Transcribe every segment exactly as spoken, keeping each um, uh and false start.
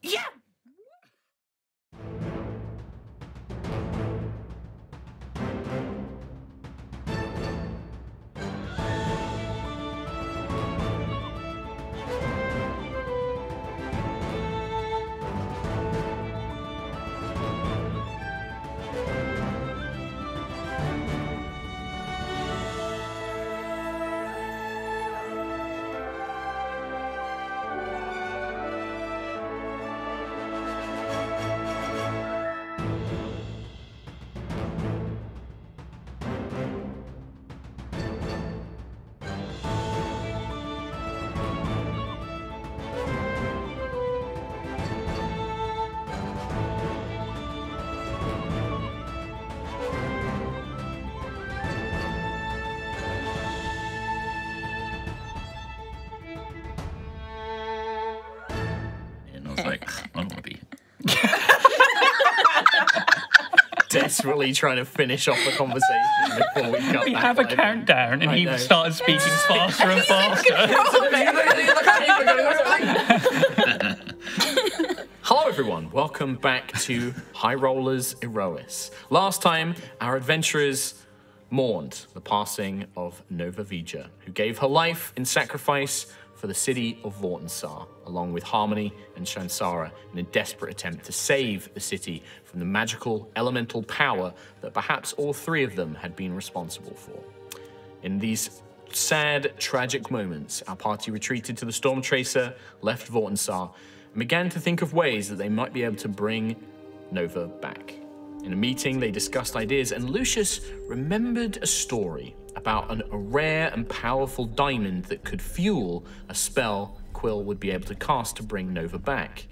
Yeah! Desperately trying to finish off the conversation before we cut. We have time. A countdown, and I he know. started speaking faster and faster. Hello, everyone. Welcome back to High Rollers Aerois. Last time, our adventurers mourned the passing of Nova Vija, who gave her life in sacrifice for the city of Vortensar, along with Harmony and Shansara, in a desperate attempt to save the city from the magical elemental power that perhaps all three of them had been responsible for. In these sad, tragic moments, our party retreated to the Storm Tracer, left Vortensar, and began to think of ways that they might be able to bring Nova back. In a meeting, they discussed ideas, and Lucius remembered a story about an, a rare and powerful diamond that could fuel a spell Quill would be able to cast to bring Nova back.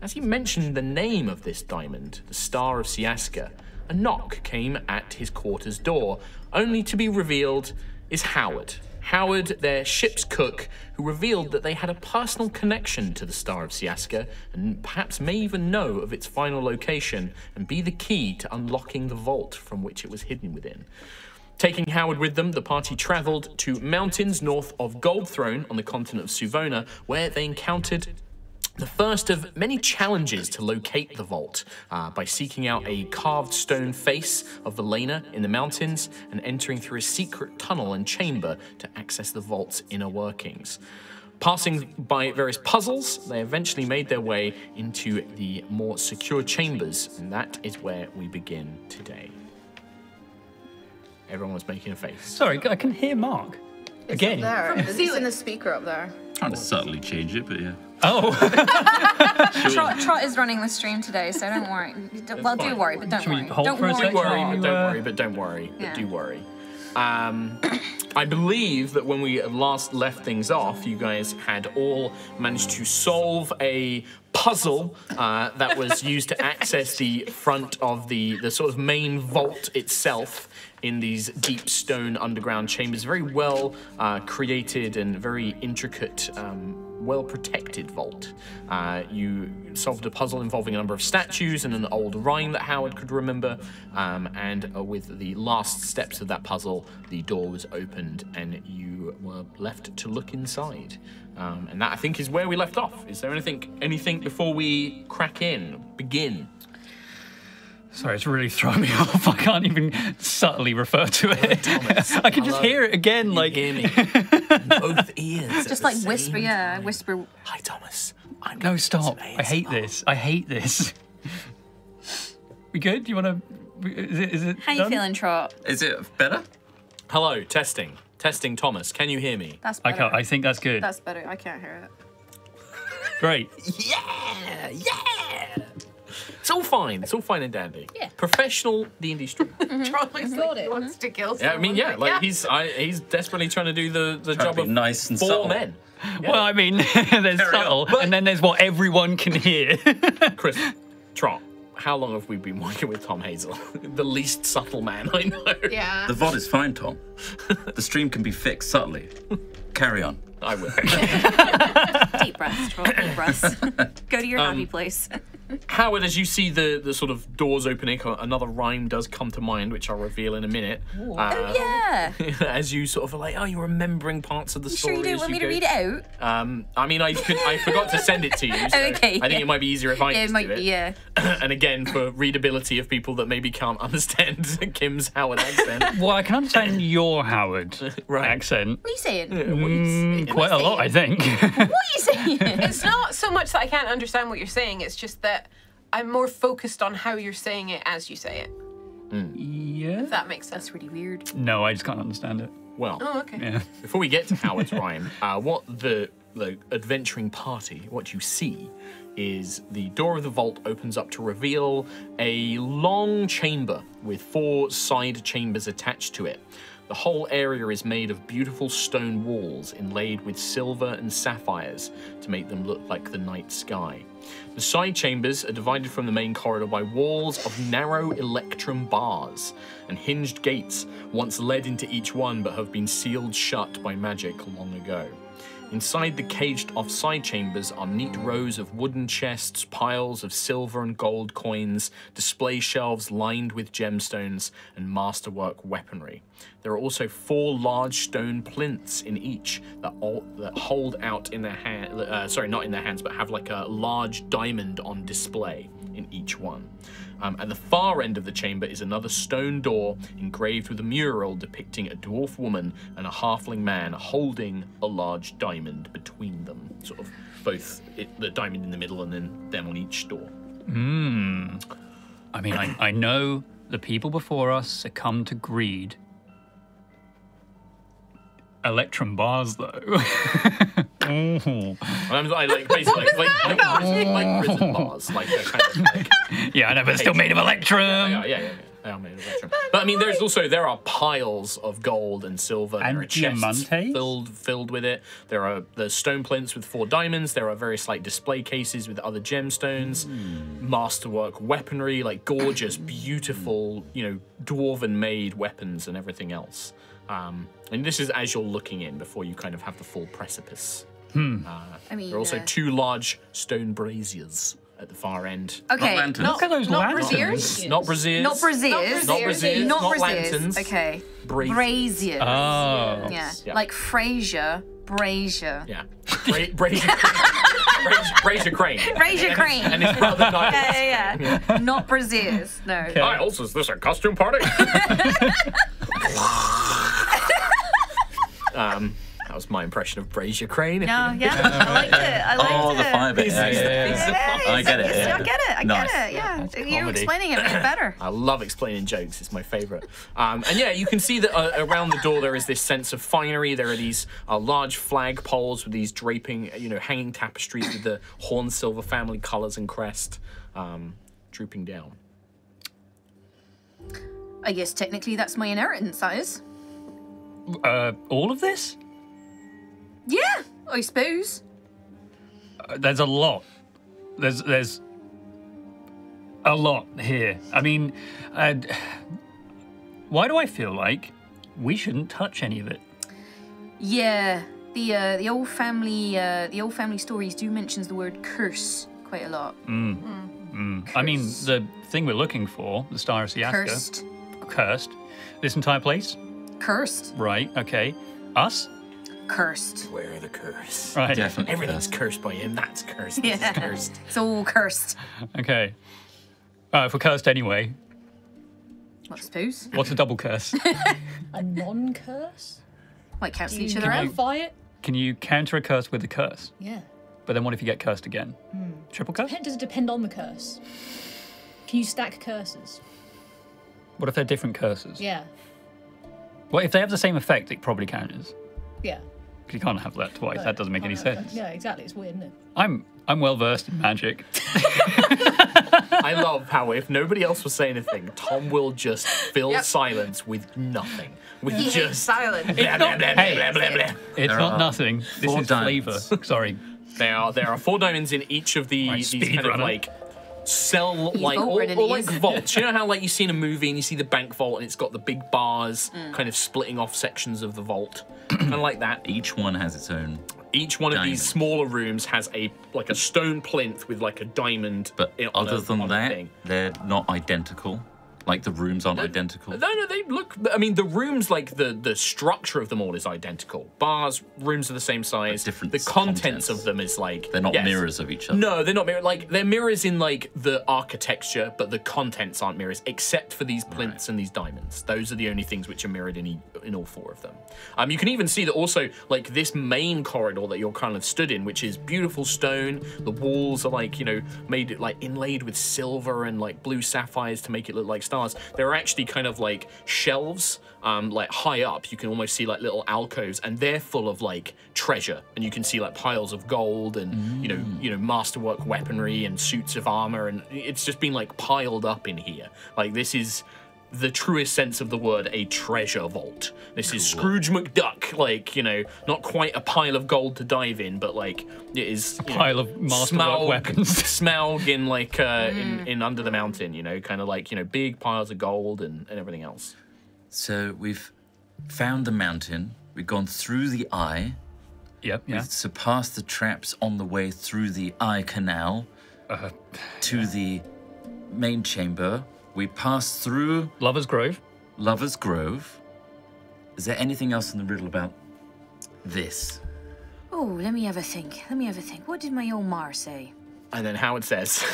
As he mentioned the name of this diamond, the Star of Siaska, a knock came at his quarters door, only to be revealed is Howard. Howard, their ship's cook, who revealed that they had a personal connection to the Star of Siaska and perhaps may even know of its final location and be the key to unlocking the vault from which it was hidden within. Taking Howard with them, the party travelled to mountains north of Goldthrone on the continent of Suvona, where they encountered the first of many challenges to locate the vault uh, by seeking out a carved stone face of Velena in the mountains and entering through a secret tunnel and chamber to access the vault's inner workings. Passing by various puzzles, they eventually made their way into the more secure chambers, and that is where we begin today. Everyone was making a face. Sorry, I can hear Mark. It's again. Up there. It's in the speaker up there. Trying to subtly change it, but yeah. Oh. Sure. Trot, Trot is running the stream today, so don't worry. Don't, well, fine. do worry, but don't Should worry. We hold don't for worry, a worry, but don't worry, but don't worry, yeah. but do worry. Um, I believe that when we last left things off, you guys had all managed to solve a puzzle uh, that was used to access the front of the, the sort of main vault itself in these deep stone underground chambers. Very well uh, created and very intricate, um, well-protected vault. Uh, you solved a puzzle involving a number of statues and an old rhyme that Howard could remember, um, and uh, with the last steps of that puzzle, the door was opened and you were left to look inside. Um, and that, I think, is where we left off. Is there anything, anything before we crack in, begin? Sorry, it's really throwing me off. I can't even subtly refer to it. Oh, I can just Hello. hear it again, you like... hear me in both ears. Just like whisper, yeah, time. whisper. Hi, Thomas. I'm no, stop. I hate this. I hate this. We good? Do you want to... Is it, is it How done? you feeling, Trot? Is it better? Hello, testing. Testing, Thomas. Can you hear me? That's better. I, can't, I think that's good. That's better. I can't hear it. Great. Yeah! Yeah! It's all fine. It's all fine and dandy. Yeah. Professional D and D streamer. Charlie's not it. Wants to kill someone. Yeah, I mean, yeah, like yeah. he's I, he's desperately trying to do the the trying job of nice and four subtle. men. Yeah. Well, I mean, there's Carry subtle, but, and then there's what everyone can hear. Chris Trott, how long have we been working with Tom Hazell? The least subtle man I know. Yeah. The V O D is fine, Tom. The stream can be fixed subtly. Carry on. I will. Deep breaths, Trott. Deep breaths. Go to your um, happy place. Howard, as you see the, the sort of doors opening, another rhyme does come to mind, which I'll reveal in a minute. Uh, oh, yeah! As you sort of are like, oh, you're remembering parts of the you story. You sure you don't want you me go, to read it out? Um, I mean, I could, I forgot to send it to you, so okay, I think yeah. it might be easier if I yeah, just it might do it. Be, yeah. And again, for readability of people that maybe can't understand Kim's Howard accent. Well, I can understand your Howard right. accent. What are you saying? Yeah, what are you saying? Mm, quite what a lot, I think. What are you saying? It's not so much that I can't understand what you're saying, it's just that I'm more focused on how you're saying it as you say it. Mm. Yeah. If that makes sense. That's really weird. No, I just can't understand it. Well, oh, okay. Yeah. Before we get to Howard's rhyme, uh, what the, the adventuring party, what you see is the door of the vault opens up to reveal a long chamber with four side chambers attached to it. The whole area is made of beautiful stone walls inlaid with silver and sapphires to make them look like the night sky. The side chambers are divided from the main corridor by walls of narrow electrum bars and hinged gates, once led into each one but have been sealed shut by magic long ago. Inside the caged-off side chambers are neat rows of wooden chests, piles of silver and gold coins, display shelves lined with gemstones, and masterwork weaponry. There are also four large stone plinths in each that, all, that hold out in their hand, uh, sorry, not in their hands, but have like a large diamond on display in each one. Um, at the far end of the chamber is another stone door engraved with a mural depicting a dwarf woman and a halfling man holding a large diamond between them. Sort of both it, the diamond in the middle and then them on each door. Hmm. I mean, I, I know the people before us succumbed to greed. Electrum bars, though. I'm like basically like, like, like, like prison bars, like they're kind of like yeah, I know, but still made of electrum. Yeah, yeah, yeah, they are made of electrum. But I mean, there's also there are piles of gold and silver and there are chests filled filled with it. There are the stone plinths with four diamonds. There are various like display cases with other gemstones, mm. masterwork weaponry, like gorgeous, beautiful, you know, dwarven-made weapons and everything else. Um, and this is as you're looking in before you kind of have the full precipice. Hmm. Uh, I mean, there are also uh, two large stone braziers at the far end. Okay. Not lanterns. Not, Look at those not lanterns. Braziers. Not braziers. Not braziers. Not braziers. Not, not lanterns. Okay. Braziers. Braziers. Oh. Yeah. yeah. Like Frasier. Brazier. Yeah. Bra brazier. Brazier Crane. Brazier Crane. And his brother Niles. Yeah, yeah, yeah. yeah. Not braziers. No. Okay. Niles, is this a costume party? Um, that was my impression of Brazier Crane. No, yeah, I liked it. I liked oh, it. Oh, the fire bit. Yeah, yeah, yeah, yeah. yeah, I get it. Yeah. I get it. I nice. get it. Yeah, yeah. You're explaining it better. I love explaining jokes. It's my favourite. Um, and yeah, you can see that uh, around the door there is this sense of finery. There are these uh, large flag poles with these draping, you know, hanging tapestries with the Hornsilver family colours and crest um, drooping down. I guess technically that's my inheritance. That is. Uh, all of this? Yeah, I suppose. Uh, there's a lot. There's there's a lot here. I mean, uh, why do I feel like we shouldn't touch any of it? Yeah, the uh, the old family uh, the old family stories do mentions the word curse quite a lot. Mm. Mm. Mm. I mean, the thing we're looking for, the Star of Siaska, cursed. Cursed. This entire place. Cursed. Right, okay. Us? Cursed. Where the curse? Right. Definitely. Everything's cursed by him. That's cursed. Yeah. This is cursed. It's all cursed. Okay. Uh, if we're cursed anyway. I suppose. What's a double curse? A non-curse? Like cancel each other out? Can you, can you counter a curse with a curse? Yeah. But then what if you get cursed again? Mm. Triple curse? Dep- does it depend on the curse? Can you stack curses? What if they're different curses? Yeah. Well, if they have the same effect, it probably counters. Yeah. Because you can't have that twice. No, that doesn't make any sense. Yeah, exactly. It's weird, isn't it? I'm, I'm well versed in magic. I love how if nobody else will say anything, Tom will just fill yep. silence with nothing. With he just silence. It's blah, not, blah, blah, hey, blah, blah, blah. It's not nothing. This is flavor. Sorry. There are there are four diamonds in each of the these kind runner. of like. Cell He's like or, or like vaults. You know how like you see in a movie and you see the bank vault and it's got the big bars mm. kind of splitting off sections of the vault, kind of like that. Each one has its own. Each one of diamond. these smaller rooms has a like a stone plinth with like a diamond. But in, other a, than that, thing. they're not identical. Like the rooms aren't no, identical. No, no, they look. I mean, the rooms, like the the structure of them all is identical. Bars, rooms are the same size. But different. The contents, contents of them is like they're not yes. mirrors of each other. No, they're not mirrors. Like they're mirrors in like the architecture, but the contents aren't mirrors, except for these plinths right. and these diamonds. Those are the only things which are mirrored in e in all four of them. Um, you can even see that also like this main corridor that you're kind of stood in, which is beautiful stone. The walls are like you know made like inlaid with silver and like blue sapphires to make it look like stars. There are actually kind of like shelves, um, like high up. You can almost see like little alcoves, and they're full of like treasure. And you can see like piles of gold and mm. you know, you know, masterwork weaponry and suits of armor, and it's just been like piled up in here. Like this is the truest sense of the word, a treasure vault. This cool. is Scrooge McDuck, like you know, not quite a pile of gold to dive in, but like it is a pile know, of masterwork weapons. Smaug in like uh, mm. in, in Under the Mountain, you know, kind of like you know, big piles of gold and, and everything else. So we've found the mountain. We've gone through the eye. Yep. Yeah. We've surpassed the traps on the way through the eye canal uh, to yeah. the main chamber. We passed through... Lover's Grove. Lover's Grove. Is there anything else in the riddle about this? Oh, let me have a think. Let me have a think. What did my old Mar say? And then Howard says...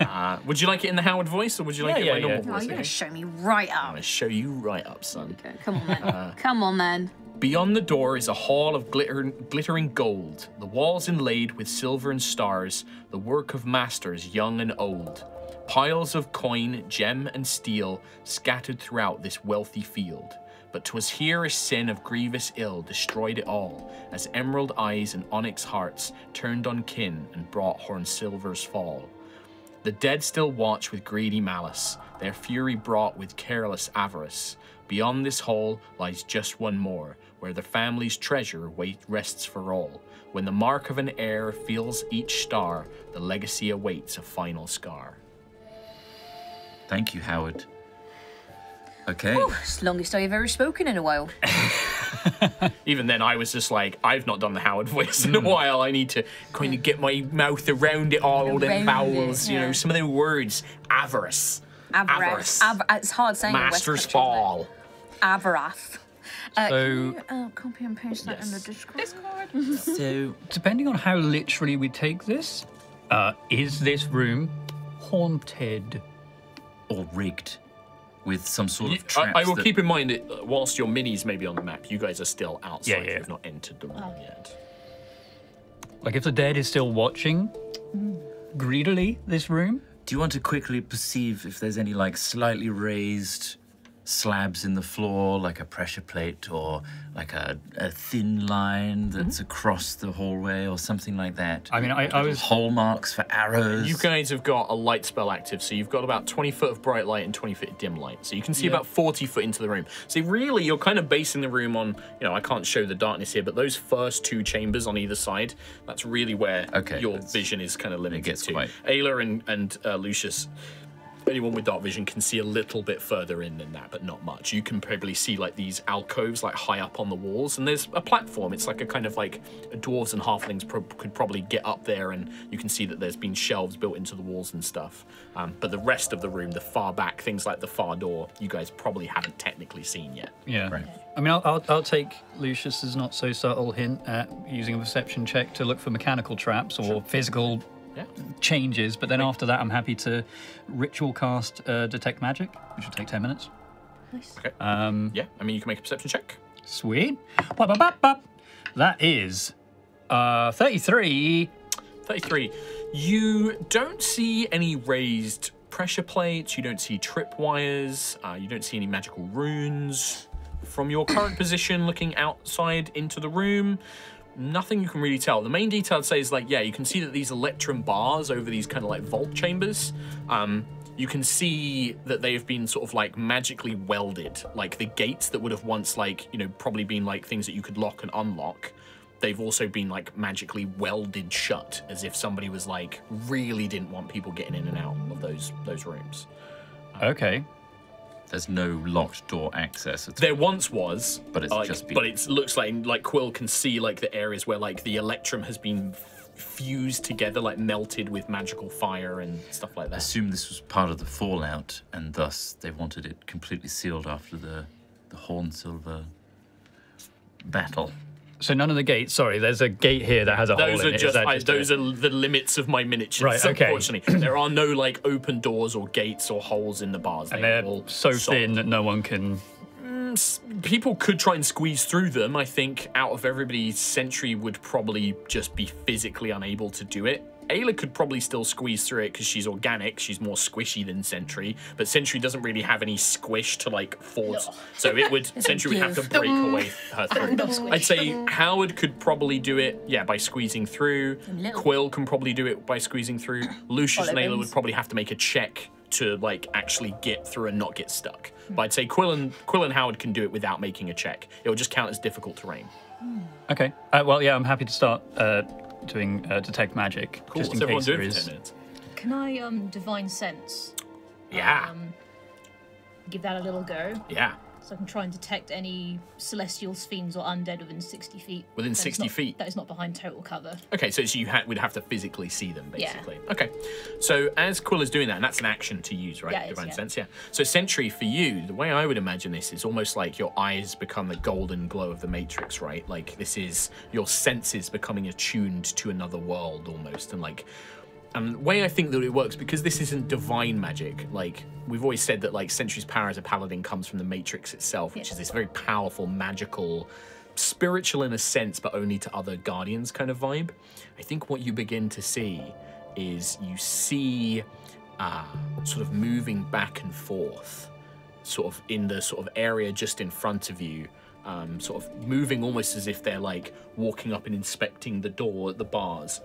uh, would you like it in the Howard voice, or would you like yeah, it in yeah, my yeah. normal oh, voice? Oh, you're going to show me right up. I'm going to show you right up, son. Okay. Come on, man. Uh, Come on, man. Beyond the door is a hall of glittering, glittering gold, the walls inlaid with silver and stars, the work of masters young and old. Piles of coin, gem, and steel scattered throughout this wealthy field. But 'twas here a sin of grievous ill destroyed it all, as emerald eyes and onyx hearts turned on kin and brought Hornsilver's fall. The dead still watch with greedy malice, their fury brought with careless avarice. Beyond this hall lies just one more, where the family's treasure wait rests for all. When the mark of an heir feels each star, the legacy awaits a final scar. Thank you, Howard. Okay. Ooh, it's the longest I've ever spoken in a while. Even then, I was just like, I've not done the Howard voice in a while. I need to kind of get my mouth around it all, all them vowels, it, yeah. you know, some of the words. Avarice. Avarice. Avarice. Avar it's hard saying. Master's Fall. Avarath. Uh, so, you, uh, copy and paste that yes. in the Discord. Discord. So, depending on how literally we take this, uh, is this room haunted? Or rigged with some sort of traps. I, I will keep in mind that whilst your minis may be on the map, you guys are still outside. Yeah, yeah. You've not entered the room oh. yet. Like if the dead is still watching greedily this room. Do you want to quickly perceive if there's any like slightly raised slabs in the floor, like a pressure plate or like a, a thin line that's mm-hmm. across the hallway or something like that? I mean, I, I was... Hallmarks for arrows. You guys have got a light spell active, so you've got about twenty foot of bright light and twenty foot of dim light. So you can see yeah. about forty foot into the room. So really, you're kind of basing the room on, you know, I can't show the darkness here, but those first two chambers on either side, that's really where okay, your vision is kind of limited gets to. Quite... Ayla and, and uh, Lucius... Anyone with dark vision can see a little bit further in than that, but not much. You can probably see like these alcoves like high up on the walls, and there's a platform. It's like a kind of like dwarves and halflings pro could probably get up there, and you can see that there's been shelves built into the walls and stuff. Um, but the rest of the room, the far back, things like the far door, you guys probably haven't technically seen yet. Yeah. Right. I mean, I'll, I'll, I'll take Lucius's not so subtle hint at using a perception check to look for mechanical traps or sure. physical Yeah. changes, but then Wait. after that, I'm happy to ritual cast uh, detect magic, which will take ten minutes. Nice. Okay. Um, yeah, I mean, you can make a perception check. Sweet. Bop, bop, bop, bop. That is uh, thirty-three. thirty-three. You don't see any raised pressure plates. You don't see trip wires. Uh, you don't see any magical runes. From your current position, looking outside into the room. Nothing you can really tell. The main detail I'd say is like, yeah, you can see that these electrum bars over these kind of like vault chambers, um, you can see that they've been sort of like magically welded. Like the gates that would have once like, you know, probably been like things that you could lock and unlock. They've also been like magically welded shut, as if somebody was like, really didn't want people getting in and out of those, those rooms. Um, okay. There's no locked door access. At there all. once was, but it's like, just. Been... But it looks like like Quill can see like the areas where like the electrum has been fused together, like melted with magical fire and stuff like that. I assume this was part of the fallout, and thus they wanted it completely sealed after the the Hornsilver battle. So none of the gates. Sorry, there's a gate here that has a those hole in it. Just, I, just those it? are the limits of my miniatures. Right, okay. Unfortunately, there are no like open doors or gates or holes in the bars. And they they're all so solid. thin that no one can. Mm, people could try and squeeze through them. I think out of everybody, Sentry would probably just be physically unable to do it. Ayla could probably still squeeze through it because she's organic. She's more squishy than Sentry, but Sentry doesn't really have any squish to like force. No. So it would Sentry would have to break um, away her throat. Um, I'd say um, Howard could probably do it, yeah, by squeezing through. Quill can probably do it by squeezing through. Lucius and Ayla would probably have to make a check to like actually get through and not get stuck. Mm. But I'd say Quill and Quill and Howard can do it without making a check. It will just count as difficult terrain. Mm. Okay. Uh, well, yeah, I'm happy to start. Uh, doing uh, detect magic, cool. just in so case there is. Can I um, divine sense? Yeah. Um, give that a little go. Yeah. So I can try and detect any celestial fiends or undead within sixty feet. Within that sixty not, feet? That is not behind total cover. Okay, so, so you ha would have to physically see them, basically. Yeah. Okay, so as Quill is doing that, and that's an action to use, right? Yeah, divine is, yeah. sense, yeah. So Sentry, for you, the way I would imagine this is almost like your eyes become the golden glow of the Matrix, right? Like this is your senses becoming attuned to another world almost, and like... And the way I think that it works, because this isn't divine magic, like we've always said that like Sentry's power as a paladin comes from the Matrix itself, which yeah. is this very powerful, magical, spiritual in a sense, but only to other guardians kind of vibe. I think what you begin to see is you see uh, sort of moving back and forth, sort of in the sort of area just in front of you, um, sort of moving almost as if they're like walking up and inspecting the door at the bars.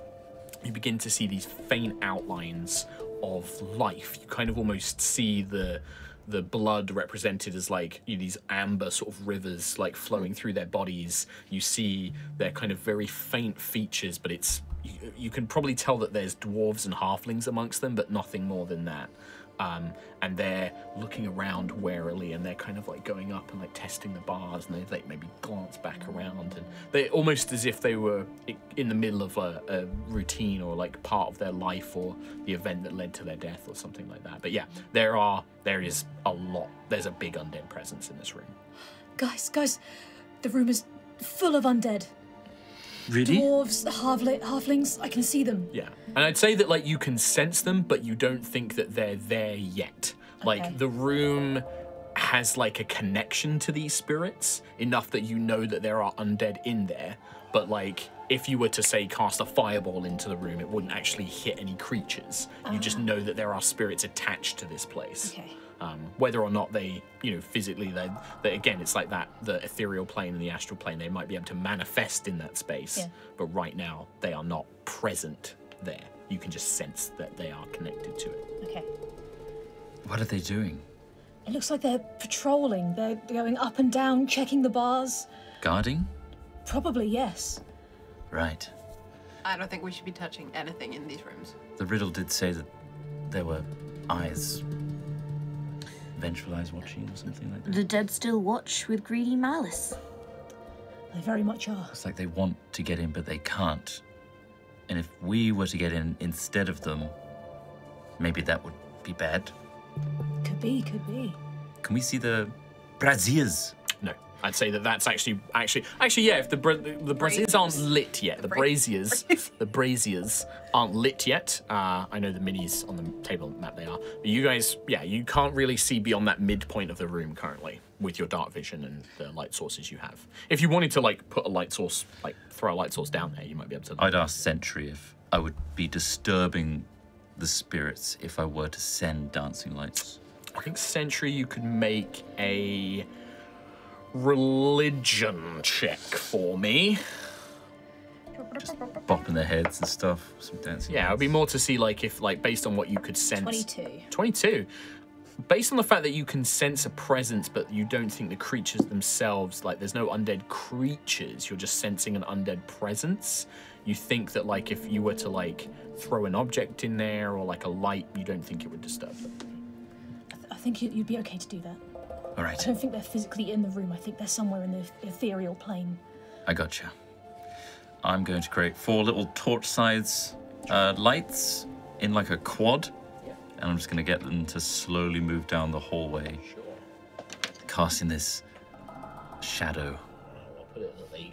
You begin to see these faint outlines of life. You kind of almost see the the blood represented as like you know, these amber sort of rivers like flowing through their bodies. You see their kind of very faint features, but it's you, you can probably tell that there's dwarves and halflings amongst them, but nothing more than that. Um, and they're looking around warily, and they're kind of like going up and like testing the bars, and they like maybe glance back around, and they almost as if they were in the middle of a, a routine or like part of their life or the event that led to their death or something like that. But yeah, there are there is a lot. There's a big undead presence in this room. Guys, guys, the room is full of undead. Really? Dwarves, halflings, I can see them. Yeah, and I'd say that like you can sense them, but you don't think that they're there yet. Okay. Like the room has like a connection to these spirits, enough that you know that there are undead in there, but like if you were to say cast a fireball into the room, it wouldn't actually hit any creatures. Uh-huh. You just know that there are spirits attached to this place. Okay. Um, whether or not they, you know, physically, they, they, again, it's like that, the ethereal plane and the astral plane, they might be able to manifest in that space, yeah. but right now they are not present there. You can just sense that they are connected to it. Okay. What are they doing? It looks like they're patrolling. They're going up and down, checking the bars. Guarding? Probably, yes. Right. I don't think we should be touching anything in these rooms. The riddle did say that there were eyes... Vengeful eyes watching or something like that. The dead still watch with greedy malice. They very much are. It's like they want to get in, but they can't. And if we were to get in instead of them, maybe that would be bad. Could be, could be. Can we see the braziers? No, I'd say that that's actually, actually, actually, yeah, if the, bra the, the braziers aren't lit yet, the, the braziers, braziers. the braziers aren't lit yet. Uh, I know the minis on the table map they are. But you guys, yeah, you can't really see beyond that midpoint of the room currently with your dark vision and the light sources you have. If you wanted to, like, put a light source, like, throw a light source down there, you might be able to... I'd ask Sentry if I would be disturbing the spirits if I were to send dancing lights. I think Sentry, you could make a... religion check for me. Just bopping their heads and stuff, some dancing. Yeah, it would be more to see like if like based on what you could sense. Twenty-two. Twenty-two. Based on the fact that you can sense a presence, but you don't think the creatures themselves, like there's no undead creatures, you're just sensing an undead presence. You think that like if you were to like throw an object in there or like a light, you don't think it would disturb them. I, th I think you'd be okay to do that. All right. I don't think they're physically in the room. I think they're somewhere in the ethereal plane. I gotcha. I'm going to create four little torch-sized uh, lights in like a quad, yeah. And I'm just going to get them to slowly move down the hallway, sure. Casting this shadow.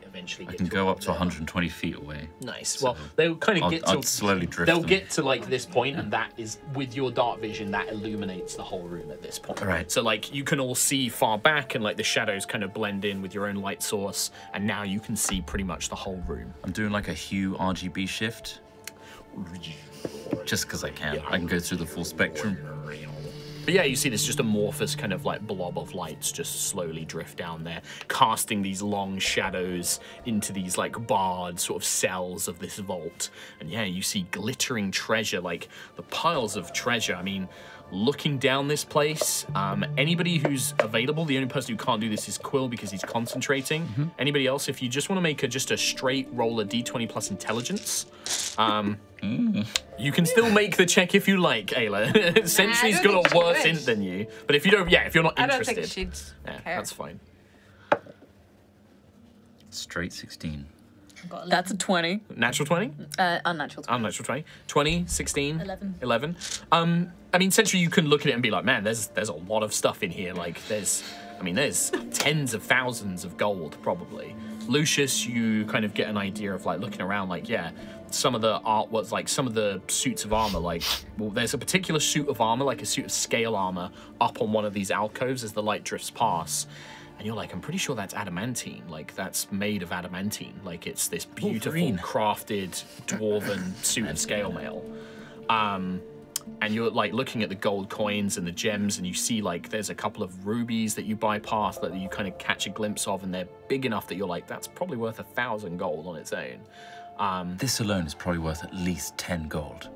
Eventually get I can to go up to one hundred twenty feet away. Nice. So well, they'll kind of I'll, get to. I'll slowly drift. They'll them. get to like this point, and that is with your dark vision that illuminates the whole room at this point. All right. So like you can all see far back, and like the shadows kind of blend in with your own light source, and now you can see pretty much the whole room. I'm doing like a hue R G B shift, just because I can. Yeah, I can go through the full spectrum. But yeah, you see this just amorphous kind of like blob of lights just slowly drift down there, casting these long shadows into these like barred sort of cells of this vault. And yeah, you see glittering treasure, like the piles of treasure. I mean, looking down this place, um, anybody who's available, the only person who can't do this is Quill because he's concentrating. Mm-hmm. Anybody else, if you just want to make a, just a straight roll of D twenty plus intelligence, um, Mm. You can still make the check if you like, Ayla. Sentry's nah, got a worse int than you, but if you don't, yeah, if you're not interested, I don't think she'd yeah, care. That's fine. Straight sixteen. That's a twenty. Natural twenty? Uh, unnatural twenty. Unnatural twenty. twenty, sixteen, eleven. eleven. Um, I mean, Sentry, you can look at it and be like, man, there's there's a lot of stuff in here. Like, there's, I mean, there's tens of thousands of gold probably. Lucius, you kind of get an idea of like looking around, like, yeah. Some of the art was like some of the suits of armor, like well, there's a particular suit of armor, like a suit of scale armor up on one of these alcoves as the light drifts past. And you're like, I'm pretty sure that's adamantine. Like that's made of adamantine. Like it's this beautiful Wolverine. crafted dwarven suit of scale mail. Um, and you're like looking at the gold coins and the gems and you see like there's a couple of rubies that you bypass that you kind of catch a glimpse of and they're big enough that you're like, that's probably worth a thousand gold on its own. Um, this alone is probably worth at least ten gold,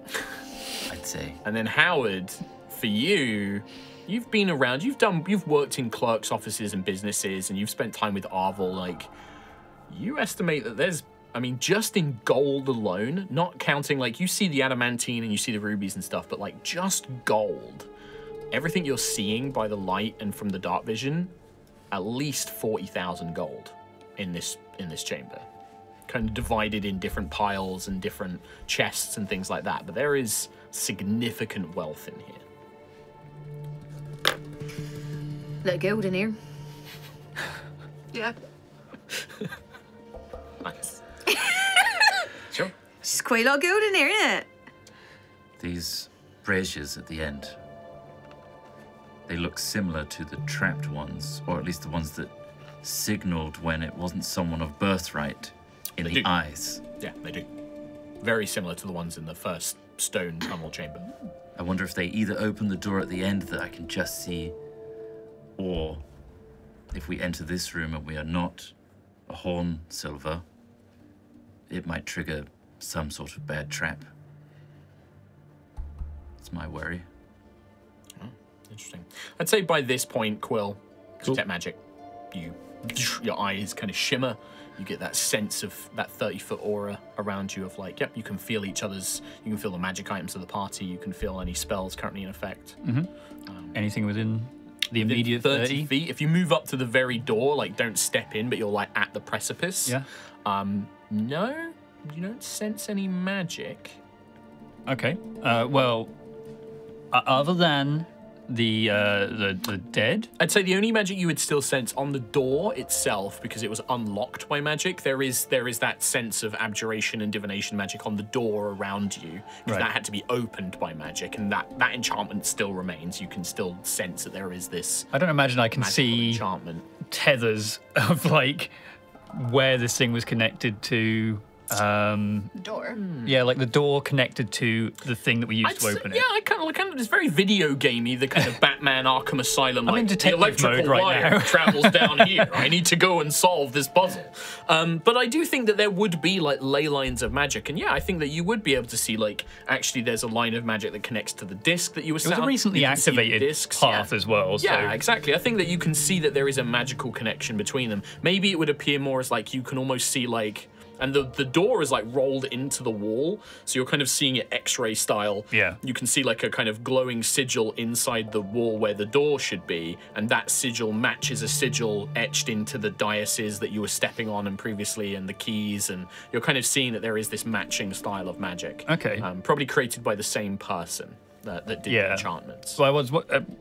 I'd say. And then Howard, for you, you've been around, you've done, you've worked in clerks' offices and businesses, and you've spent time with Arvel. Like, you estimate that there's, I mean, just in gold alone, not counting like you see the adamantine and you see the rubies and stuff, but like just gold, everything you're seeing by the light and from the dark vision, at least forty thousand gold in this in this chamber. Kind of divided in different piles and different chests and things like that, but there is significant wealth in here. A little gold in here. Yeah. Nice. Sure. It's quite a lot of gold in here, isn't it? These braziers at the end, they look similar to the trapped ones, or at least the ones that signaled when it wasn't someone of birthright. In the eyes. Yeah, they do. Very similar to the ones in the first stone tunnel chamber. I wonder if they either open the door at the end that I can just see, or if we enter this room and we are not a Hornsilver, it might trigger some sort of bad trap. That's my worry. Oh, interesting. I'd say by this point, Quill, cool. Detect magic. You, your eyes kind of shimmer. You get that sense of that thirty-foot aura around you of like, yep, you can feel each other's, you can feel the magic items of the party, you can feel any spells currently in effect. Mm-hmm. um, Anything within the immediate thirty, thirty feet? If you move up to the very door, like don't step in, but you're like at the precipice. Yeah. Um, no, you don't sense any magic. Okay. Uh, well, other than... The, uh, the the dead? I'd say the only magic you would still sense on the door itself, because it was unlocked by magic, there is there is that sense of abjuration and divination magic on the door around you, because right. that had to be opened by magic, and that, that enchantment still remains. You can still sense that there is this... I don't imagine I can see enchantment. tethers of, like, where this thing was connected to... Um, door. Yeah, like the door connected to the thing that we used I'd to open say, it. Yeah, I kind of, kind of, it's very video gamey, the kind of Batman Arkham Asylum, like the electrical wire right travels down here. I need to go and solve this puzzle. Um, but I do think that there would be like ley lines of magic, and yeah, I think that you would be able to see like actually there's a line of magic that connects to the disc that you were. It was a recently activated discs. path yeah. as well. So. Yeah, exactly. I think that you can see that there is a magical connection between them. Maybe it would appear more as like you can almost see like. And the, the door is like rolled into the wall, so you're kind of seeing it X-ray style. Yeah. You can see like a kind of glowing sigil inside the wall where the door should be, and that sigil matches a sigil etched into the diocese that you were stepping on and previously, and the keys, and you're kind of seeing that there is this matching style of magic. Okay. Um, probably created by the same person that, that did yeah. the enchantments. Well, I was,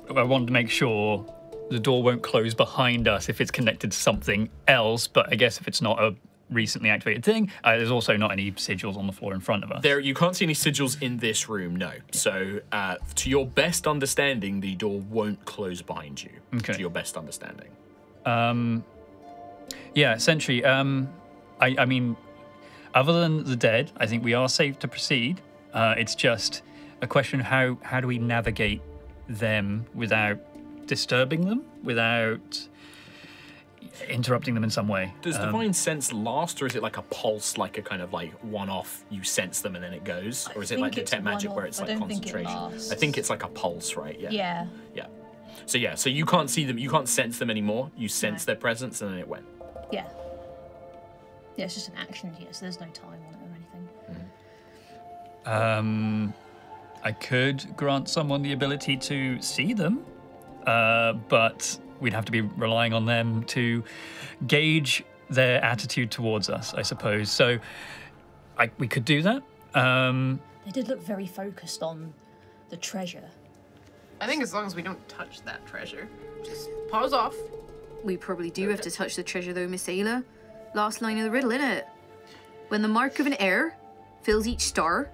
I wanted to make sure the door won't close behind us if it's connected to something else, but I guess if it's not a recently activated thing, uh, there's also not any sigils on the floor in front of us. There, you can't see any sigils in this room, no. So, uh, to your best understanding, the door won't close behind you. Okay. To your best understanding. Um, yeah, Sentry, um, I, I mean, other than the dead, I think we are safe to proceed. Uh, it's just a question of how, how do we navigate them without disturbing them, without interrupting them in some way. Does um, divine sense last, or is it like a pulse, like a kind of like one-off, you sense them and then it goes? Or is it like detect magic where it's like concentration? I think it's like a pulse, right? Yeah. Yeah. Yeah. So yeah, so you can't see them, you can't sense them anymore. You sense their presence and then it went. Yeah. Yeah, it's just an action here, so there's no time on it or anything. Mm. Um, I could grant someone the ability to see them, uh, but we'd have to be relying on them to gauge their attitude towards us, I suppose. So I, we could do that. Um, they did look very focused on the treasure. I think as long as we don't touch that treasure, just pause off. We probably do have to touch the treasure though, Miss Ayla. Last line of the riddle, innit? When the mark of an heir fills each star,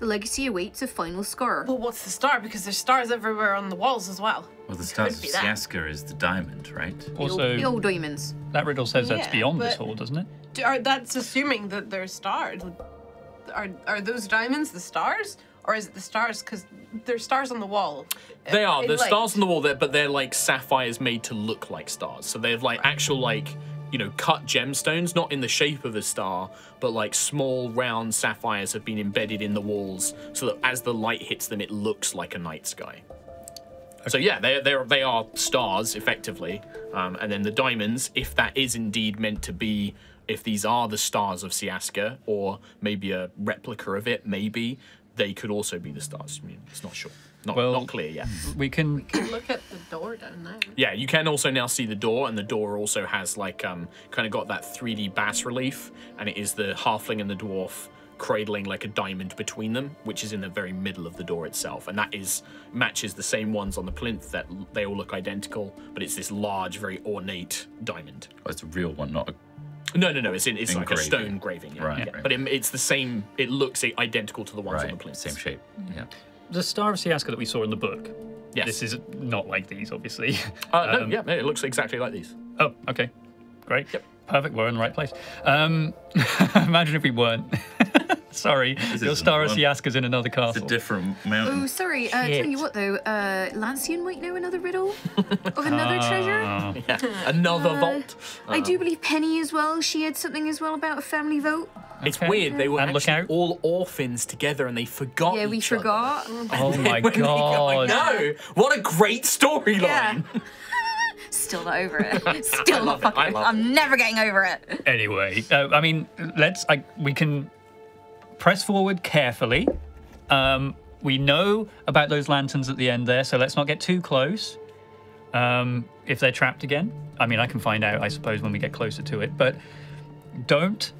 the legacy awaits a final scar. Well, what's the star? Because there's stars everywhere on the walls as well. Well, the Stars of Siaska is the diamond, right? Also, the old diamonds. That riddle says yeah, that's beyond this hall, doesn't it? Are, that's assuming that they're stars. Are, are those diamonds the stars? Or is it the stars? Because there's stars on the wall. They are. There's stars on the wall, but they're like sapphires made to look like stars. So they have like right. actual like... you know, cut gemstones, not in the shape of a star, but like small round sapphires have been embedded in the walls so that as the light hits them, it looks like a night sky. Okay. So yeah, they they're, they are stars, effectively. Um, and then the diamonds, if that is indeed meant to be, if these are the stars of Siaska, or maybe a replica of it, maybe, they could also be the stars. I mean, it's not sure. Not, well, not clear yet. We can... we can look at the door down there. Yeah, you can also now see the door, and the door also has, like, um, kind of got that three D bas relief, and it is the halfling and the dwarf cradling, like, a diamond between them, which is in the very middle of the door itself, and that is matches the same ones on the plinth, that they all look identical, but it's this large, very ornate diamond. Oh, it's a real one, not a... No, no, no, it's in, it's engraving. Like a stone graving. Yeah. Right, yeah. Right. But it, it's the same, it looks identical to the ones right. on the plinth. Same shape, yeah. The Star of Siaska that we saw in the book. Yes. This is not like these, obviously. Uh, no, um, yeah, it looks exactly like these. Oh, okay. Great. Yep. Perfect, we're in the right place. Um, imagine if we weren't. Sorry, this your Star of Siaska's in another castle. It's a different mountain. Oh, sorry, uh, tell you what though, uh, Lancian might know another riddle of another uh, treasure. Yeah. Another uh, vault. Uh. I do believe Penny as well, she had something as well about a family vault. Okay. It's weird, they were and actually all orphans together and they forgot Yeah, we each forgot. Other. Oh my god. No, what a great storyline. Yeah. Still not over it. Still not fucking over it. I'm never getting over it. Anyway, uh, I mean, let's, I, we can press forward carefully. Um, we know about those lanterns at the end there, so let's not get too close. Um, if they're trapped again, I mean, I can find out, I suppose, when we get closer to it, but don't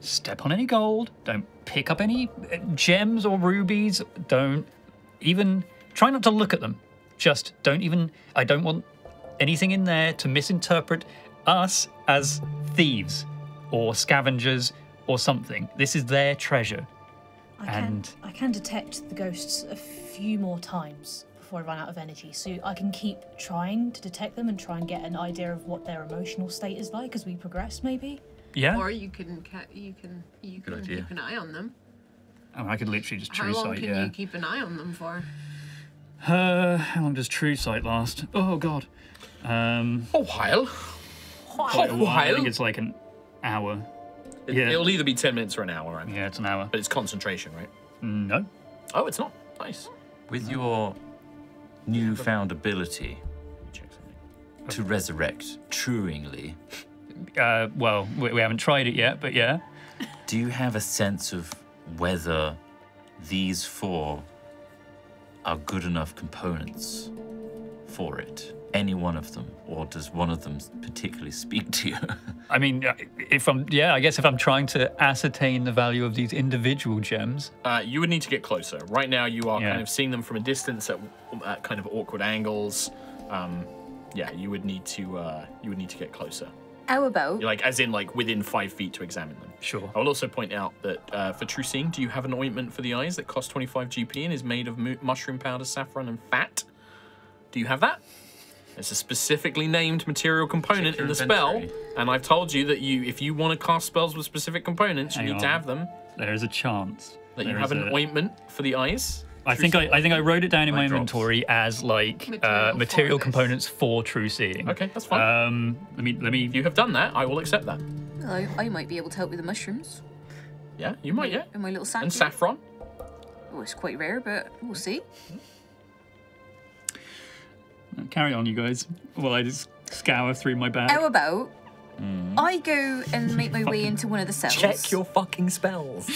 step on any gold, don't pick up any gems or rubies, don't even, try not to look at them. Just don't even, I don't want anything in there to misinterpret us as thieves or scavengers or something. This is their treasure. I can, and I can detect the ghosts a few more times before I run out of energy, so I can keep trying to detect them and try and get an idea of what their emotional state is like as we progress, maybe. Yeah. Or you can you can you can keep an eye on them. I mean, I could literally just true sight. How long can yeah. you keep an eye on them for? Uh, how long does true sight last? Oh god. Um, a while. Quite a while. I think it's like an hour. It, yeah. It'll either be ten minutes or an hour, right? Yeah, it's an hour. But it's concentration, right? No. Oh, it's not. Nice. With no. your newfound ability check something. to resurrect truingly. Uh, well, we, we haven't tried it yet, but yeah. do you have a sense of whether these four are good enough components for it? Any one of them, or does one of them particularly speak to you? I mean, if I'm, yeah, I guess if I'm trying to ascertain the value of these individual gems. Uh, you would need to get closer. Right now you are yeah. kind of seeing them from a distance at, at kind of awkward angles. Um, yeah, you would need to, uh, you would need to get closer. How about? Like, as in, like, within five feet to examine them. Sure. I will also point out that uh, for true seeing, do you have an ointment for the eyes that costs twenty-five G P and is made of mushroom powder, saffron, and fat? Do you have that? It's a specifically named material component in the spell, and I've told you that you, if you want to cast spells with specific components, you need to have them. There is a chance that you have an ointment for the eyes. I think I, I think I wrote it down in my inventory as like material, uh, material components for true seeing. Okay, that's fine. Um, let me let me. If you have done that, I will accept that. Well, I, I might be able to help with the mushrooms. Yeah, you might. Yeah. And my little saffron. And saffron. Oh, it's quite rare, but we'll see. Carry on, you guys, while I just scour through my bag. How about mm. I go and make my way into one of the cells? Check your fucking spells.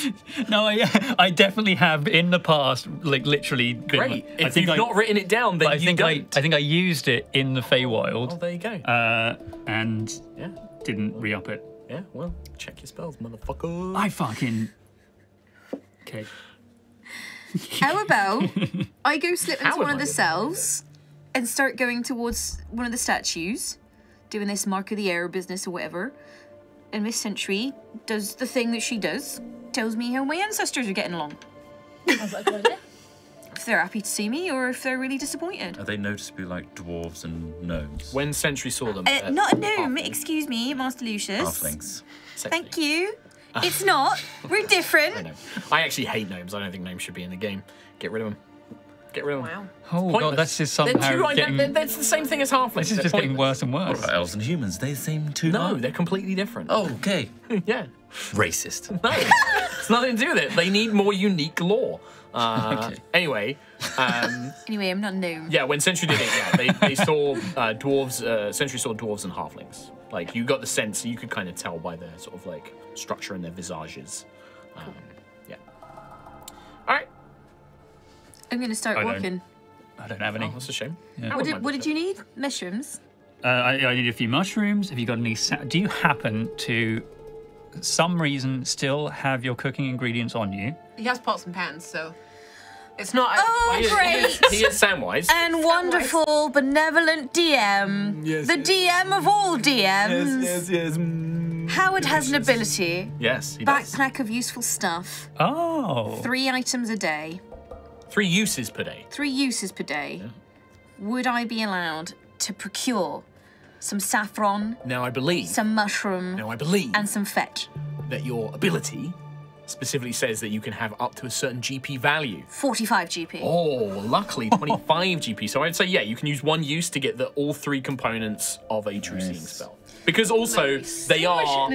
No, I, I definitely have in the past, like literally. Been, Great. Like, if I think you've I, not written it down, then I you think don't. I, I think I used it in the Feywild. Oh, there you go. Uh, and yeah, didn't re-up it. Yeah, well, check your spells, motherfucker. I fucking. Okay. How about I go slip into How one of the cells? And start going towards one of the statues, doing this mark of the air business or whatever. And Miss Sentry does the thing that she does, tells me how my ancestors are getting along. How's that going? If they're happy to see me or if they're really disappointed. Are they noticeably like dwarves and gnomes? When Sentry saw them. Uh, not a gnome, halfling. Excuse me, Master Lucius. Halflings. Thank you. It's not. We're different. I know. I actually hate gnomes. I don't think gnomes should be in the game. Get rid of them. Get rid of them. Wow. Oh god, that's just somehow too, getting... they're, that's the same thing as halflings. This is they're just pointless. Getting worse and worse. What about elves and humans? They seem too... No, hard. They're completely different. Oh, okay. Yeah. Racist. No, it's nothing to do with it. They need more unique lore. Uh, okay. Anyway... Um, anyway, I'm not new. Yeah, when Sentry did it, yeah, they, they saw uh, dwarves... Uh, Sentry saw dwarves and halflings. Like, you got the sense, you could kind of tell by their sort of, like, structure and their visages. Um, cool. Yeah. All right. I'm going to start I walking. Don't, I don't have any. Oh, that's a shame. Yeah. What, did, what did you need? Mushrooms? Uh, I, I need a few mushrooms. Have you got any... Do you happen to, some reason, still have your cooking ingredients on you? He has pots and pans, so... It's not... Oh, I, great! He is, he is Samwise. And Samwise. Wonderful, benevolent D M. Mm, yes, the yes. D M of all D Ms. Yes, yes, yes. Mm, Howard delicious. Has an ability. Yes, he does. Backpack of useful stuff. Oh. Three items a day. Three uses per day. Three uses per day. Yeah. Would I be allowed to procure some saffron? Now I believe. Some mushroom. Now I believe. And some fetch. That your ability specifically says that you can have up to a certain G P value. forty-five G P. Oh, luckily twenty-five G P. So I'd say, yeah, you can use one use to get the all three components of a true seeing spell. Because also, they are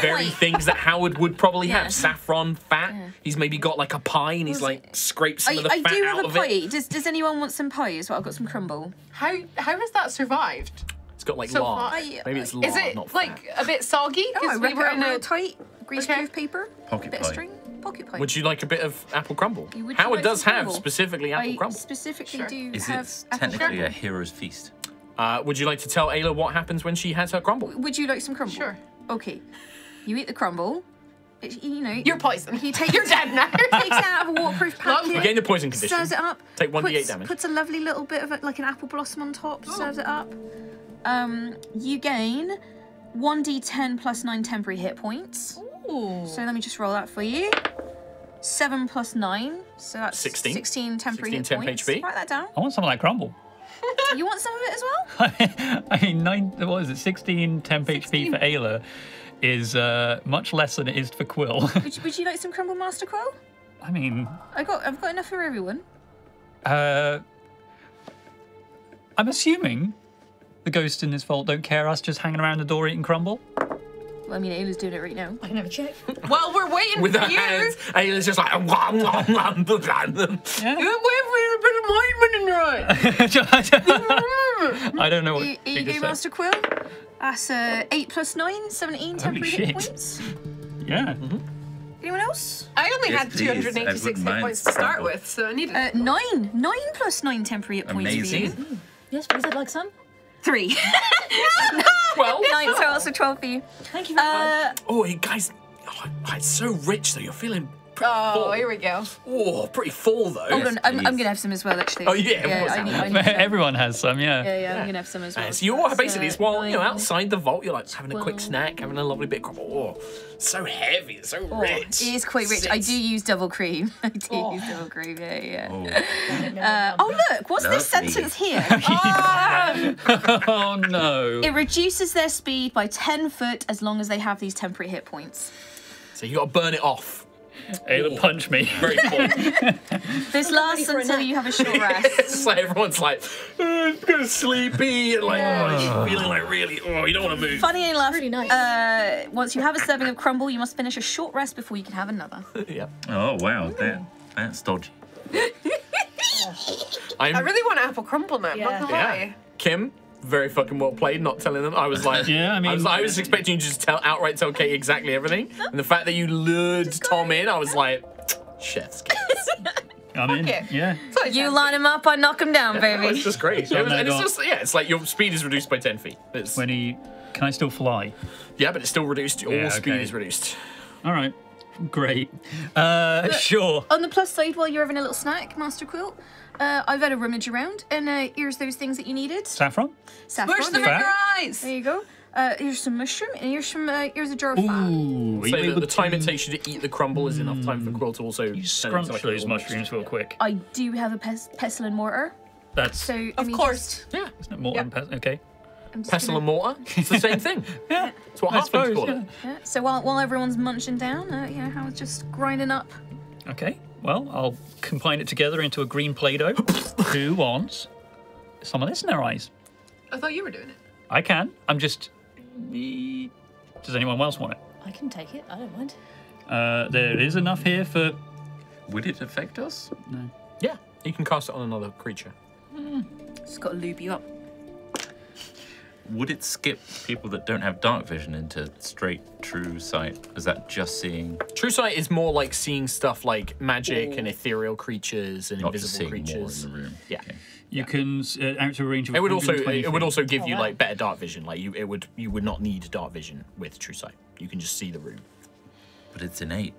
very things that Howard would probably yeah. have. Saffron, fat. Yeah. He's maybe got like a pie and he's like scrapes some I, of the I fat out of it. I do have a pie. Does, does anyone want some pie as well? I've got some crumble. How how has that survived? It's got like so lard. I, maybe it's lard, is it not like fat. A bit soggy? Oh, I wrap it in a tight greaseproof okay. paper. Pocket a bit pie. Of string. Pocket pie. Would you like a bit of apple crumble? Would Howard like does have crumble? Specifically apple I crumble. Specifically sure. do Is have it apple technically crumble? A hero's feast? Uh, would you like to tell Ayla what happens when she has her crumble? Would you like some crumble? Sure. Okay. You eat the crumble. It, you know. You're poisoned. He takes, You're dead now. Takes it out of a waterproof packet. You're getting the poison condition. Serves it up. Take one D eight damage. Puts a lovely little bit of it, like an apple blossom on top. Oh. Serves it up. Um, you gain one D ten plus nine temporary hit points. Ooh. So let me just roll that for you. Seven plus nine. So that's sixteen. Sixteen temporary sixteen hit points. H P. Write that down. I want some of that crumble. You want some of it as well? I mean, nine, what is it? sixteen temp sixteen. H P for Ayla is uh, much less than it is for Quill. Would you, would you like some crumble, Master Quill? I mean, I got, I've got enough for everyone. Uh, I'm assuming the ghosts in this vault don't care us just hanging around the door eating crumble. Well, I mean, Ayla's doing it right now. I can have a check. Well, we're waiting with for her you. Hands, Ayla's just like... Wham, wham, wham, wham. Yeah. You're waiting for a bit of ointment in her eye. I don't know what you, you go, Master Quill. That's uh, eight plus nine, seventeen temporary hit points. Yeah. Mm-hmm. Anyone else? I only yes, had please. two hundred eighty-six hit points to start sample. with, so I needed uh, nine. Nine plus nine temporary hit points. Amazing. For you. Mm. Yes, please. I'd like some. Three. twelve. Nine, so also twelve for you. Thank you very uh, much. Oh, you guys, oh, it's so rich though. You're feeling. Oh, full. Here we go. Oh, pretty full though. Hold yes, on, I'm, I'm going to have some as well, actually. Oh yeah, yeah, I need, I need everyone has some, yeah. Yeah, yeah, yeah. I'm going to have some as well. Uh, so you all basically, it's while you know outside the vault, you're like having a quick snack, having a lovely bit. Of, oh, so heavy, it's so oh, rich. It is quite rich. Six. I do use double cream. I do oh. use double cream. Yeah, yeah. Oh, uh, oh look, what's Lovely. this sentence here? oh! oh no. It reduces their speed by ten foot as long as they have these temporary hit points. So you got to burn it off. Ayla, punch me. Very cool. This lasts until you have a short rest. It's like everyone's like, oh, I'm going to sleepy. Like, yeah. oh, feeling like really, oh, you don't want to move. Funny enough, really nice. uh, once you have a serving of crumble, you must finish a short rest before you can have another. yeah. Oh, wow. Mm. That, that's dodgy. I'm, I really want apple crumble now. Yeah. Not yeah. Kim? Very fucking well played, not telling them. I was like, yeah, I mean, I was, I was expecting you to just tell outright tell Kate exactly everything, and the fact that you lured Tom in, I was like, chef's kiss. I'm in. Okay. Yeah. You line him up, I knock him down, yeah, baby. It's just great. It was, and it's just, yeah, it's like your speed is reduced by ten feet. It's... When he, can I still fly? Yeah, but it's still reduced. Your yeah, speed okay. is reduced. All right. Great. Uh, Look, sure. On the plus side, while you're having a little snack, Master Quill, uh, I've had a rummage around, and uh, here's those things that you needed. Saffron? Saffron. Mush them in your eyes! There you go. Uh, here's some mushroom, and here's some, uh, here's a jar of fat. Ooh, so the, the time it takes you to eat the crumble mm. is enough time for Quill to also... You scrunch like those mushrooms real quick. I do have a pes pestle and mortar. That's... So, of course. Just... Yeah. Isn't it mortar yep. and pestle? Okay. Pestle gonna... and mortar? It's the same thing. yeah. It's what husbands call yeah. it. Yeah. So while, while everyone's munching down, uh, yeah, Howard's just grinding up. Okay, well, I'll combine it together into a green Play-Doh. Who wants some of this in their eyes? I thought you were doing it. I can. I'm just... Does anyone else want it? I can take it. I don't mind. Uh, there is enough here for... Would it affect us? No. Yeah, you can cast it on another creature. Mm. It's got to lube you up. Would it skip people that don't have dark vision into straight true sight? Is that just seeing? True sight is more like seeing stuff like magic Ooh. and ethereal creatures and Not invisible creatures. More in the room. Yeah, okay. you yeah. can uh, out to a range of. It would also it feet. would also give oh, you wow. like better dark vision. Like you, it would you would not need dark vision with true sight. You can just see the room. But it's innate.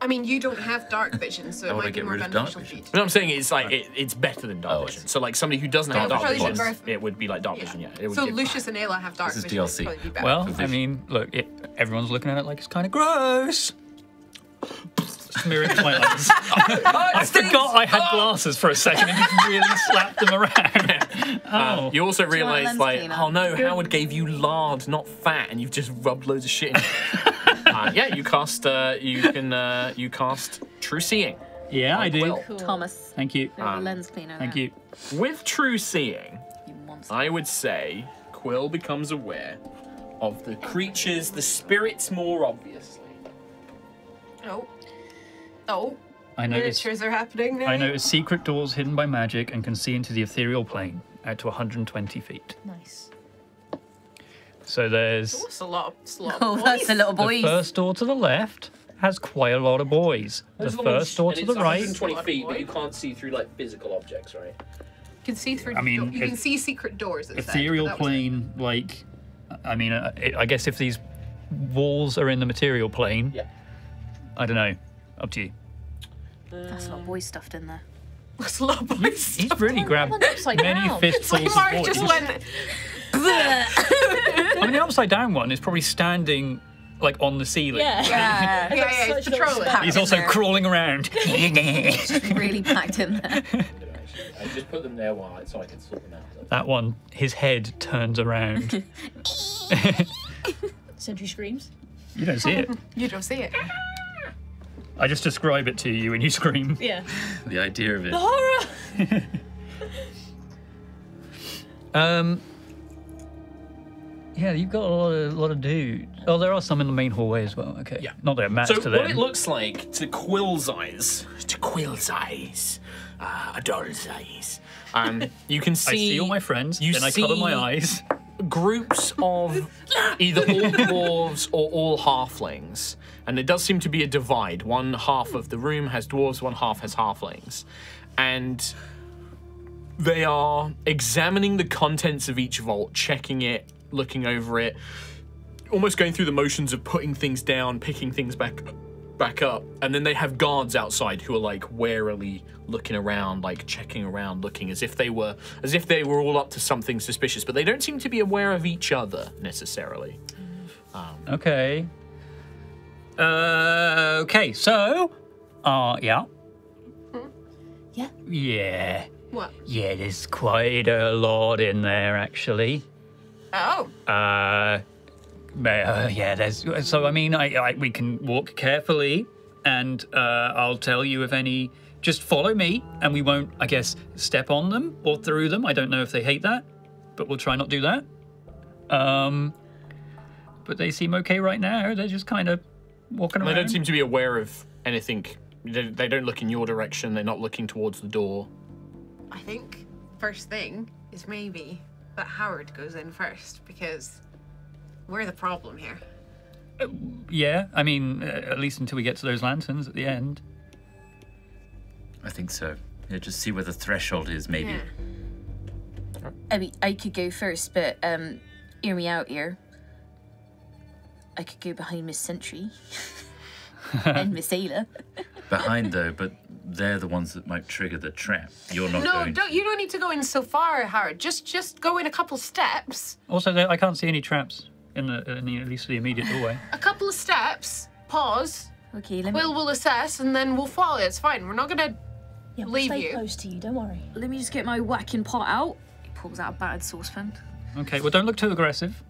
I mean, you don't have dark vision, so it might be more beneficial for you. But I'm saying it's like it, it's better than dark oh, vision. So like somebody who doesn't dark have dark vision, vision it would be like dark yeah. vision. Yeah. It would so Lucius and Ayla have dark this vision. This is D L C. Well, I mean, look, it, everyone's looking at it like it's kind of gross. Smearing my lens. I, I forgot I had glasses for a second and just really slapped them around. Oh. Um, you also realise like, oh no, Howard gave you lard, not fat, and you've just rubbed loads of shit in it. Uh, yeah, you cast. Uh, you can. Uh, you cast True Seeing. Yeah, I do. Cool. Thomas. Thank you. Um, lens cleaner. Thank you. With True Seeing, I would say Quill becomes aware of the creatures, the spirits more obviously. Oh. Oh. I noticed. Miniatures are happening now. I noticed secret doors hidden by magic and can see into the ethereal plane out to one hundred twenty feet. Nice. So there's. Oh, that's a lot of, lot oh, of boys. That's a lot of boys. The first door to the left has quite a lot of boys. There's the first door to the right. It's one hundred twenty feet, but you can't see through like physical objects, right? You can see through. I mean, you can see secret doors. Ethereal said, plane, was... like, I mean, uh, it, I guess if these walls are in the material plane, yeah. I don't know. Up to you. Um, that's a lot of boys stuffed in there. That's a lot of boys. You, stuffed he's really grabbed many down. fistfuls it's like of boys. Just went. I mean, the upside down one is probably standing like on the ceiling. Yeah, yeah, yeah, yeah, yeah. He's, he's also there. crawling around. Just really packed in there. I just put them there while so I can sort them out. That one, his head turns around. Sentry screams. You don't see it. You don't see it. I just describe it to you and you scream. Yeah. The idea of it. The horror. um. Yeah, you've got a lot of, lot of dudes. Oh, there are some in the main hallway as well. Okay. Yeah. Not that it matters so to them. So what it looks like to Quill's eyes, to Quill's eyes, uh, a doll's eyes, um, you can see... I see all my friends, you then see, I cover my eyes. groups of either all dwarves or all halflings. And it does seem to be a divide. One half of the room has dwarves, one half has halflings. And they are examining the contents of each vault, checking it, looking over it, almost going through the motions of putting things down, picking things back back up. And then they have guards outside who are like warily looking around, like checking around, looking as if they were as if they were all up to something suspicious, but they don't seem to be aware of each other necessarily. Um, okay. Uh, okay, so uh yeah. Hmm? Yeah. Yeah. What? Yeah, there's quite a lot in there actually. Oh. Uh Uh, yeah, there's. So I mean, I, I we can walk carefully, and uh, I'll tell you if any. Just follow me, and we won't, I guess, step on them or through them. I don't know if they hate that, but we'll try not to do that. Um, but they seem okay right now. They're just kind of walking around. They don't seem to be aware of anything. They, they don't look in your direction. They're not looking towards the door. I think first thing is maybe that Howard goes in first because. We're the problem here. Uh, yeah, I mean, uh, at least until we get to those lanterns at the end. I think so. Yeah, just see where the threshold is, maybe. Yeah. I mean, I could go first, but um, hear me out here. I could go behind Miss Sentry and Miss Ayla. Behind though, but they're the ones that might trigger the trap. You're not no, going. No, don't. You don't need to go in so far, Howard. Just, just go in a couple steps. Also, I can't see any traps. In the, in the, at least the immediate doorway. A couple of steps, pause. Okay, let me. We'll, we'll assess and then we'll follow. It's fine. We're not gonna yeah, we'll leave stay you. Stay close to you. Don't worry. Let me just get my whacking pot out. He pulls out a battered saucepan. Okay. Well, don't look too aggressive.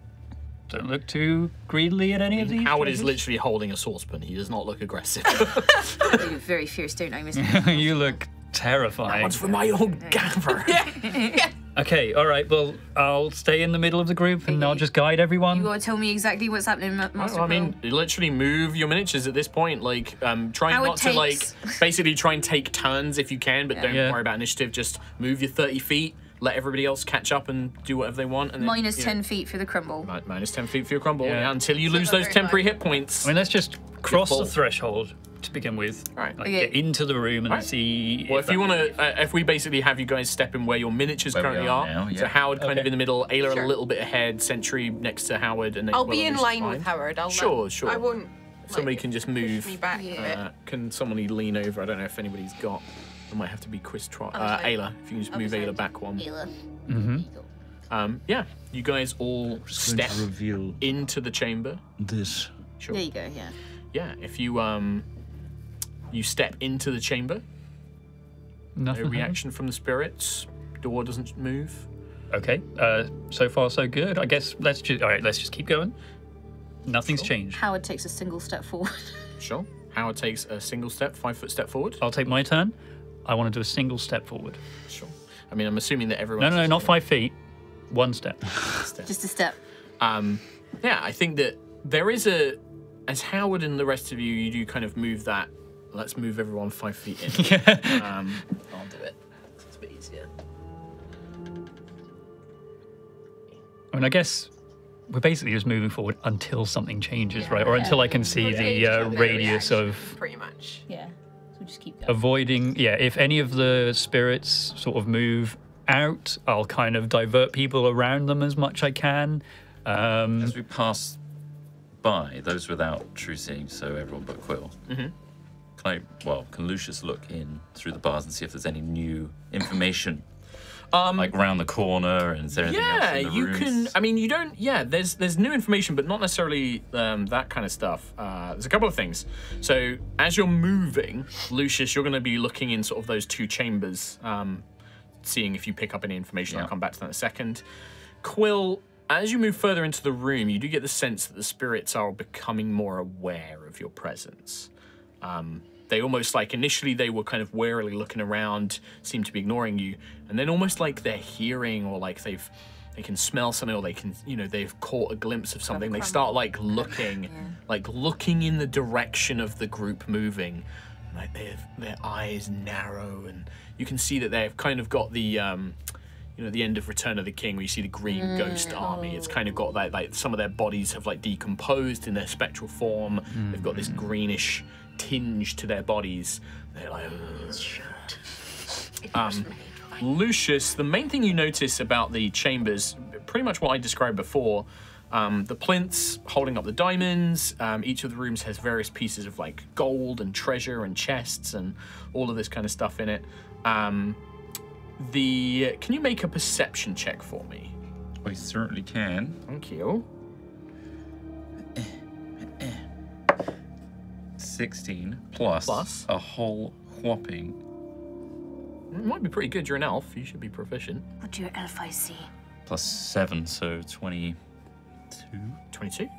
Don't look too greedily at any I mean, of these. Howard things. Is literally holding a saucepan. He does not look aggressive. I look very fierce, don't I, Mister You look terrifying. That's for my old gaffer. Yeah. Yeah. Okay, all right, well, I'll stay in the middle of the group and I'll just guide everyone. You gotta tell me exactly what's happening, Master. Oh, I mean, literally move your miniatures at this point. Like, um, try How not to, like, basically try and take turns if you can, but yeah. don't yeah. worry about initiative. Just move your thirty feet, let everybody else catch up and do whatever they want. And then, minus ten know, feet for the crumble. Minus ten feet for your crumble, yeah. Yeah, until you lose those temporary hit points. I mean, let's just cross the threshold. To begin with, right. like okay. get into the room and right. see. Well, if, if you want to, uh, if we basically have you guys step in where your miniatures where currently are, are. Now, yeah. so Howard kind okay. of in the middle, Ayla sure. a little bit ahead, Sentry next to Howard, and then I'll well, be in line fine. with Howard. I'll sure, sure. I won't. Somebody like, can just move. Me back yeah. uh, can somebody lean over? I don't know if anybody's got. It might have to be Chris Trott. Uh, Ayla, if you can just I'll move Ayla back one. Ayla. Mm-hmm. Um, yeah, you guys all step into the chamber. This. Sure. There you go. Yeah. Yeah. If you um. You step into the chamber. Nothing no reaction happens. From the spirits. Door doesn't move. Okay. Uh, so far, so good. I guess let's just all right. Let's just keep going. Nothing's sure. changed. Howard takes a single step forward. Sure. Howard takes a single step, five foot step forward. I'll take my turn. I want to do a single step forward. Sure. I mean, I'm assuming that everyone. No, no, no, not five feet. One step. step. Just a step. Um, yeah, I think that there is a. As Howard and the rest of you, you do kind of move that. Let's move everyone five feet in. yeah. um, I'll do it. It's a bit easier. I mean, I guess we're basically just moving forward until something changes, yeah, right? Or yeah. until I can see yeah. the uh, radius reaction, of... Pretty much. Yeah. So we'll just keep going. Avoiding... Yeah, if any of the spirits sort of move out, I'll kind of divert people around them as much I can. Um, as we pass by, those without true seeing, so everyone but Quill. Mm-hmm. I, well, can Lucius look in through the bars and see if there's any new information, um, like round the corner, and is there anything yeah, else in the you rooms? Can. I mean, you don't. Yeah, there's there's new information, but not necessarily um, that kind of stuff. Uh, there's a couple of things. So as you're moving, Lucius, you're going to be looking in sort of those two chambers, um, seeing if you pick up any information. Yeah. I'll come back to that in a second. Quill. As you move further into the room, you do get the sense that the spirits are becoming more aware of your presence. Um, They almost like initially they were kind of warily looking around, seemed to be ignoring you, and then almost like they're hearing or like they've they can smell something or they can you know they've caught a glimpse of something. They start like looking, yeah. like looking in the direction of the group moving, like they have, their eyes narrow, and you can see that they've kind of got the um, you know, the end of Return of the King, where you see the green mm. ghost army. It's kind of got that, like, some of their bodies have, like, decomposed in their spectral form. Mm. They've got this greenish tinge to their bodies. They're like, oh. um, Lucius, the main thing you notice about the chambers, pretty much what I described before, Um, the plinths holding up the diamonds, um, each of the rooms has various pieces of like gold and treasure and chests and all of this kind of stuff in it. Um, the can you make a perception check for me? I certainly can. Thank you. sixteen plus, plus a whole whopping. It might be pretty good, you're an elf, you should be proficient. What do your elf I see? Plus seven, so twenty. twenty-two.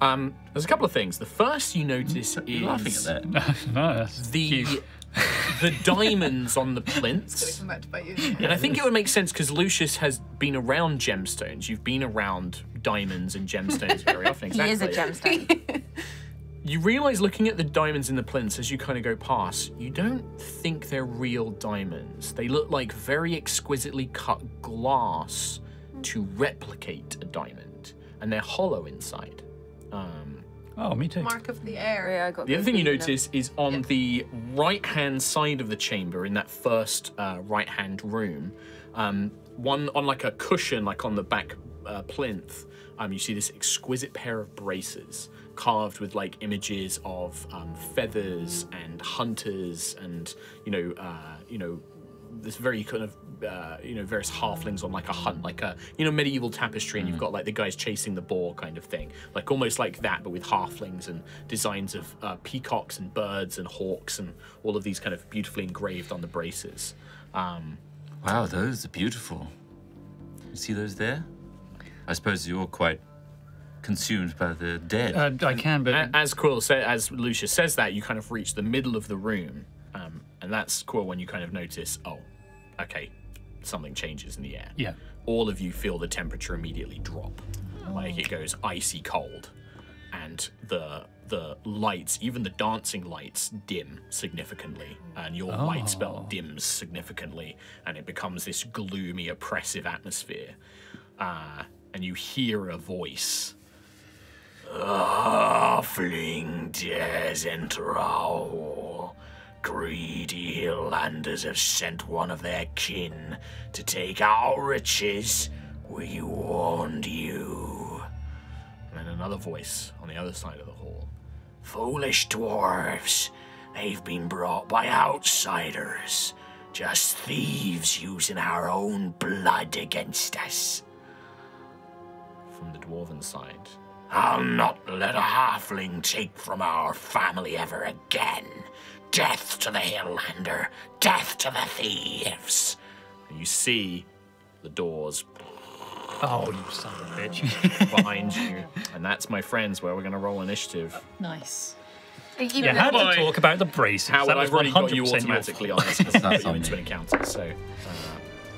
Um, there's a couple of things. The first you notice is You're laughing at that. no, that's the cute. the diamonds on the plinths. And I think it would make sense because Lucius has been around gemstones. You've been around diamonds and gemstones very often. Exactly. He is a gemstone. You realise, looking at the diamonds in the plinths as you kind of go past, you don't think they're real diamonds. They look like very exquisitely cut glass to replicate a diamond. And they're hollow inside. Um, oh, me too. Mark of the area. I got the other thing you notice up. is on yep. the right-hand side of the chamber, in that first uh, right-hand room, um, one on like a cushion, like on the back uh, plinth, um, you see this exquisite pair of braces carved with like images of um, feathers and hunters, and you know, uh, you know, this very kind of. Uh, you know, various halflings on like a hunt, like a, you know, medieval tapestry, and you've got like the guys chasing the boar kind of thing, like almost like that, but with halflings and designs of uh, peacocks and birds and hawks and all of these kind of beautifully engraved on the braces. Um, wow, those are beautiful. You see those there? I suppose you're quite consumed by the dead. Uh, I can, but as Quill said, as Lucius says that, you kind of reach the middle of the room, um, and that's Quill when you kind of notice, oh, okay. Something changes in the air. Yeah. All of you feel the temperature immediately drop. Oh. Like it goes icy cold. And the the lights, even the dancing lights, dim significantly. And your oh. light spell dims significantly. And it becomes this gloomy, oppressive atmosphere. Uh, and you hear a voice. Halfling dares enter our war. Greedy Highlanders have sent one of their kin to take our riches. We warned you. And then another voice on the other side of the hall. Foolish dwarves. They've been brought by outsiders. Just thieves using our own blood against us. From the dwarven side. I'll not let a halfling take from our family ever again. Death to the Highlander! Death to the thieves! And you see the doors. Oh, you son of a bitch. Behind you. And that's, my friends, where we're going to roll initiative. Nice. You yeah, how do I talk about the braces? How that I've already got you automatically on this because I put you into an encounter, so...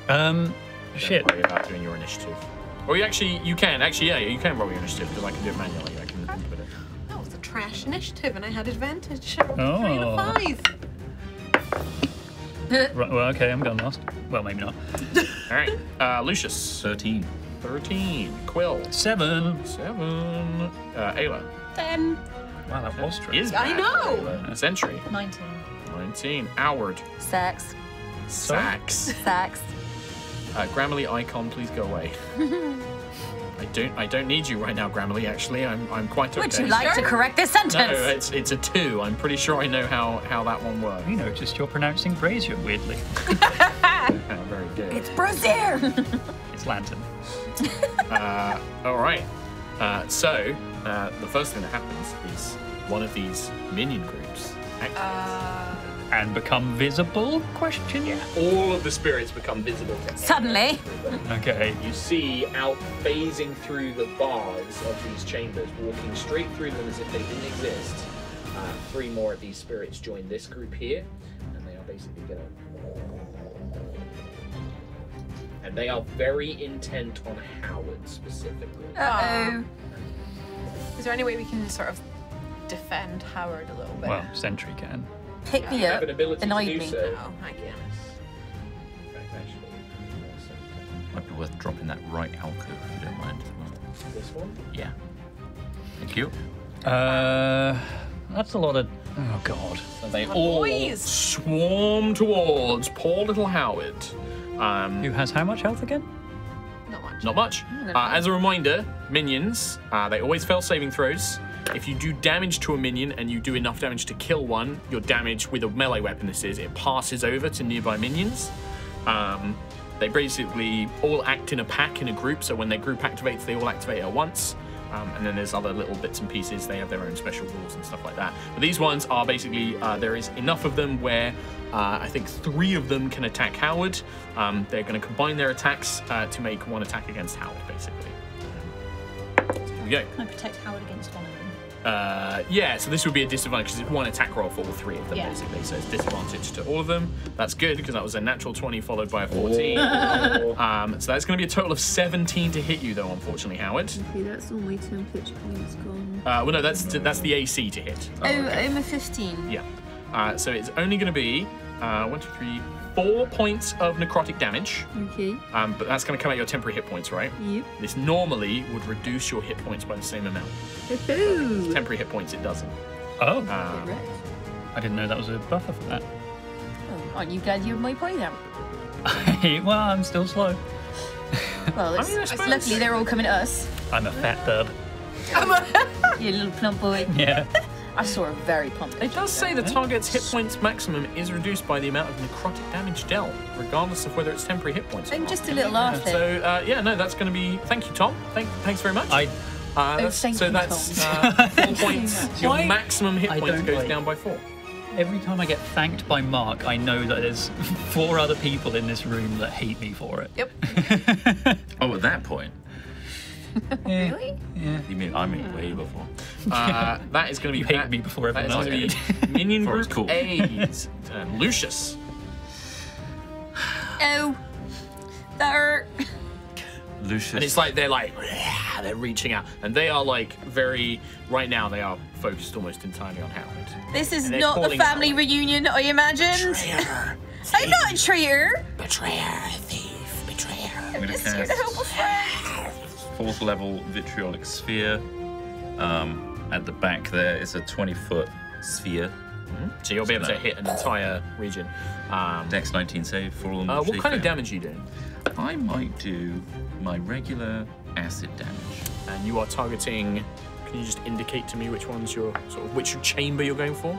Uh, um, shit. Don't worry about doing your initiative. Or you actually, you can. Actually, yeah, you can roll your initiative because I can do it manually. I can put it. Trash initiative, and I had advantage. I rolled oh. three and a five. Right, well, okay, I'm going last. Well, maybe not. All right, uh, Lucius. Thirteen. Thirteen. Quill. Seven. Seven. Uh, Ayla. Ten. Wow, that was true. Is I know. Sentry. Nineteen. Nineteen. Howard. Sex. Sax. Sax. Uh, Grammarly icon, please go away. I don't. I don't need you right now, Grammarly. Actually, I'm. I'm quite okay. Would you like sure. to correct this sentence? No, it's. It's a two. I'm pretty sure I know how how that one works. You know, just you're pronouncing brazier weirdly. Oh, very good. It's brazier. It's lantern. uh, all right. Uh, so uh, the first thing that happens is one of these minion groups activates. Uh... And become visible? Question. Yeah. All of the spirits become visible. Suddenly. Okay. You see out phasing through the bars of these chambers, walking straight through them as if they didn't exist. Uh, three more of these spirits join this group here, and they are basically going to... And they are very intent on Howard specifically. Uh-oh. Is there any way we can sort of defend Howard a little bit? Well, Sentry can. Pick me up, annoyed me. Oh, I guess. drop in that right alcove, if you don't mind. This one? Yeah. Thank you. Uh, that's a lot of... Oh, God. So they oh, all boys. swarm towards poor little Howard. Um, Who has how much health again? Not much. Not much. Mm, uh, as a reminder, minions, uh, they always fail saving throws. If you do damage to a minion and you do enough damage to kill one, your damage with a melee weapon, this is, it passes over to nearby minions. Um, they basically all act in a pack, in a group, so when their group activates, they all activate at once. Um, and then there's other little bits and pieces. They have their own special rules and stuff like that. But these ones are basically, uh, there is enough of them where uh, I think three of them can attack Howard. Um, they're going to combine their attacks uh, to make one attack against Howard, basically. Um, so here we go. Can I protect Howard against one of them? Uh, yeah, so this would be a disadvantage because it's one attack roll for all three of them, yeah. basically. So it's disadvantage to all of them. That's good because that was a natural twenty followed by a fourteen. Oh. um, so that's going to be a total of seventeen to hit you, though, unfortunately, Howard. Okay, that's all my turn pitch points gone. Uh, well, no, that's to, that's the A C to hit. Oh, oh okay. I'm a fifteen. Yeah. Uh, so it's only going to be uh, one, two, three, four points of necrotic damage. Okay. Um, but that's going to come out your temporary hit points, right? Yep. This normally would reduce your hit points by the same amount. Woohoo! Temporary hit points, it doesn't. Oh. Um, right. I didn't know that was a buffer for that. Oh, aren't you glad you have my point out? Well, I'm still slow. Well, it's, I mean, it's luckily they're all coming at us. I'm a fat third. I'm a you little plump boy. Yeah. I saw a very plump. It does say the target's hit points maximum is reduced by the amount of necrotic damage dealt, regardless of whether it's temporary hit points. I'm just a little after. So uh, yeah, no, that's going to be. Thank you, Tom. Thank, thanks very much. I. Uh, oh, thank so you, that's Tom. Uh, four points. Your maximum hit points goes like, down by four. Every time I get thanked by Mark, I know that there's four other people in this room that hate me for it. Yep. Oh, at that point. Yeah. Really? Yeah. You mean I mean way before. Uh, that is going to be. You hate me before everyone else did. Minion group cool. A's. Uh, Lucius. Oh, that hurt. Lucius. And it's like they're like they're reaching out, and they are like very right now. They are focused almost entirely on Howard. This is not the family Howard. reunion I imagined. Traitor, I'm not a traitor. Betrayer, thief, betrayer. I'm just here to help a friend. Fourth level vitriolic sphere. Um, at the back there is a twenty foot sphere. Mm-hmm. So you'll be able to hit an entire region. Um, Dex nineteen save for all. Uh, what kind of damage are you doing? I might do my regular acid damage. And you are targeting. Can you just indicate to me which ones you're sort of which chamber you're going for?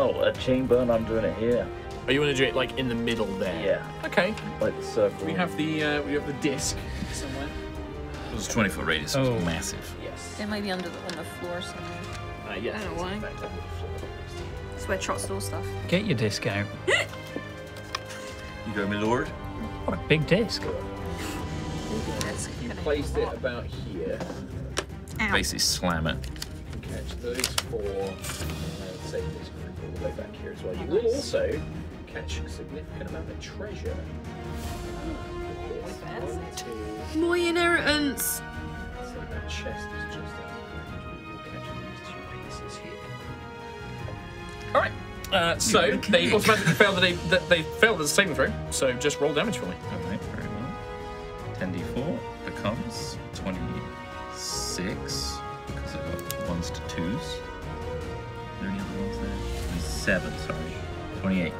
Oh, a chamber, and I'm doing it here. Oh, you want to do it like in the middle there? Yeah. Okay. Like the circle. We have the uh, we have the disc somewhere. It was a twenty foot radius, oh. It was massive. Yes. They might be under the, on the floor somewhere. Uh, yes. I don't know why. That's where Trot stole stuff. Get your disc out. You go, my lord. What a big disc. You placed it about here. Ow. Basically slam it. You catch those four, and I'd say this group all the way back here as well. You will also catch a significant amount of treasure. My inheritance! So that chest is just out of range, but you'll catch these two pieces here. Alright, uh, so they automatically failed the, they failed the saving throw, so just roll damage for me. Alright, very well. ten d four becomes twenty-six, because I've got ones to twos. Are there any other ones there? twenty-seven, sorry. twenty-eight.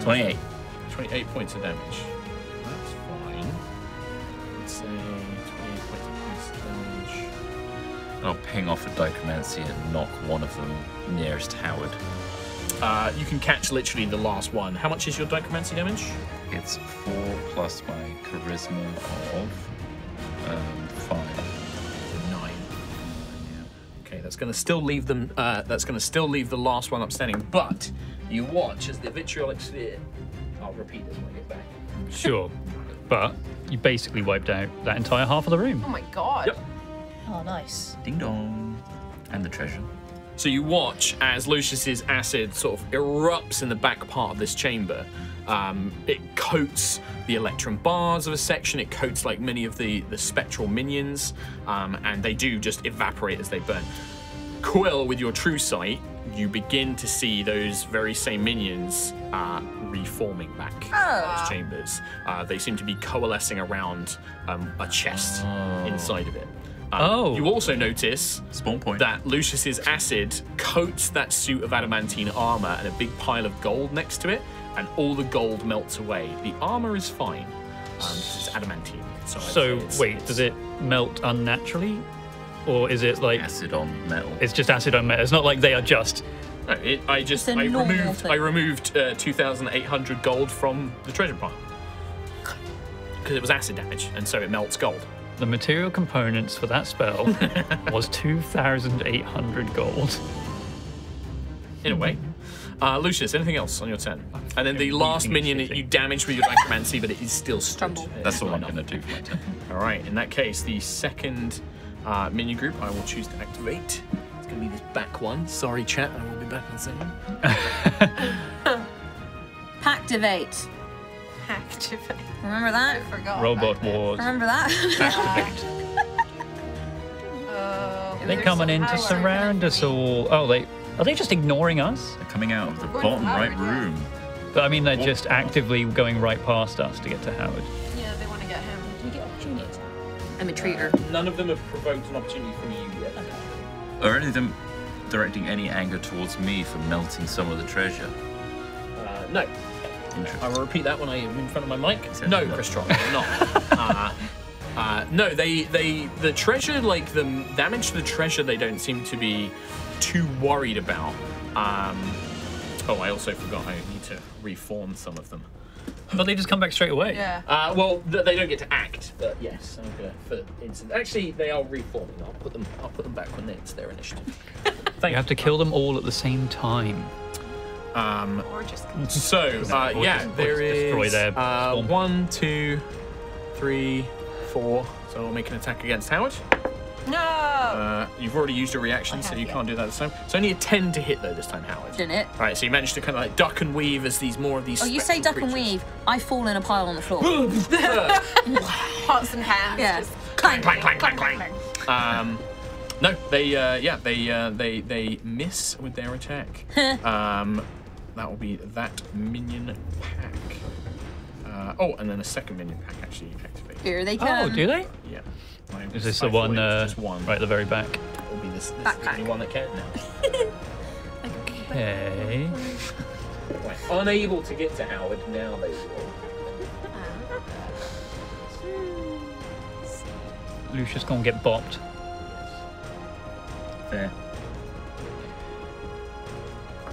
twenty-eight. twenty-eight points of damage. I'll ping off a dichromancy and knock one of them nearest Howard. Uh, you can catch literally the last one. How much is your dichromancy damage? It's four plus my charisma of um, five. So nine. Yeah. Okay, that's going to still leave them. Uh, that's going to still leave the last one upstanding. But you watch as the vitriolic sphere. I'll repeat this when I get back. Sure, but you basically wiped out that entire half of the room. Oh my god. Yep. Oh, nice. Ding dong. And the treasure. So you watch as Lucius's acid sort of erupts in the back part of this chamber. Um, it coats the electrum bars of a section. It coats like many of the, the spectral minions. Um, and they do just evaporate as they burn. Quill, with your true sight, you begin to see those very same minions uh, reforming back oh. in those chambers. Uh, they seem to be coalescing around um, a chest oh. inside of it. Um, oh. You also notice Spawn point. that Lucius's acid coats that suit of adamantine armor and a big pile of gold next to it, and all the gold melts away. The armor is fine, um, it's adamantine. So, so it's, wait, it's, does it melt unnaturally? Or is it like acid on metal? It's just acid on metal. It's not like they are just. No, it, I just I removed thing. I removed uh, two thousand eight hundred gold from the treasure pile because it was acid damage, and so it melts gold. The material components for that spell was two thousand eight hundred gold. In a way. Uh, Lucius, anything else on your turn? And then the last minion that you damaged with your Necromancy, but it is still stunned. That's all I'm going to do for my turn. All right, in that case, the second uh, minion group I will choose to activate. It's going to be this back one. Sorry, chat, I will be back in a second. Hacktivate. Activate. Remember that? I forgot. Robot Wars. Remember that? Activate. uh, They're coming in to surround us all. Oh, they are they just ignoring us? They're coming out of the bottom right room. But I mean, they're just actively going right past us to get to Howard. Yeah, they want to get him. Do we get opportunities? I'm a traitor. None of them have provoked an opportunity from you yet. Okay. Are any of them directing any anger towards me for melting some of the treasure? Uh, no. I will repeat that when I am in front of my mic. No, Chris Trott, not. uh, uh, no, they, they, the treasure, like the damage to the treasure, they don't seem to be too worried about. Um, oh, I also forgot I need to reform some of them. But they just come back straight away. Yeah. Uh, well, they don't get to act, but yes, I'm gonna, for instance. Actually, they are reforming. I'll put them. I'll put them back when it's their initiative. Thank you have to kill them all at the same time. Um, or just so, uh, or yeah, just, there is uh, one, two, three, four. So I'll make an attack against Howard. No! Uh, you've already used a reaction, so you yet. can't do that this time. It's only a ten to hit, though, this time, Howard. Didn't it? All right, so you managed to kind of like duck and weave as these more of these. Oh, you say duck creatures. and weave, I fall in a pile on the floor. Hearts and hands. Yeah. Just clang, clang, clang, clang, clang, clang, clang. Um, no, they, uh, yeah, they, uh, they, they miss with their attack. um. That will be that minion pack. Uh, oh, and then a second minion pack actually activates. Here they come. Oh, do they? Yeah. I Is this the one, uh, one right at the very back? It will be this, this the only one that can now. Okay. Right. Unable to get to Howard, now they will. Lucius gonna get bopped. Fair.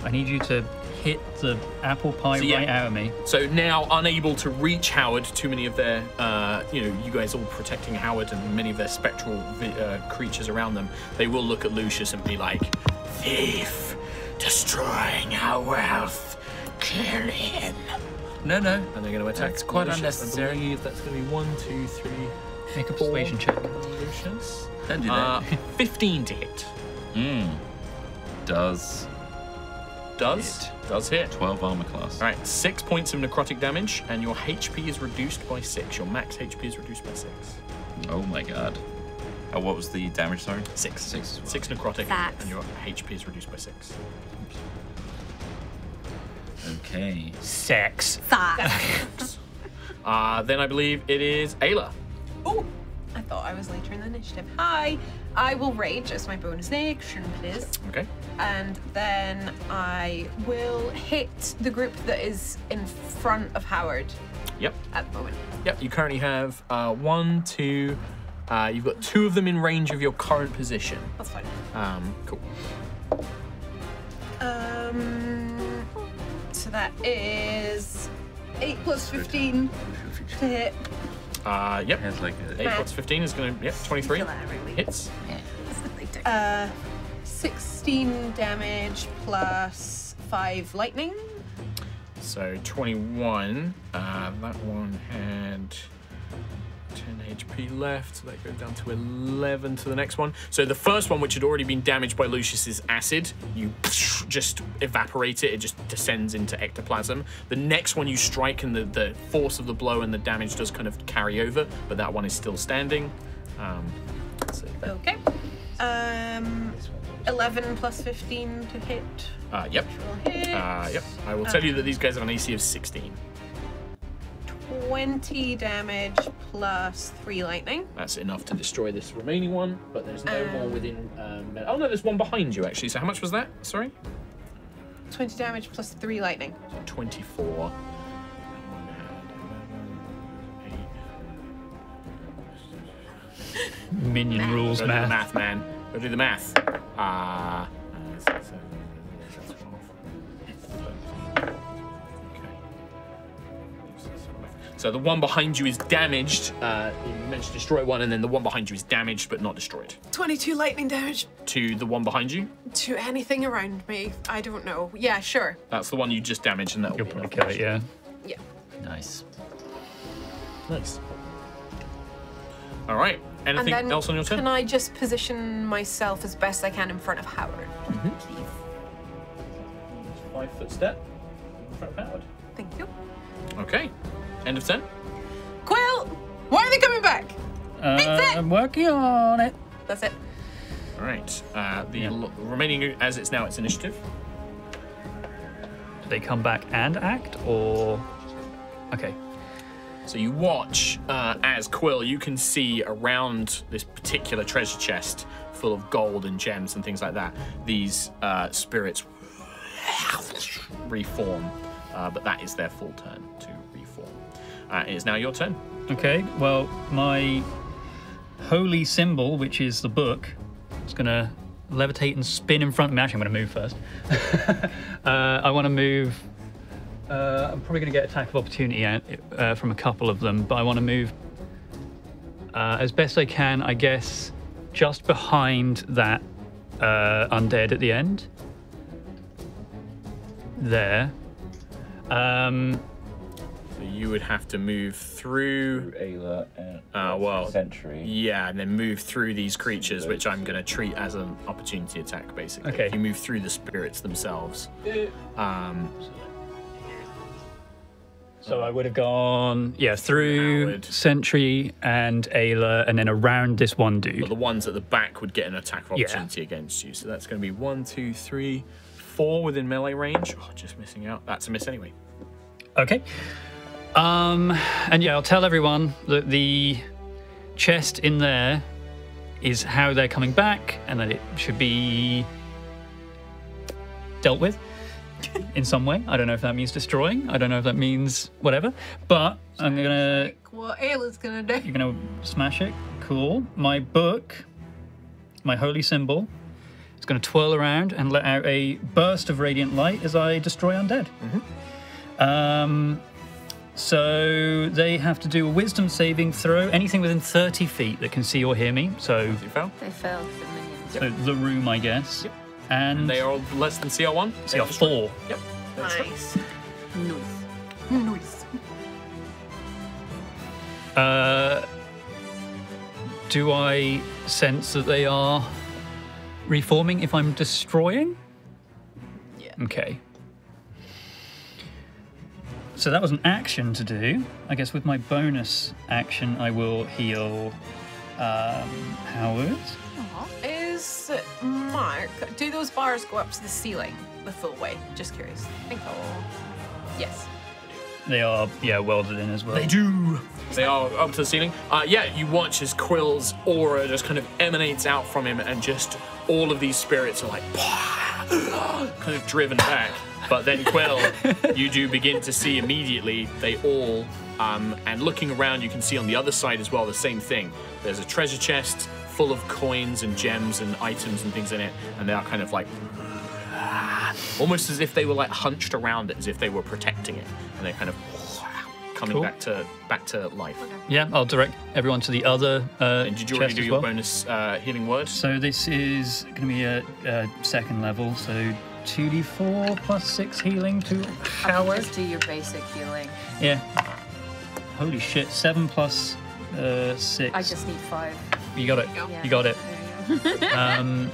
I need you to hit the apple pie so, yeah. right out of me. So now unable to reach Howard, too many of their, uh, you know, you guys all protecting Howard and many of their spectral uh, creatures around them, they will look at Lucius and be like, thief, destroying our wealth, kill him. No, no. And they're going to attack. That's quite unnecessary. unnecessary. That's going to be one, two, three. Make a persuasion check. Lucius. Don't do that. Uh, fifteen to hit. Mm. Does. Does hit. Does hit. twelve armor class. All right, six points of necrotic damage, and your H P is reduced by six. Your max H P is reduced by six. Oh my god. Oh, what was the damage, sorry? Six. Six, well. six necrotic, Facts. and your H P is reduced by six. Okay. Sex. Facts. uh, then I believe it is Ayla. Oh, I thought I was later in the initiative. Hi. I will rage as my bonus action, please. Okay. And then I will hit the group that is in front of Howard. Yep. At the moment. Yep. You currently have uh, one, two. Uh, you've got two of them in range of your current position. That's fine. Um. Cool. Um. So that is eight plus fifteen to hit. Uh, yep. Has like a eight plus fifteen is going to, yep, twenty-three. Really hits. Yeah. Uh, sixteen damage plus five lightning. So twenty-one. Uh, that one had ten H P left, so that goes down to eleven to the next one. So the first one, which had already been damaged by Lucius's acid, you just evaporate it, it just descends into ectoplasm. The next one you strike, and the, the force of the blow and the damage does kind of carry over, but that one is still standing. Um, so okay. Um, eleven plus fifteen to hit. Uh, yep. Uh, yep. I will um, tell you that these guys have an A C of sixteen. twenty damage plus three lightning. That's enough to destroy this remaining one, but there's no um, more within... Um, oh no, there's one behind you actually. So how much was that? Sorry? twenty damage plus three lightning. twenty-four. Minion math. Rules, Go math. Do the math, man. Go do the math. Ah. Uh, so the one behind you is damaged. Uh, you managed to destroy one, and then the one behind you is damaged but not destroyed. twenty-two lightning damage. To the one behind you? To anything around me. I don't know. Yeah, sure. That's the one you just damaged, and that'll You'll be probably kill it, yeah. Yeah. Nice. Nice. All right. Anything and then else on your turn? Can I just position myself as best I can in front of Howard, mm-hmm. please? Five foot step in front of Howard. Thank you. Okay. End of ten. Quill, why are they coming back? Uh, That's it. I'm working on it. That's it. All right. Uh, the yeah. remaining, as it's now, its initiative. Do they come back and act, or? Okay. So you watch uh, as Quill. You can see around this particular treasure chest, full of gold and gems and things like that. These uh, spirits reform, uh, but that is their full turn to reform. Uh, it is now your turn. Okay, well, my holy symbol, which is the book, is going to levitate and spin in front of me. Actually, I'm going to move first. uh, I want to move. Uh, I'm probably going to get attack of opportunity uh, from a couple of them, but I want to move uh, as best I can, I guess, just behind that uh, undead at the end. There. Um... You would have to move through Ayla and uh, well, Sentry. Yeah, and then move through these creatures, which I'm going to treat as an opportunity attack, basically. Okay. If you move through the spirits themselves. Um, so I would have gone, yeah, through Howard. Sentry and Ayla, and then around this one dude. But the ones at the back would get an attack of opportunity yeah. against you. So that's going to be one, two, three, four within melee range. Oh, just missing out. That's a miss anyway. Okay. Um, and yeah, I'll tell everyone that the chest in there is how they're coming back and that it should be dealt with in some way. I don't know if that means destroying. I don't know if that means whatever, but so I'm going to... What Ayla's going to do. You're going to smash it. Cool. My book, my holy symbol, is going to twirl around and let out a burst of radiant light as I destroy undead. Mm-hmm. Um... So they have to do a wisdom saving throw. Anything within thirty feet that can see or hear me. So they fell. They fell. The minions. So the room, I guess. Yep. And, and they are all less than C R one. C R four. Yep. Nice. Nice. Nice. Uh, do I sense that they are reforming if I'm destroying? Yeah. Okay. So that was an action to do. I guess with my bonus action, I will heal um, Howard. Aww. Is Mark, do those bars go up to the ceiling the full way? Just curious. I think oh, yes. They are, yeah, welded in as well. They do. They are up to the ceiling. Uh, yeah, you watch as Quill's aura just kind of emanates out from him and just all of these spirits are like, kind of driven back. But then Quill, you do begin to see immediately, they all, um, and looking around, you can see on the other side as well, the same thing. There's a treasure chest full of coins and gems and items and things in it, and they are kind of like, almost as if they were like hunched around it, as if they were protecting it. And they're kind of coming cool. back to back to life. Yeah, I'll direct everyone to the other uh, and did you already do your well? bonus uh, healing word? So this is going to be a, a second level, so... two d four plus six healing to Howard. Just do your basic healing. Yeah. Holy shit. Seven plus uh, six. I just need five. You got it. Yeah. You got it. Yeah. um,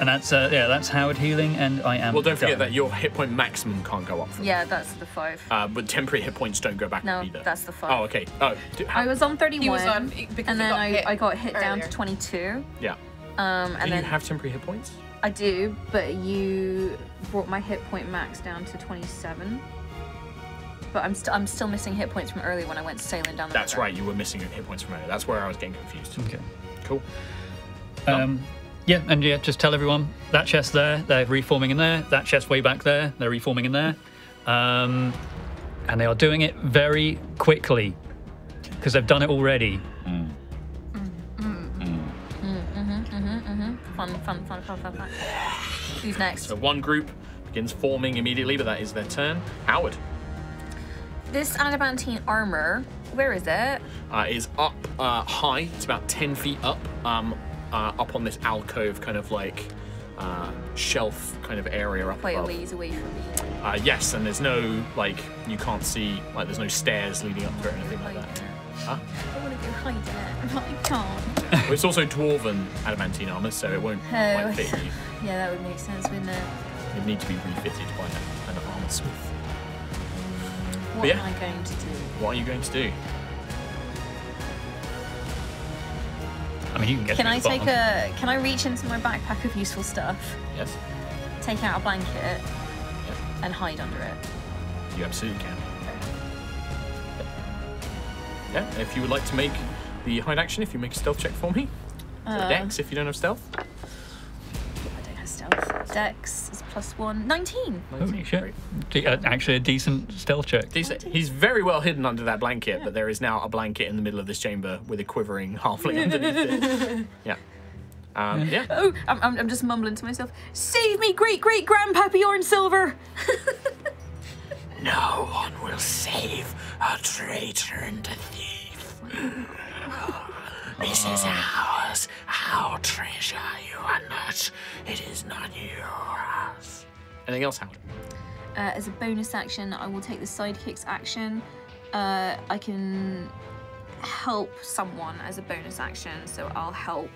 and that's uh, yeah, that's Howard healing, and I am. Well, don't forget done. that your hit point maximum can't go up. From yeah, that. that's the five. Uh, but temporary hit points don't go back no, either. No, that's the five. Oh, okay. Oh. Do, I was on thirty-one, was on and then got I, I got hit earlier. down to twenty-two. Yeah. Um, and do you have temporary hit points? I do, but you brought my hit point max down to twenty-seven. But I'm still I'm still missing hit points from earlier when I went sailing down the river. That's right, you were missing your hit points from earlier. That's where I was getting confused. Okay, cool. Um, yeah, and yeah, just tell everyone that chest there, they're reforming in there. That chest way back there, they're reforming in there. Um, and they are doing it very quickly because they've done it already. Mm. Fun, fun, fun, fun, fun, fun. Who's next? So one group begins forming immediately, but that is their turn. Howard. This adamantine armor, where is it? Uh, is up uh, high. It's about ten feet up, um, uh, up on this alcove kind of like uh, shelf kind of area up quite above. Quite a ways away from me. Uh, yes, and there's no like you can't see like there's no stairs leading up to it or anything like that. Huh? I want to go hide in it, but I can't. Well, it's also dwarven adamantine armour, so it won't oh, quite fit you. Yeah, that would make sense, wouldn't it? It'd need to be refitted by an, an armour smith. What yeah, am I going to do? What are you going to do? I mean, you can get. Can I take a? Can I reach into my backpack of useful stuff? Yes. Take out a blanket yep. and hide under it. You absolutely can. Yeah, if you would like to make the hide action, if you make a stealth check for me. Uh, Dex, if you don't have stealth. I don't have stealth. Dex is plus one. nineteen. nineteen. Holy shit. Uh, actually, a decent stealth check. Decent. He's very well hidden under that blanket, yeah. But there is now a blanket in the middle of this chamber with a quivering halfling underneath it. Yeah. Um, yeah. Oh, I'm, I'm just mumbling to myself. Save me, great great grandpappy Hornsilver. No one will save a traitor and a thief. This is ours. Our treasure, you are not. It is not yours. Anything else, Howard? Uh, as a bonus action, I will take the sidekicks action. Uh, I can help someone as a bonus action, so I'll help.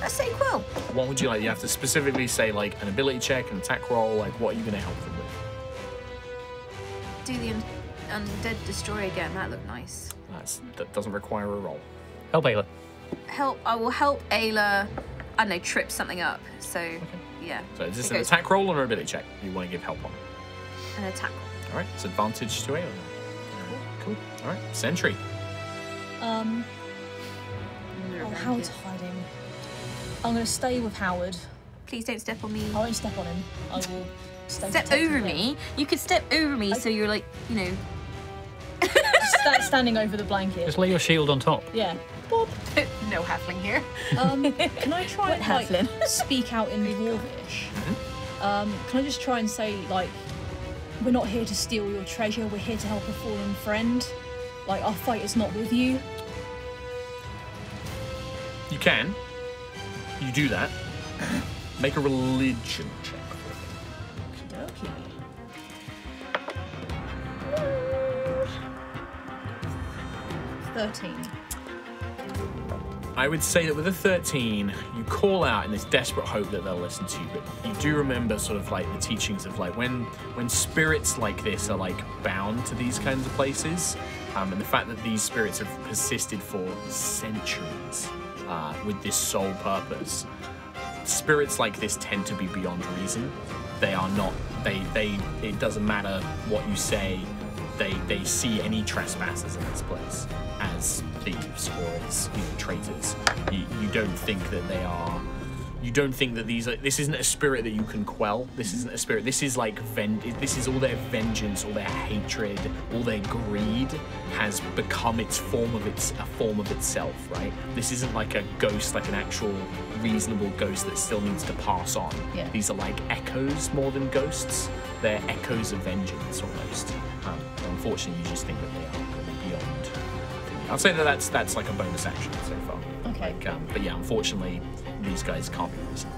Let's say Quill. What would you like? You have to specifically say like an ability check, an attack roll. Like, what are you going to help them with? Do the undead destroyer again. That looked nice. That's, that doesn't require a roll. Help Ayla. Help. I will help Ayla. I don't know, trip something up. So, okay. yeah. So is this it an attack back. roll or an ability check? You want to give help on? An attack roll. All right. It's advantage to Ayla. Cool. Cool. All right. Sentry. Um. Oh, Howard's hiding. I'm going to stay with Howard. Please don't step on me. I won't step on him. I will. Stay step over me. Him. You could step over me, I... so you're like, you know, St standing over the blanket. Just lay your shield on top. Yeah. Bob. No halfling here. Um, can I try and like, speak out in Dwarvish? Um, can I just try and say like, we're not here to steal your treasure. We're here to help a fallen friend. Like our fight is not with you. You can. You do that. Make a religion check. Okay. thirteen. I would say that with a thirteen, you call out in this desperate hope that they'll listen to you, but you do remember sort of like the teachings of like when when spirits like this are like bound to these kinds of places, um, and the fact that these spirits have persisted for centuries uh, with this sole purpose. Spirits like this tend to be beyond reason. They are not. They, they, it doesn't matter what you say, they, they see any trespassers in this place as thieves or as you know, traitors. You, you don't think that they are, you don't think that these are, this isn't a spirit that you can quell. This isn't a spirit, this is like, ven this is all their vengeance, all their hatred, all their greed has become its form of its, a form of itself, right? This isn't like a ghost, like an actual reasonable ghost that still needs to pass on. Yeah. These are like echoes more than ghosts. They're echoes of vengeance almost. Um, unfortunately, you just think that they are going beyond. I'll say that that's that's like a bonus action so far. Okay. Like, um, but yeah, unfortunately, these guys can't be reasonable.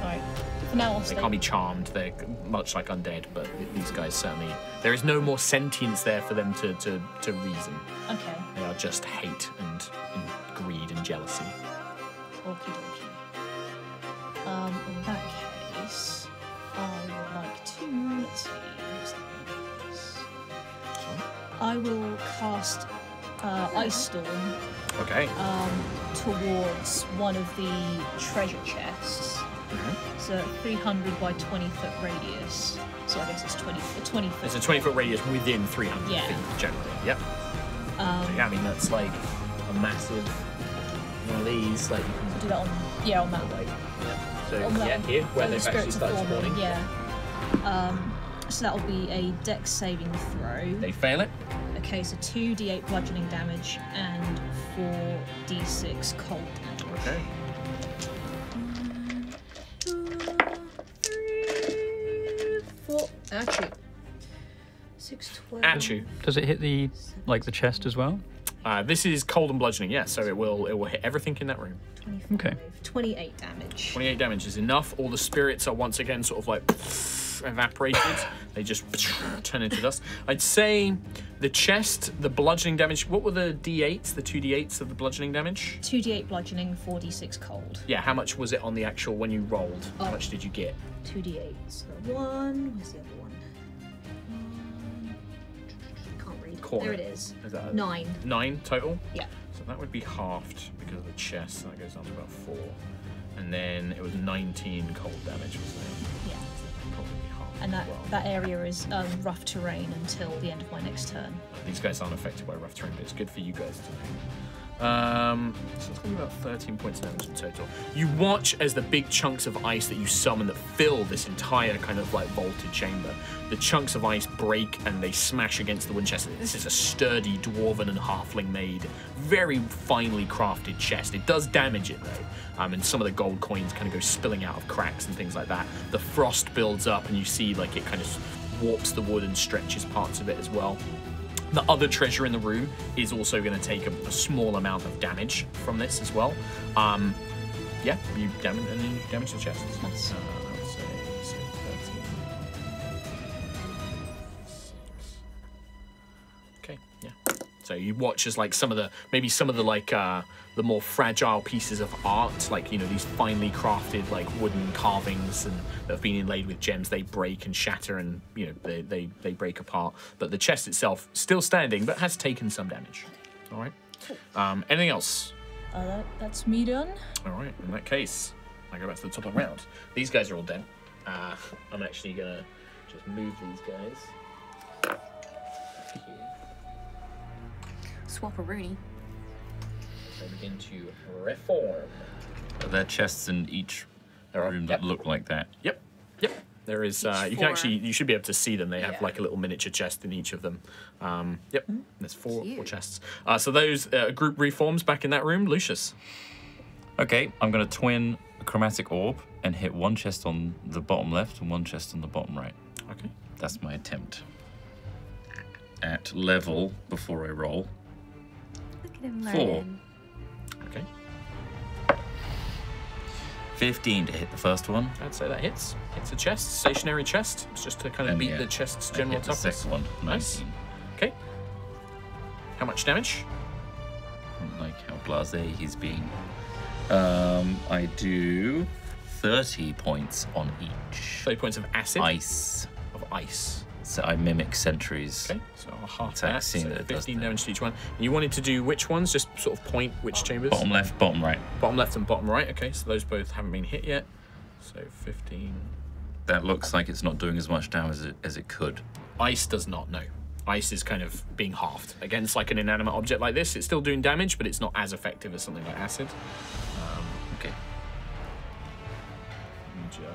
All right. For now, I'll they stay. Can't be charmed. They're much like undead, but these guys certainly there is no more sentience there for them to to to reason. Okay. They are just hate and, and greed and jealousy. Okay. Um, in that case, I would like to, let's see, I will cast uh, ice storm. Okay. Um, towards one of the treasure chests. Mm-hmm. It's a three hundred by twenty foot radius. So I guess it's twenty, a twenty foot. It's a twenty foot radius within three hundred yeah. feet, generally. Yep. Um, so yeah, I mean, that's like a massive one of these. Like, you can do that on, yeah, on that way. Yeah. So, on yeah, here, where they've the actually started spawning. Yeah. Um, so that'll be a dex saving throw. They fail it. Okay, so two d eight bludgeoning damage and four d six cold damage. Okay. Four. Achoo. six, twelve. Achoo. Does it hit the like the chest as well? Uh, this is cold and bludgeoning, yes. Yeah, so it will it will hit everything in that room. Okay. twenty-eight damage. twenty-eight damage is enough. All the spirits are once again sort of like evaporated. They just turn into dust. I'd say the chest, the bludgeoning damage. What were the d eights, the two d eights of the bludgeoning damage? two d eight bludgeoning, four d six cold. Yeah. How much was it on the actual when you rolled? Oh. How much did you get? two d eight. So one. Where's the other one? Corner. There it is. Is that nine. Nine total? Yeah. So that would be halved because of the chest, so that goes down to about four. And then it was nineteen cold damage, wasn't it? Yeah. So probably halved. And that, well. that area is um, rough terrain until the end of my next turn. These guys aren't affected by rough terrain, but it's good for you guys to know. Um, so it's going to be about thirteen points of damage in total. You watch as the big chunks of ice that you summon that fill this entire kind of like vaulted chamber. The chunks of ice break and they smash against the Winchester. This is a sturdy, dwarven and halfling-made, very finely crafted chest. It does damage it though, um, and some of the gold coins kind of go spilling out of cracks and things like that. The frost builds up and you see like it kind of warps the wood and stretches parts of it as well. The other treasure in the room is also going to take a, a small amount of damage from this as well. Um, yeah, you damage and then you damage the chest. Nice. Uh, I would say, say thirteen. Okay, yeah. So you watch as like some of the maybe some of the like uh, the more fragile pieces of art, like you know these finely crafted like wooden carvings and that have been inlaid with gems, they break and shatter and you know they they they break apart. But the chest itself still standing, but has taken some damage. All right. Cool. Um, anything else? Uh, that, that's me done. All right. In that case, I go back to the top of the round. These guys are all dead. Uh, I'm actually gonna just move these guys. Swap-a-rooney. They begin to reform. Are there chests in each there are, room yep. that look like that? Yep. Yep. There is. Uh, you can actually. You should be able to see them. They yeah. have like a little miniature chest in each of them. Um, yep. Mm-hmm. There's four, four chests. Uh, so those uh, group reforms back in that room. Lucius. Okay. I'm going to twin a chromatic orb and hit one chest on the bottom left and one chest on the bottom right. Okay. That's my attempt. At level before I roll. Four. Okay. fifteen to hit the first one. I'd say that hits. Hits a chest, stationary chest. It's just to kind of and beat yeah, the chest's general toughness. Second one. Nice. Okay. How much damage? Like how blasé he's being. Um, I do thirty points on each. thirty points of acid. Ice. Of ice. So I mimic sentries. Okay, so I'll half that, so fifteen damage to each one. And you wanted to do which ones? Just sort of point which oh, chambers? Bottom left, bottom right. Bottom left and bottom right, okay, so those both haven't been hit yet. So fifteen. That looks like it's not doing as much damage as it, as it could. Ice does not, no. Ice is kind of being halved. Against like an inanimate object like this, it's still doing damage, but it's not as effective as something like acid. Um, okay.